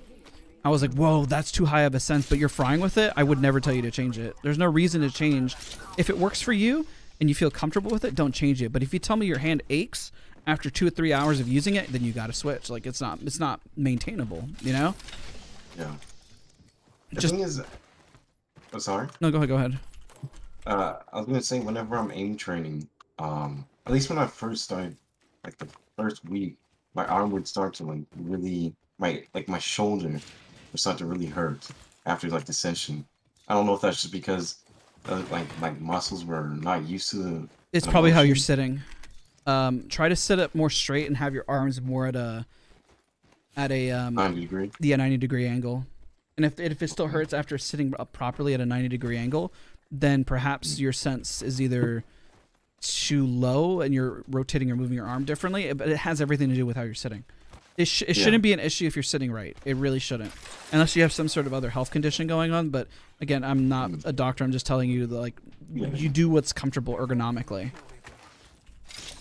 I was like, whoa, that's too high of a sense, but you're frying with it. I would never tell you to change it. There's no reason to change. If it works for you and you feel comfortable with it, don't change it. But if you tell me your hand aches after 2 or 3 hours of using it, then you got to switch. Like, it's not maintainable, you know? Yeah. The thing is, oh, sorry. No, go ahead. I was going to say, whenever I'm aim training, at least when I first started, like the first week, my arm would start to like really, my shoulder would start to really hurt after like the session. I don't know if that's just because my muscles were not used to the. It's probably how you're sitting. Try to sit up more straight and have your arms more at a 90 degree. Yeah, 90 degree angle. And if it still hurts after sitting up properly at a 90 degree angle, then perhaps your sense is either too low and you're rotating or moving your arm differently, but it has everything to do with how you're sitting. It shouldn't be an issue if you're sitting right. It really shouldn't, unless you have some sort of other health condition going on. But again, I'm not a doctor. I'm just telling you that, like, you do what's comfortable ergonomically.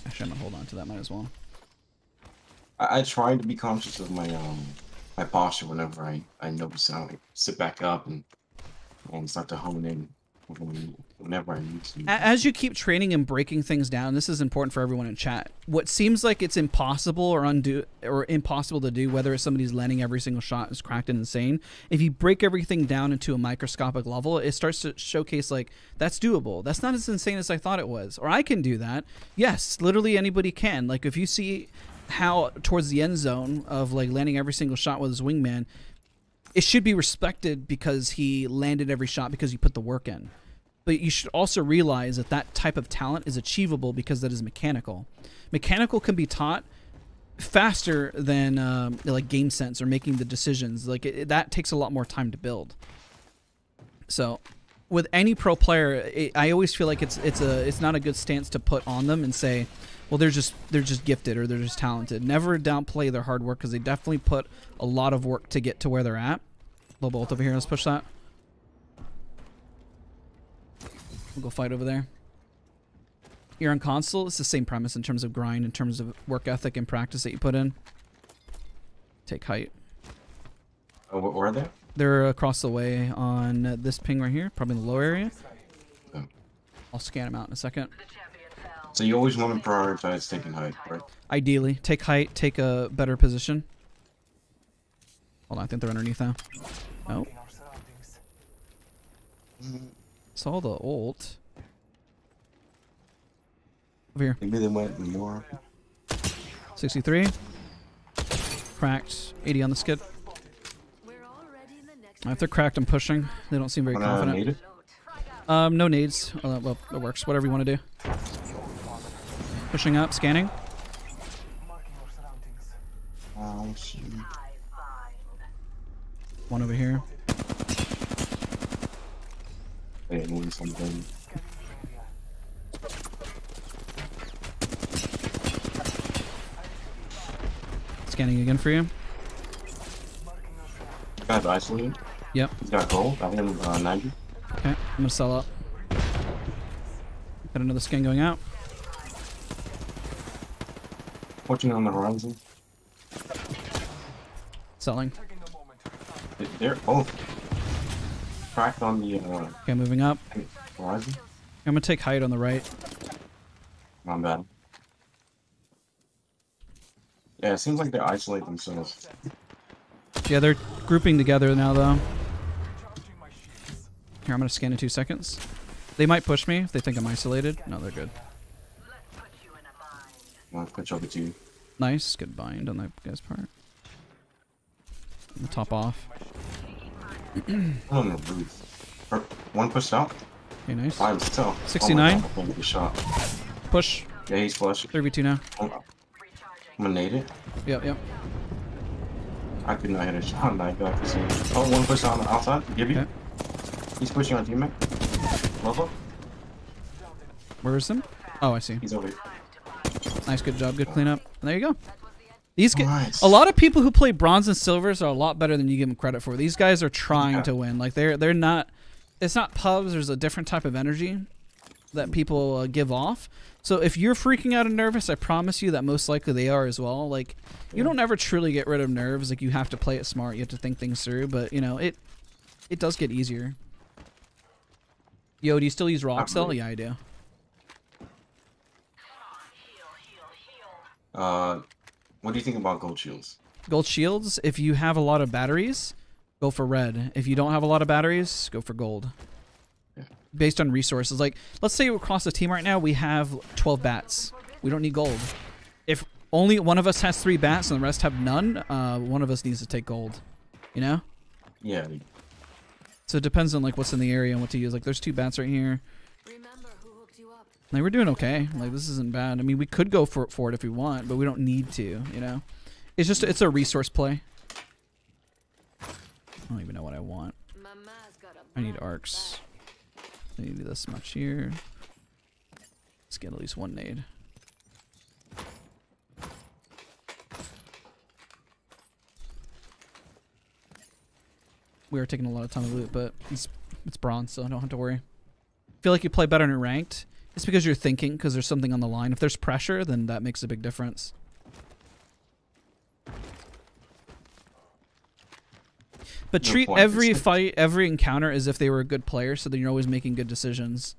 Actually, I'm gonna hold on to that. Might as well. I try to be conscious of my posture whenever I notice. I like, sit back up and start to hone in whenever I need to. As you keep training and breaking things down, this is important for everyone in chat. What seems like it's impossible or impossible to do, whether it's somebody's landing every single shot is cracked and insane, if you break everything down into a microscopic level, it starts to showcase like, that's doable. That's not as insane as I thought it was. Or I can do that. Yes, literally anybody can. Like, if you see how towards the end zone of like landing every single shot with his wingman, it should be respected because he landed every shot because you put the work in. But you should also realize that that type of talent is achievable because that is mechanical. Mechanical can be taught faster than like game sense or making the decisions. Like that takes a lot more time to build. So with any pro player, I always feel like it's not a good stance to put on them and say, well, they're just gifted or they're just talented. Never downplay their hard work because they definitely put a lot of work to get to where they're at. Loba ult over here. Let's push that. We'll go fight over there. You're on console. It's the same premise in terms of grind, in terms of work ethic and practice that you put in. Take height. Oh, where are they? They're across the way on this ping right here, probably in the low area. Oh. I'll scan them out in a second. So you always want to prioritize taking height, right? Ideally. Take height, take a better position. Hold on, I think they're underneath now. Nope. Saw the ult. Over here. Maybe they went more. 63. Cracked. 80 on the skid. If they're cracked, I'm pushing. They don't seem very confident. No nades. Well, it works. Whatever you want to do. Pushing up, scanning. Oh, shoot. One over here. Hey, I'm winning something. Scanning again for you. Guy's isolated. Yep. He's got gold. I hit him 90. Okay, I'm gonna sell up. Got another scan going out. Watching on the horizon. Selling. They're both cracked on the. Okay, moving up. Horizon. I'm gonna take height on the right. Not bad. Yeah, it seems like they isolate themselves. Yeah, they're grouping together now, though. Here, I'm gonna scan in 2 seconds. They might push me if they think I'm isolated. No, they're good. I'll put you over to you. Nice, good bind on that guy's part. I'm gonna top off. On the roof. One pushed out. Okay, nice. 69. Oh God, shot. Push. Yeah, he's flush. 3v2 now. I'm gonna nade it. Yep, yep. I could not hit a shot, and I got to see. Oh, one push on the outside. Gibby. Okay. He's pushing on teammate. Loba. Where is him? Oh, I see. He's over here. Nice, good job, good cleanup. And there you go. These guys, a lot of people who play bronze and silvers are a lot better than you give them credit for. These guys are trying to win. Like they're not. It's not pubs. There's a different type of energy that people give off. So if you're freaking out and nervous, I promise you that most likely they are as well. Like you don't ever truly get rid of nerves. Like you have to play it smart. You have to think things through. But you know it does get easier. Yo, do you still use Roxel? Yeah, I do. What do you think about gold shields? Gold shields, if you have a lot of batteries, go for red. If you don't have a lot of batteries, go for gold. Based on resources. Like, let's say across the team right now, we have 12 bats. We don't need gold. If only one of us has 3 bats and the rest have none, one of us needs to take gold. You know? Yeah. So it depends on, like, what's in the area and what to use. Like, there's 2 bats right here. Remember who hooked you up. Like, we're doing okay. Like, this isn't bad. I mean, we could go for it if we want, but we don't need to, you know? It's just, it's a resource play. I don't even know what I want. I need arcs. I need this much here. Let's get at least one nade. We are taking a lot of time to loot, but it's bronze, so I don't have to worry. I feel like you play better in ranked. It's because you're thinking, because there's something on the line. If there's pressure, then that makes a big difference. But treat every fight, every encounter as if they were a good player, so that you're always making good decisions.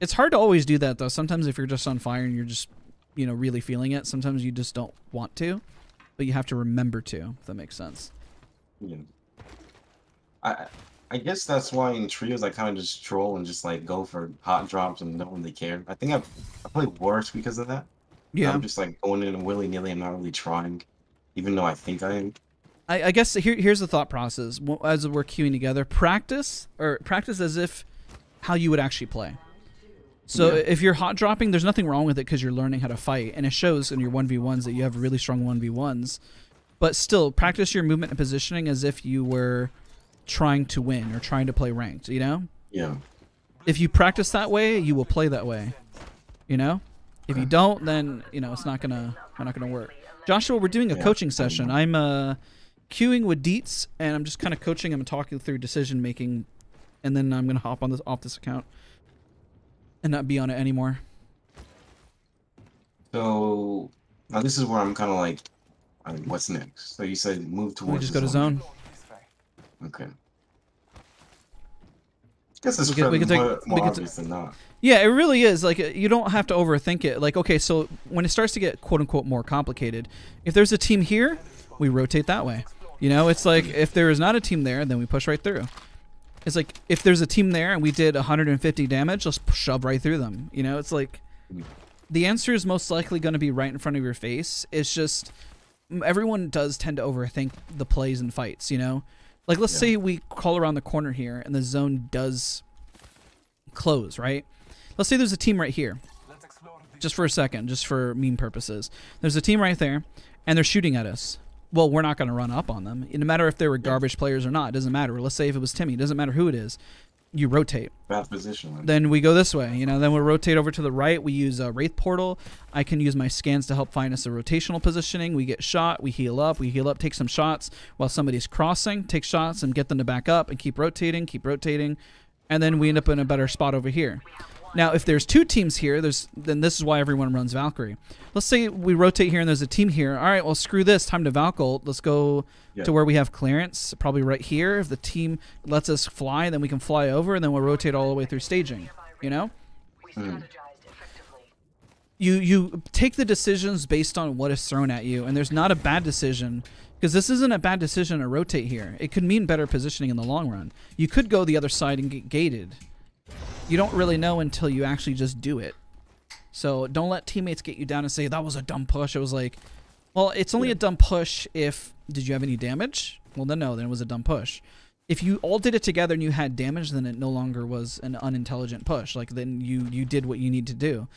It's hard to always do that, though. Sometimes if you're just on fire and you're just, you know, really feeling it, sometimes you just don't want to, but you have to remember to, if that makes sense. Yeah. I guess that's why in trios I kind of just troll and just, like, go for hot drops and no one they care. I think I play worse because of that. Yeah. I'm just, like, going in willy-nilly. I'm not really trying, even though I think I am. I guess here's the thought process as we're queuing together. Practice as if how you would actually play. So if you're hot dropping, there's nothing wrong with it because you're learning how to fight, and it shows in your 1v1s that you have really strong 1v1s. But still, practice your movement and positioning as if you were trying to win or trying to play ranked. You know? Yeah. If you practice that way, you will play that way. You know? If you don't, then you know it's not gonna work. Joshua, we're doing a coaching session. I'm queuing with Dietz, and I'm just kind of coaching him and talking through decision making, and then I'm gonna hop on this off this account and not be on it anymore. So now this is where I'm kind of like, I mean, what's next? So you said move towards. We just go to zone. Okay. I guess it's more obvious than not. Yeah, it really is. Like, you don't have to overthink it. Like, okay, so when it starts to get quote unquote more complicated, if there's a team here, we rotate that way. You know, it's like if there is not a team there, then we push right through. It's like if there's a team there and we did 150 damage, let's shove right through them. You know, it's like the answer is most likely going to be right in front of your face. It's just everyone does tend to overthink the plays and fights, you know? Like, let's say we call around the corner here and the zone does close, right? Let's say there's a team right here. just for a second, just for meme purposes. There's a team right there, and they're shooting at us. Well, we're not going to run up on them. No matter if they were garbage players or not, it doesn't matter. Let's say if it was Timmy, it doesn't matter who it is. You rotate. Bad position. Right? Then we go this way, you know. Then we'll rotate over to the right. We use a Wraith portal. I can use my scans to help find us a rotational positioning. We get shot. We heal up. Take some shots while somebody's crossing. Take shots and get them to back up and keep rotating. And then we end up in a better spot over here. Now, if there's two teams here, then this is why everyone runs Valkyrie. Let's say we rotate here and there's a team here. All right, well, screw this. Time to Valkyrie. Let's go to where we have clearance, probably right here. If the team lets us fly, then we can fly over, and then we'll rotate all the way through staging, you know? You take the decisions based on what is thrown at you, and there's not a bad decision, because this isn't a bad decision to rotate here. It could mean better positioning in the long run. You could go the other side and get gated. You don't really know until you actually just do it. So don't let teammates get you down and say, that was a dumb push. It was like, well, it's only a dumb push if, did you have any damage? Well, then no, then it was a dumb push. If you all did it together and you had damage, then it no longer was an unintelligent push. Like, then you did what you need to do.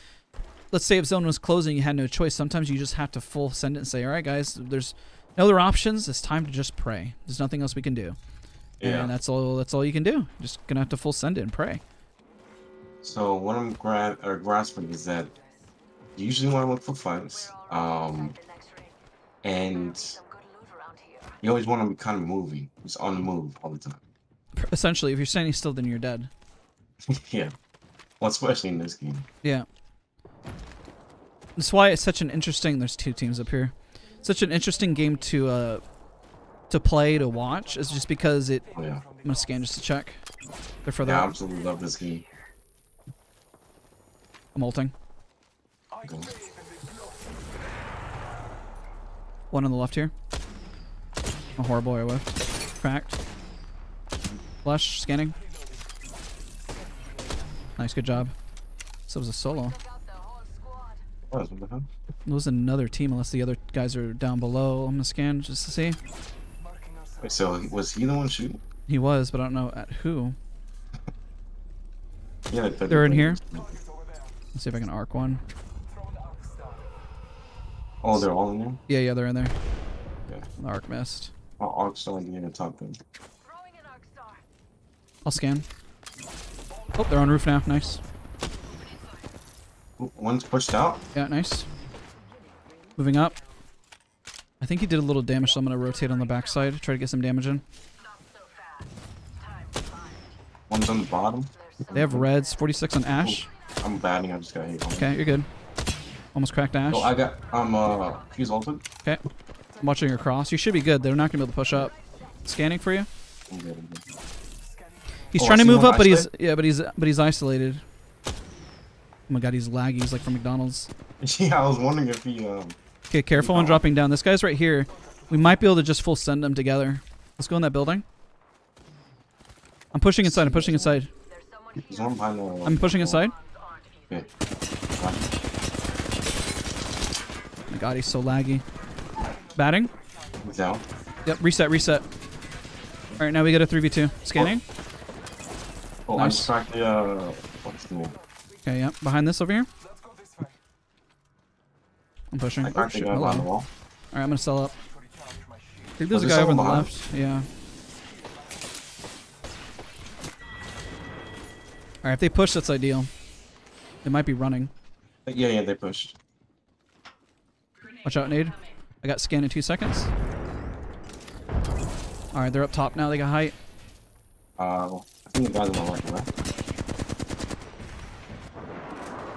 Let's say if zone was closing, you had no choice. Sometimes you just have to full send it and say, all right, guys, there's no other options. It's time to just pray. There's nothing else we can do. Yeah. And that's all you can do. Just gonna have to full send it and pray. So what I'm grasping is that you usually want to look for fights, and you always want to be kind of moving. It's on the move all the time. Essentially, if you're standing still, then you're dead. Yeah. Well, especially in this game. Yeah. That's why it's such an interesting... There's two teams up here. Such an interesting game to play, to watch. It's just because it... Oh, yeah. I'm going to scan just to check. They're further up. I absolutely love this game. Molting. Okay. One on the left here. A horrible airwave. Cracked. Flush. Scanning. Nice. Good job. So it was a solo. There was another team, unless the other guys are down below. I'm gonna scan just to see. Wait, so was he the one shooting? He was, but I don't know at who. Yeah, they're in here. Let's see if I can arc one. Oh, they're all in there? Yeah, yeah, they're in there. Yeah. The arc missed. I'll arc star in the top then. I'll scan. Oh, they're on roof now. Nice. One's pushed out. Yeah, nice. Moving up. I think he did a little damage, so I'm going to rotate on the backside. Try to get some damage in. One's on the bottom. They have reds. 46 on Ash. Oh. I'm batting, I just got hit. Okay, you're good. Almost cracked Ash. Oh, he's ulted. Okay. I'm watching your cross. You should be good. They're not gonna be able to push up. Scanning for you. I'm good, He's trying to move up, but he's isolated. Oh my god, he's laggy. He's like from McDonald's. Yeah, I was wondering if he Okay, careful on dropping down. This guy's right here. We might be able to just full send them together. Let's go in that building. I'm pushing inside, I'm pushing inside. Okay. Oh my god, he's so laggy. Batting? He's out. Yep, reset. Alright, now we got a 3v2. Scanning? Oh, nice. I'm tracking, what's the name? Okay, yeah. Behind this over here? I'm pushing. Alright, I'm gonna sell up. I think there's a guy over on the left. Yeah. Alright, if they push, that's ideal. They might be running. Yeah, they pushed. Watch out, nade. I got scanned in 2 seconds. Alright, they're up top now. They got height. I think the guys are on the left.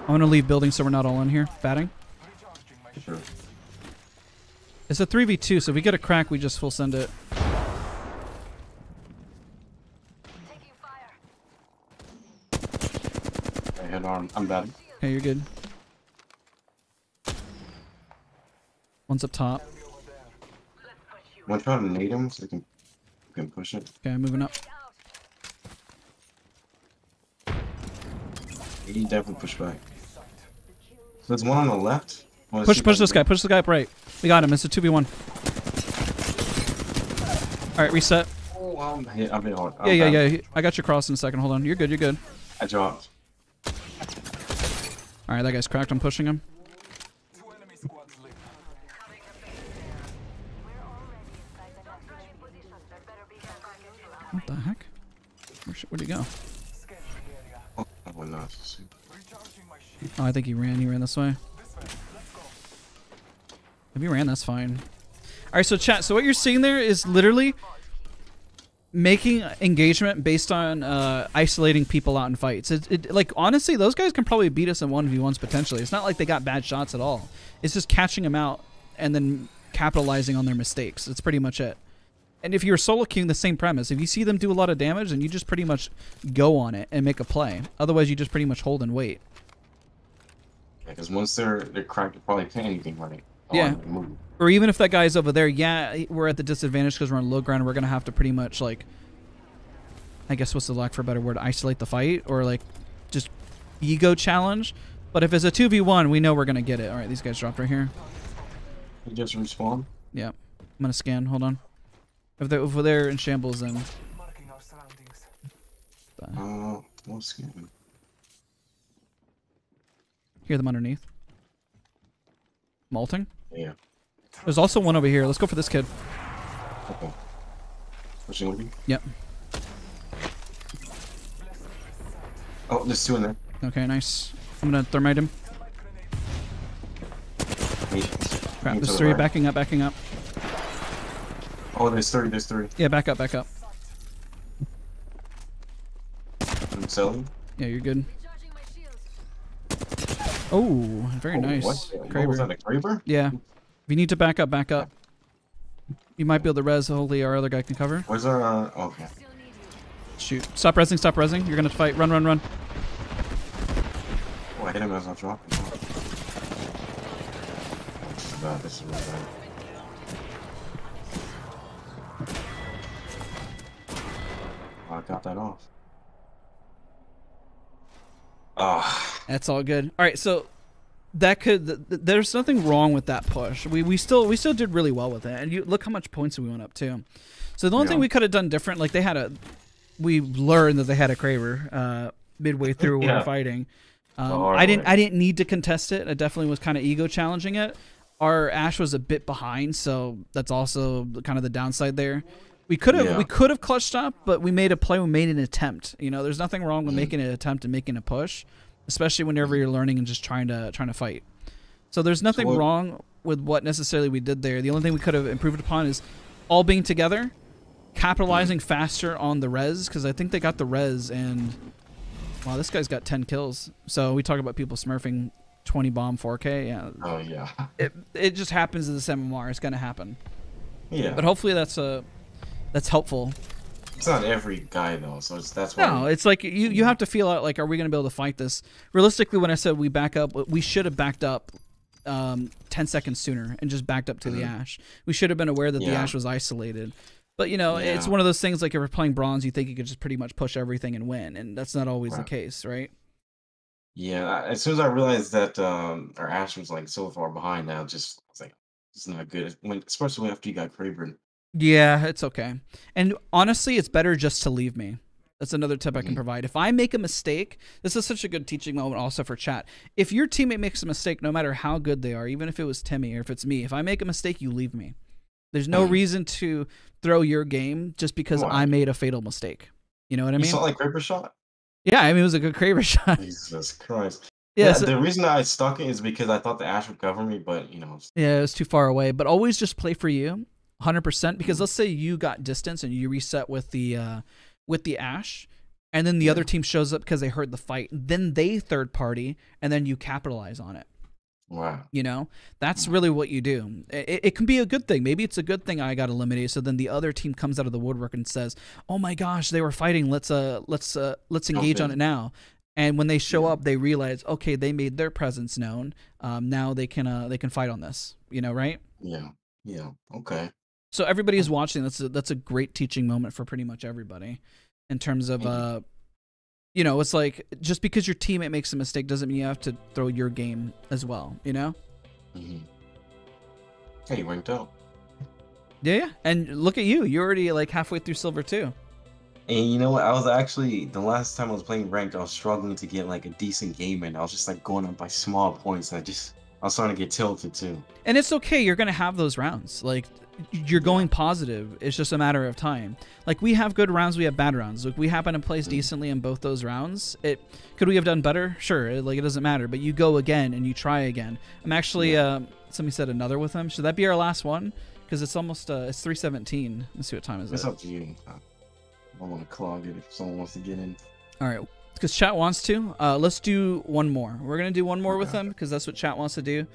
I'm going to leave building so we're not all in here. Batting. Sure. It's a 3v2, so if we get a crack, we just full send it. I'm bad. Okay, you're good. One's up top. I'm trying to nade him so we can push it. Okay, moving up. He definitely pushed back. So there's one on the left. Push this guy. Push the guy up right. We got him. It's a 2v1. Alright, reset. Oh, I'm hit. I'm hit hard. Yeah. I got your cross in a second. Hold on. You're good. I dropped. All right, that guy's cracked. I'm pushing him. What the heck? Where'd he go? Oh, I think he ran. He ran this way. If he ran, that's fine. All right, so chat. So what you're seeing there is literally making engagement based on isolating people out in fights. Like, honestly, those guys can probably beat us in 1v1s potentially. It's not like they got bad shots at all. It's just catching them out and then capitalizing on their mistakes. That's pretty much it. And if you're solo queuing, the same premise. If you see them do a lot of damage, then you just pretty much go on it and make a play. Otherwise, you just pretty much hold and wait. Yeah, because once they're cracked, you probably can't anything right. Yeah, or even if that guy's over there, yeah, we're at the disadvantage because we're on low ground. We're going to have to pretty much, like, I guess what's the lack for a better word, isolate the fight or, like, just ego challenge. But if it's a 2v1, we know we're going to get it. All right, these guys dropped right here. He just respawned? Yeah. I'm going to scan. Hold on. If they're over there in shambles, then... we'll scan. Hear them underneath. Molting? Yeah. There's also one over here. Let's go for this kid. Okay. Pushing with me? Yep. Oh, there's two in there. Okay, nice. I'm gonna thermite him. Crap, there's three. Backing up, backing up. Oh, there's three. Yeah, back up, back up. I'm selling? Yeah, you're good. Oh, very nice. Kraber. Was that a Kraber? Yeah. If you need to back up, back up. You might be able to res. Hopefully our other guy can cover. Where's our... okay. Shoot. Stop resing, stop resing. You're going to fight. Run, run, run. Oh, I hit him as I dropped. Oh, this is really bad. Oh, I got that off. Oh. That's all good. All right, so that could. There's nothing wrong with that push. We still did really well with it, and you look how much points we went up to. So the only thing we could have done different, like they had a, we learned that they had a Kraber midway through when we were fighting. I didn't need to contest it. I definitely was kind of ego challenging it. Our Ash was a bit behind, so that's also kind of the downside there. We could have clutched up, but we made a play. We made an attempt. You know, there's nothing wrong with making an attempt and making a push, especially whenever you're learning and just trying to fight. So there's nothing wrong with what necessarily we did there. The only thing we could have improved upon is all being together, capitalizing faster on the res, because I think they got the res and wow, this guy's got 10 kills. So we talk about people smurfing 20 bomb 4K. Yeah. Oh yeah. It just happens in this MMR. It's gonna happen. Yeah. But hopefully that's helpful. It's not every guy though, so that's why. No, it's like you have to feel out like, are we going to be able to fight this? Realistically, when I said we back up, we should have backed up 10 seconds sooner and just backed up to the Ash. We should have been aware that the Ash was isolated. But you know, it's one of those things like if we're playing bronze, you think you could just pretty much push everything and win, and that's not always the case, right? Yeah, as soon as I realized that our Ash was like so far behind, now just I was like, it's not good. When, especially after you got Kraber. Yeah, it's okay. And honestly, it's better just to leave me. That's another tip I can provide. If I make a mistake, this is such a good teaching moment also for chat. If your teammate makes a mistake, no matter how good they are, even if it was Timmy or if it's me, if I make a mistake, you leave me. There's no reason to throw your game just because I made a fatal mistake. You know what I mean? You saw like Kraber shot? Yeah, I mean, it was a good Kraber shot. Jesus Christ. Yeah, so, the reason I stuck it is because I thought the Ash would cover me, but, you know. Yeah, it was too far away. But always just play for you. 100%, because let's say you got distance and you reset with the Ash, and then the other team shows up because they heard the fight. Then they third party, and then you capitalize on it. Wow. You know, that's really what you do. It can be a good thing. Maybe it's a good thing I got eliminated. So then the other team comes out of the woodwork and says, "Oh my gosh, they were fighting. Let's engage on it now." And when they show up, they realize, okay, they made their presence known. Now they can fight on this. You know, right? Yeah. Yeah. Okay. So everybody's watching. That's a great teaching moment for pretty much everybody in terms of, you know, it's like just because your teammate makes a mistake doesn't mean you have to throw your game as well, you know? Hey, you ranked up. Yeah. And look at you. You're already like halfway through silver too. And you know what? I was actually, the last time I was playing ranked, I was struggling to get like a decent game in. I was just like going up by small points. I was starting to get tilted too. And it's okay. You're going to have those rounds. Like, you're going positive. It's just a matter of time. Like, we have good rounds. We have bad rounds. Like, we happen to place decently in both those rounds. Could we have done better? Sure. Like, it doesn't matter. But you go again and you try again. I'm actually, somebody said another with him. Should that be our last one? Because it's almost, it's 3:17. Let's see what time is it. It's up to you. I want to clog it if someone wants to get in. All right. Because chat wants to. Let's do one more. We're going to do one more with them because that's what chat wants to do.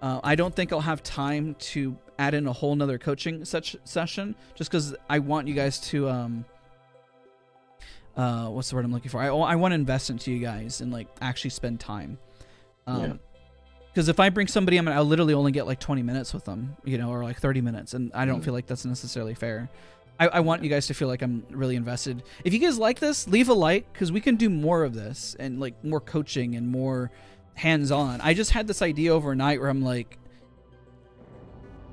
I don't think I'll have time to add in a whole nother coaching session just because I want you guys to... what's the word I'm looking for? I want to invest into you guys and like actually spend time. Because if I bring somebody, I'll literally only get like 20 minutes with them, you know, or like 30 minutes. And I don't feel like that's necessarily fair. I want you guys to feel like I'm really invested. If you guys like this, leave a like, because we can do more of this and like more coaching and more hands-on. I just had this idea overnight where I'm like,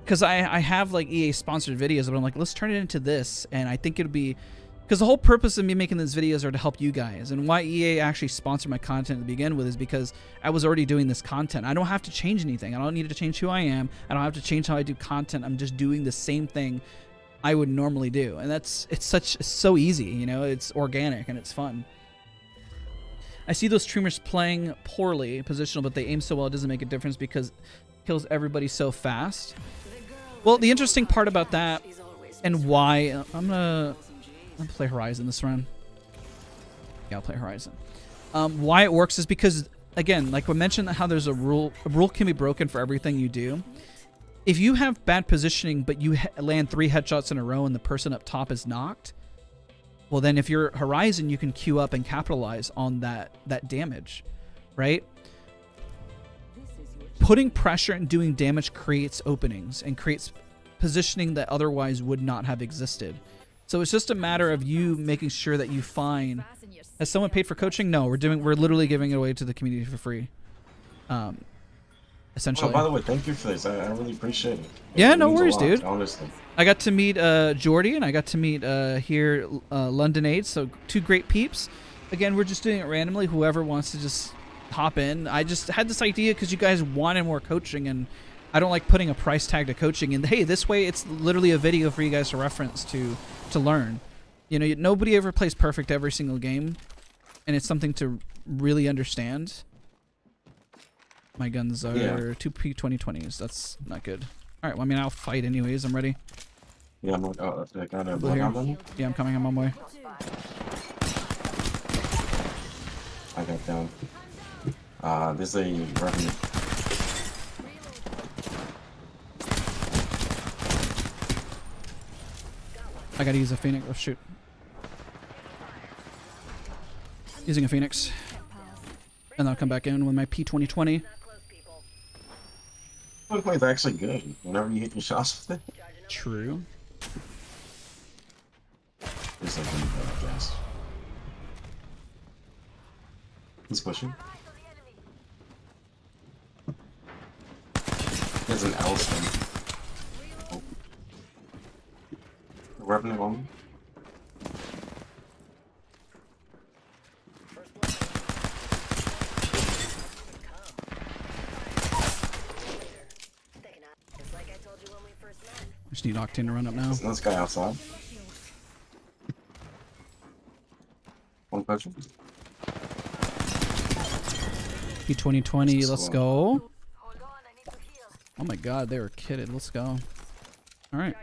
because I have like EA sponsored videos, but I'm like, let's turn it into this. And I think it'll be, because the whole purpose of me making these videos are to help you guys. And why EA actually sponsored my content to begin with is because I was already doing this content. I don't have to change anything. I don't need to change who I am. I don't have to change how I do content. I'm just doing the same thing I would normally do, and it's so easy, you know. It's organic and it's fun. I see those streamers playing poorly positional, but they aim so well it doesn't make a difference because it kills everybody so fast. Well, the interesting part about that and why I'm gonna play Horizon this round. Yeah, I'll play Horizon. Why it works is because, again, like we mentioned, how there's a rule can be broken for everything you do. If you have bad positioning, but you land 3 headshots in a row and the person up top is knocked, well, then if you're Horizon, you can queue up and capitalize on that damage, right? Putting pressure and doing damage creates openings and creates positioning that otherwise would not have existed. So it's just a matter of you making sure that you find... Has someone paid for coaching? No, we're literally giving it away to the community for free. Essentially. Oh, by the way, thank you for this. I really appreciate it. Yeah, no worries, dude. Honestly, I got to meet Jordy and I got to meet LondonAid. So two great peeps. Again, we're just doing it randomly. Whoever wants to just hop in. I just had this idea because you guys wanted more coaching, and I don't like putting a price tag to coaching. And hey, this way it's literally a video for you guys to reference to learn. You know, nobody ever plays perfect every single game, and it's something to really understand. My guns are 2 P2020s. That's not good. All right. Well, I'll fight anyways. I'm ready. Yeah, I'm like, oh, I got a black ammo. Yeah, I'm coming. I'm on my way. I got down. This is a revenue. I gotta use a Phoenix. Oh shoot! Using a Phoenix. And I'll come back in with my P2020. It's actually good whenever you hit your shots with it. True. There's like a gas. He's pushing. There's an Allison. Oh. Revenant on me. Just need Octane to run up now. There's this guy outside. One potion. P2020, let's go. Oh my god, they were kitted. Let's go. Alright.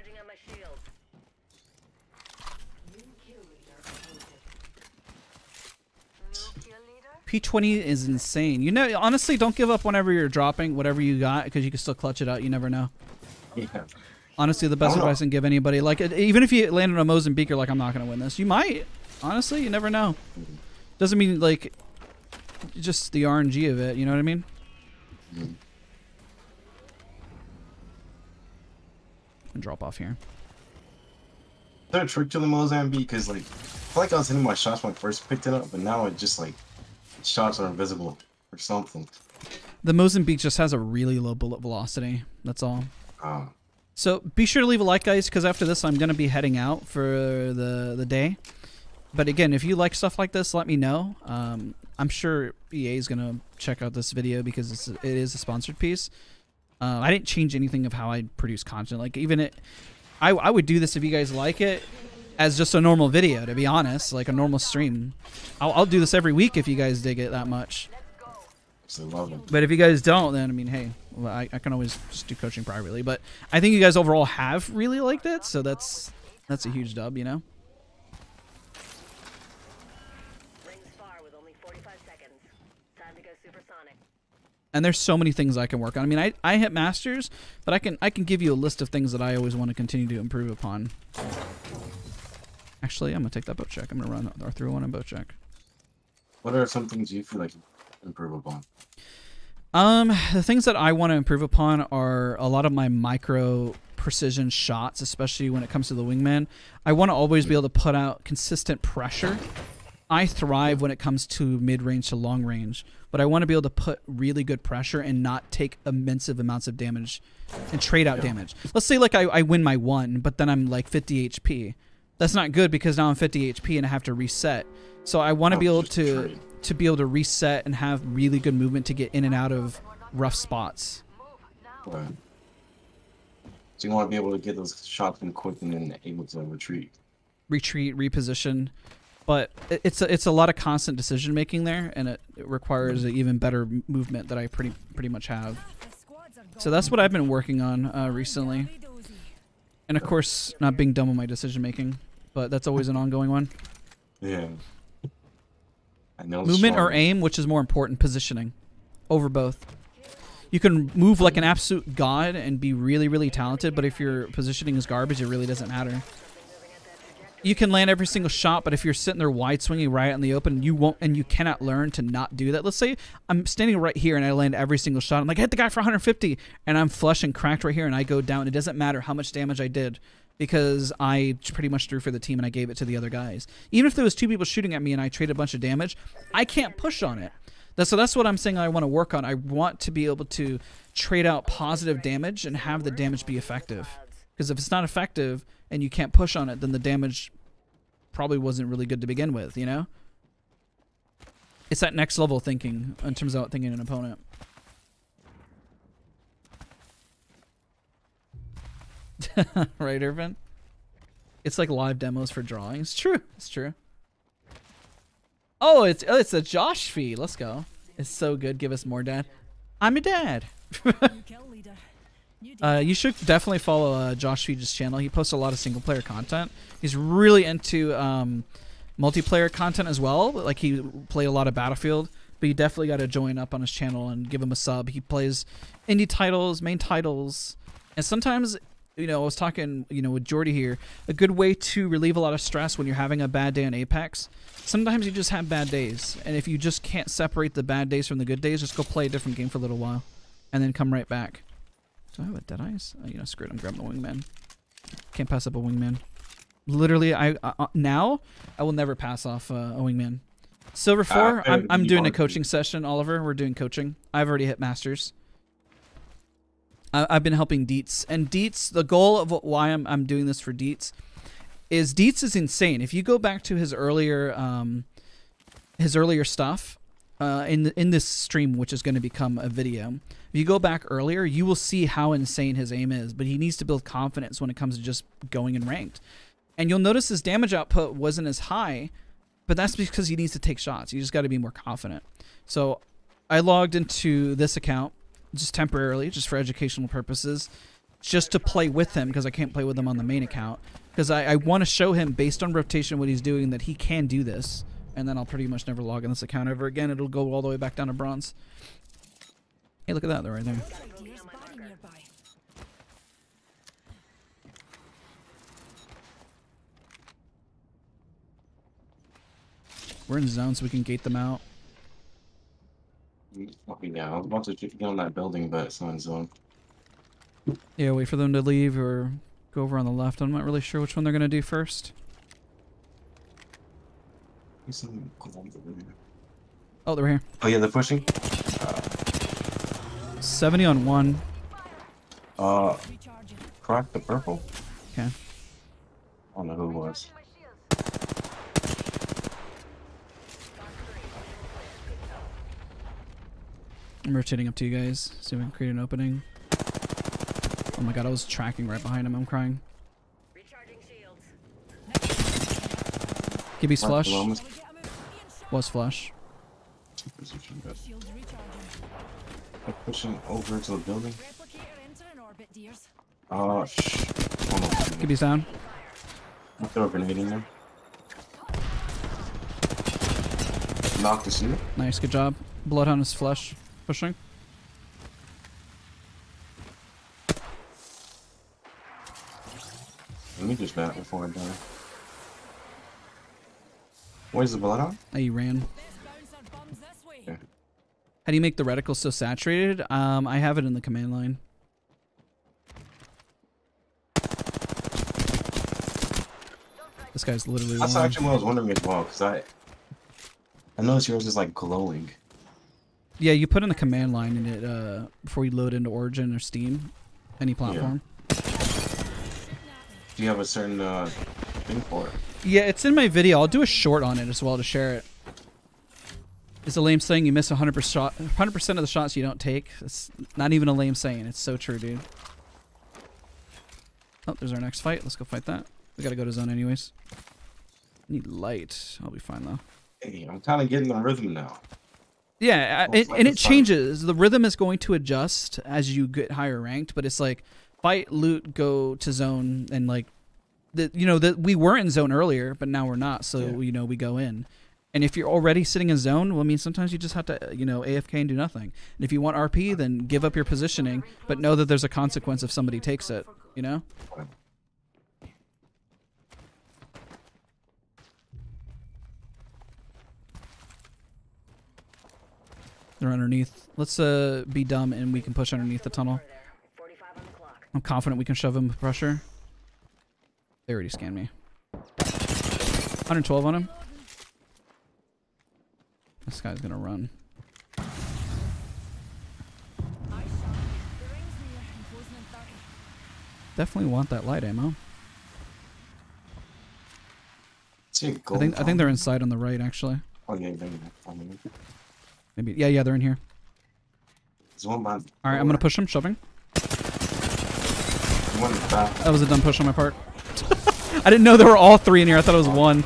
P20 is insane. You know, honestly, don't give up whenever you're dropping whatever you got because you can still clutch it out. You never know. Yeah. Honestly, the best advice I can give anybody, like, even if you land on a Mozambique, you're like, I'm not going to win this. You might. Honestly, you never know. Doesn't mean, like, just the RNG of it. You know what I mean? And drop off here. Is there a trick to the Mozambique? Because, like, I feel like I was hitting my shots when I first picked it up, but now it just, like, shots are invisible or something. The Mozambique just has a really low bullet velocity. That's all. Oh. So be sure to leave a like, guys, because after this, I'm going to be heading out for the day. But again, if you like stuff like this, let me know. I'm sure EA is going to check out this video because it is a sponsored piece. I didn't change anything of how I produce content. Like, even I would do this if you guys like it as just a normal video, to be honest, like a normal stream. I'll do this every week if you guys dig it that much. But if you guys don't, then, I mean, hey, well, I can always just do coaching privately. But I think you guys overall have really liked it, so that's a huge dub, you know? And there's so many things I can work on. I mean, I hit masters, but I can give you a list of things that I always want to continue to improve upon. Actually, I'm gonna take that boat check. I'm gonna run R301 and boat check. What are some things you feel like improve upon? The things that I want to improve upon are a lot of my micro precision shots, especially when it comes to the wingman. I want to always be able to put out consistent pressure. I thrive when it comes to mid-range to long-range, but I want to be able to put really good pressure and not take immense amounts of damage and trade out damage. Let's say, like, I win my one, but then I'm, like, 50 HP. That's not good because now I'm 50 HP and I have to reset. So I want to be able to be able to reset and have really good movement to get in and out of rough spots. Right. So you want to be able to get those shots in quick and then able to retreat. Retreat, reposition. But it's a lot of constant decision making there, and it requires an even better movement that I pretty much have. So that's what I've been working on recently, and of course not being dumb with my decision making, but that's always an ongoing one. Yeah. I know. Movement or aim, which is more important? Positioning, over both. You can move like an absolute god and be really, really talented, but if your positioning is garbage, it really doesn't matter. You can land every single shot, but if you're sitting there wide swinging right out in the open, you won't, and you cannot learn to not do that. Let's say I'm standing right here and I land every single shot. I'm like, I hit the guy for 150, and I'm flush and cracked right here, and I go down. It doesn't matter how much damage I did because I pretty much threw for the team and I gave it to the other guys. Even if there was two people shooting at me and I traded a bunch of damage, I can't push on it. So that's what I'm saying I want to work on. I want to be able to trade out positive damage and have the damage be effective. Because if it's not effective and you can't push on it, then the damage probably wasn't really good to begin with, you know? It's that next level thinking in terms of outthinking an opponent. Right, Irvin? It's like live demos for drawing. It's true. It's true. Oh, it's a Josh feed. Let's go. It's so good. Give us more, Dad. I'm a dad. You should definitely follow Josh Feed's channel. He posts a lot of single-player content. He's really into multiplayer content as well. Like, he played a lot of Battlefield, but you definitely got to join up on his channel and give him a sub. He plays indie titles, main titles, and sometimes, you know, I was talking, you know, with Jordy here, a good way to relieve a lot of stress when you're having a bad day on Apex. Sometimes you just have bad days, and if you just can't separate the bad days from the good days, just go play a different game for a little while, and then come right back. Do I have a dead eyes? Oh, you know, screw it. I'm grabbing the wingman. Can't pass up a wingman. Literally, now I will never pass off a wingman. Silver 4, I'm doing a coaching session, Oliver. We're doing coaching. I've already hit masters. I've been helping Dietz. And Dietz, the goal of why I'm doing this for Dietz is insane. If you go back to his earlier stuff, in this stream, which is going to become a video, if you go back earlier, you will see how insane his aim is, but he needs to build confidence when it comes to just going in ranked. And you'll notice his damage output wasn't as high, but that's because he needs to take shots. You just got to be more confident. So I logged into this account just temporarily, just for educational purposes, just to play with him because I can't play with him on the main account, because I want to show him based on rotation what he's doing that he can do this. And then I'll pretty much never log in this account ever again. It'll go all the way back down to bronze. Hey, look at that. They're right there. We're in zone, so we can gate them out. Okay, yeah, I was about to get on that building, but it's not in zone. Yeah, wait for them to leave or go over on the left. I'm not really sure which one they're going to do first. Oh, they're here. Oh, yeah, they're pushing. 70 on one. Crack the purple. Okay. I don't know who it was. I'm rotating up to you guys, see if I can create an opening. Oh my god, I was tracking right behind him. I'm crying. Gibby's flush. Was flush. I push him over into the building. Oh, shh. Gibby's down. I'll throw a grenade in there. Knocked this in. Nice, good job. Bloodhound is flush. Pushing. Let me just bat before I die. Where's the Bloodhound? Oh, you ran. Okay. How do you make the reticle so saturated? I have it in the command line. This guy's literally. That's actually what I was wondering as well, because I noticed yours is like glowing. Yeah, you put in the command line and it before you load into Origin or Steam, any platform. Yeah. Do you have a certain thing for it? Yeah, it's in my video. I'll do a short on it as well to share it. It's a lame saying. You miss 100% of the shots you don't take. It's not even a lame saying. It's so true, dude. Oh, there's our next fight. Let's go fight that. We gotta go to zone anyways. I need light. I'll be fine though. Hey, I'm kind of getting the rhythm now. Yeah, it changes. The rhythm is going to adjust as you get higher ranked, but it's like fight, loot, go to zone, and like. You know, that we were in zone earlier, but now we're not, so, yeah. You know, we go in. And if you're already sitting in zone, well, I mean, sometimes you just have to, you know, AFK and do nothing. And if you want RP, then give up your positioning, but know that there's a consequence if somebody takes it, you know? They're underneath. Let's be dumb and we can push underneath the tunnel. I'm confident we can shove him with pressure. They already scanned me. 112 on him. This guy's gonna run. Definitely want that light ammo. I think they're inside on the right, actually. Oh yeah, maybe. Yeah, they're in here. All right, I'm gonna push him, shoving. That was a dumb push on my part. I didn't know there were all three in here. I thought it was one.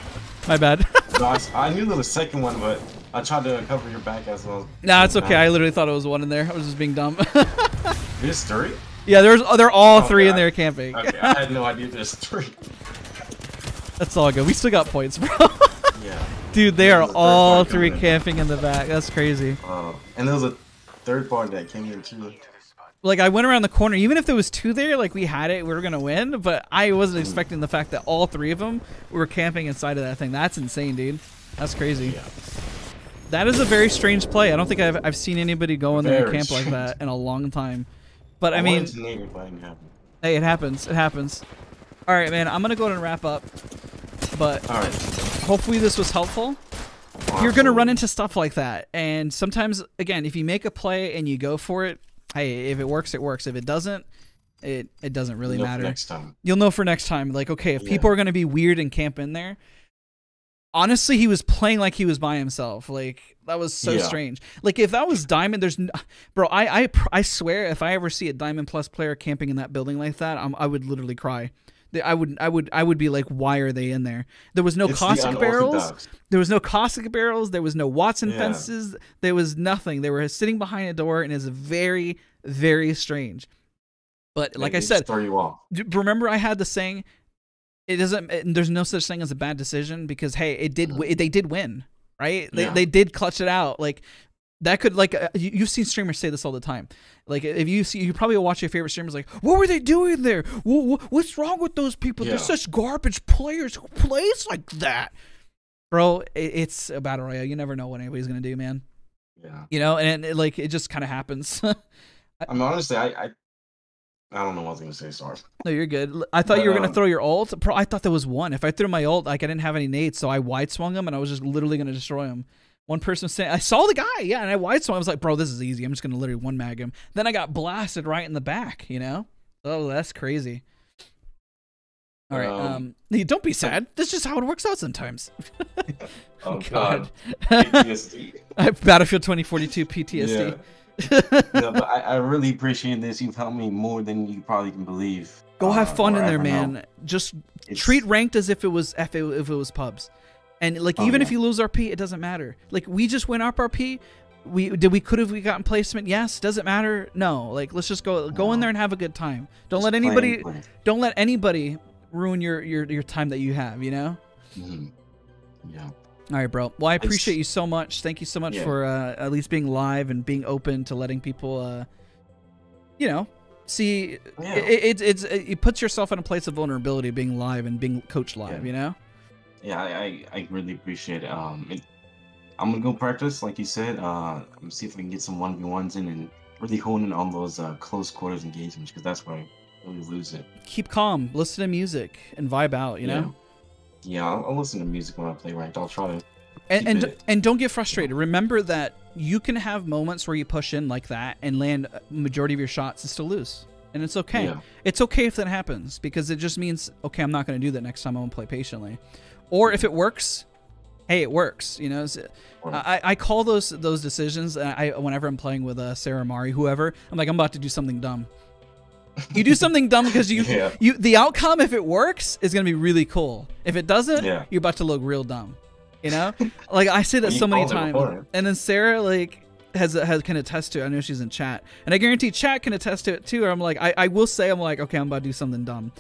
My bad. No, I knew there was a second one, but I tried to cover your back as well. Nah, it's okay. I literally thought it was one in there. I was just being dumb. There's three? Yeah, they're all three in there camping. Okay, I had no idea there's three. That's all good. We still got points, bro. Yeah. Dude, they are all three camping in the back. That's crazy. And there was a third party that came here, too. Like, I went around the corner. Even if there was two there, like, we had it. We were going to win. But I wasn't expecting the fact that all three of them were camping inside of that thing. That's insane, dude. That's crazy. Yeah. That is a very strange play. I don't think I've seen anybody go in there and camp like that in a long time. But, I mean, hey, it happens. It happens. All right, man. I'm going to go ahead and wrap up. But all right. Hopefully this was helpful. You're going to run into stuff like that. And sometimes, again, if you make a play and you go for it, hey, if it works, it works. If it doesn't, it doesn't really matter. Next time. You'll know for next time. Like, okay, if people are going to be weird and camp in there. Honestly, he was playing like he was by himself. Like, that was so strange. Like, if that was Diamond, there's no... Bro, I swear, if I ever see a Diamond Plus player camping in that building like that, I would literally cry. I would be like, why are they in there? There was no caustic barrels. There was no caustic barrels. There was no Wattson fences. There was nothing. They were sitting behind a door, and it's very, very strange. But like I said, remember I had the saying, it doesn't. There's no such thing as a bad decision because hey, it did. They did win, right? They did clutch it out. Like. That could, like, you've seen streamers say this all the time. Like, if you see, you probably watch your favorite streamers, like, what were they doing there? What's wrong with those people? Yeah. They're such garbage players who plays like that. Bro, it's a battle royale. You never know what anybody's going to do, man. Yeah. You know, and it just kind of happens. I mean, honestly, I don't know what I was going to say, sorry. No, you're good. I thought you were going to throw your ult. I thought there was one. If I threw my ult, like, I didn't have any nades, so I wide swung him, and I was just literally going to destroy him. One person saying, I saw the guy, yeah, and I wide swung. I was like, bro, this is easy. I'm just going to literally one-mag him. Then I got blasted right in the back, you know? Oh, that's crazy. All right. Don't be sad. That's just how it works out sometimes. Oh, God. PTSD. Battlefield 2042 PTSD. Yeah. No, but I really appreciate this. You've helped me more than you probably can believe. Go have fun in there, man. Know. Just treat ranked as if it was pubs, and like even if you lose RP, it doesn't matter. Like we just went up RP. Could we have gotten placement? Yes. Does it matter? No. Like let's just go in there and have a good time. Don't let anybody ruin your time that you have. You know. Mm-hmm. Yeah. All right, bro. Well, I appreciate you so much. Thank you so much for at least being live and being open to letting people, you know, see. Yeah. It puts yourself in a place of vulnerability being live and being coached live. Yeah. You know. Yeah, I really appreciate it. I'm gonna go practice, like you said. I'm gonna see if we can get some 1v1s in and really hone in on those close quarters engagements, because that's where I really lose it. Keep calm, listen to music, and vibe out. You know. Yeah, I'll listen to music when I play ranked. I'll try to. And don't get frustrated. Remember that you can have moments where you push in like that and land a majority of your shots and still lose, and it's okay. Yeah. It's okay if that happens, because it just means okay, I'm not going to do that next time. I'm going to play patiently, or if it works, hey, it works. You know, I call those decisions. Whenever I'm playing with Sarah, Mari, whoever, I'm like, I'm about to do something dumb. You do something dumb because the outcome, if it works, is gonna be really cool. If it doesn't, you're about to look real dumb. You know, like I say that so many times, and then Sarah like can attest to it. I know she's in chat, and I guarantee chat can attest to it too. I'm like, I will say, I'm like, okay, I'm about to do something dumb.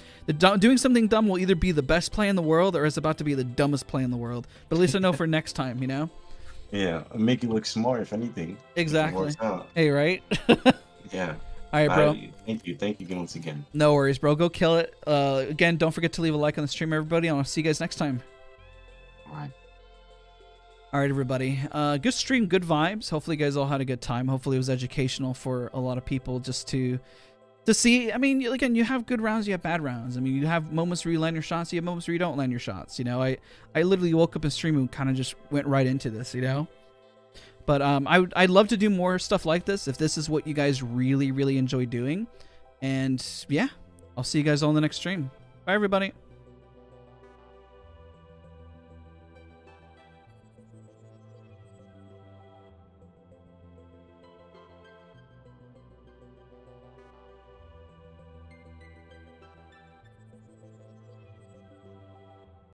Doing something dumb will either be the best play in the world or it's about to be the dumbest play in the world. But at least I know for next time, you know. Yeah, make you look smart if anything. Exactly. Hey, right? Yeah. All right, bro. Thank you again once again. No worries, bro. Go kill it. Again, don't forget to leave a like on the stream, everybody. I'll see you guys next time. All right. All right, everybody. Good stream, good vibes. Hopefully, you guys all had a good time. Hopefully, it was educational for a lot of people just to see. I mean, again, you have good rounds, you have bad rounds. I mean, you have moments where you land your shots, you have moments where you don't land your shots. You know, I literally woke up in stream and kind of just went right into this. You know. But I'd love to do more stuff like this if this is what you guys really, really enjoy doing. And yeah, I'll see you guys all in the next stream. Bye, everybody.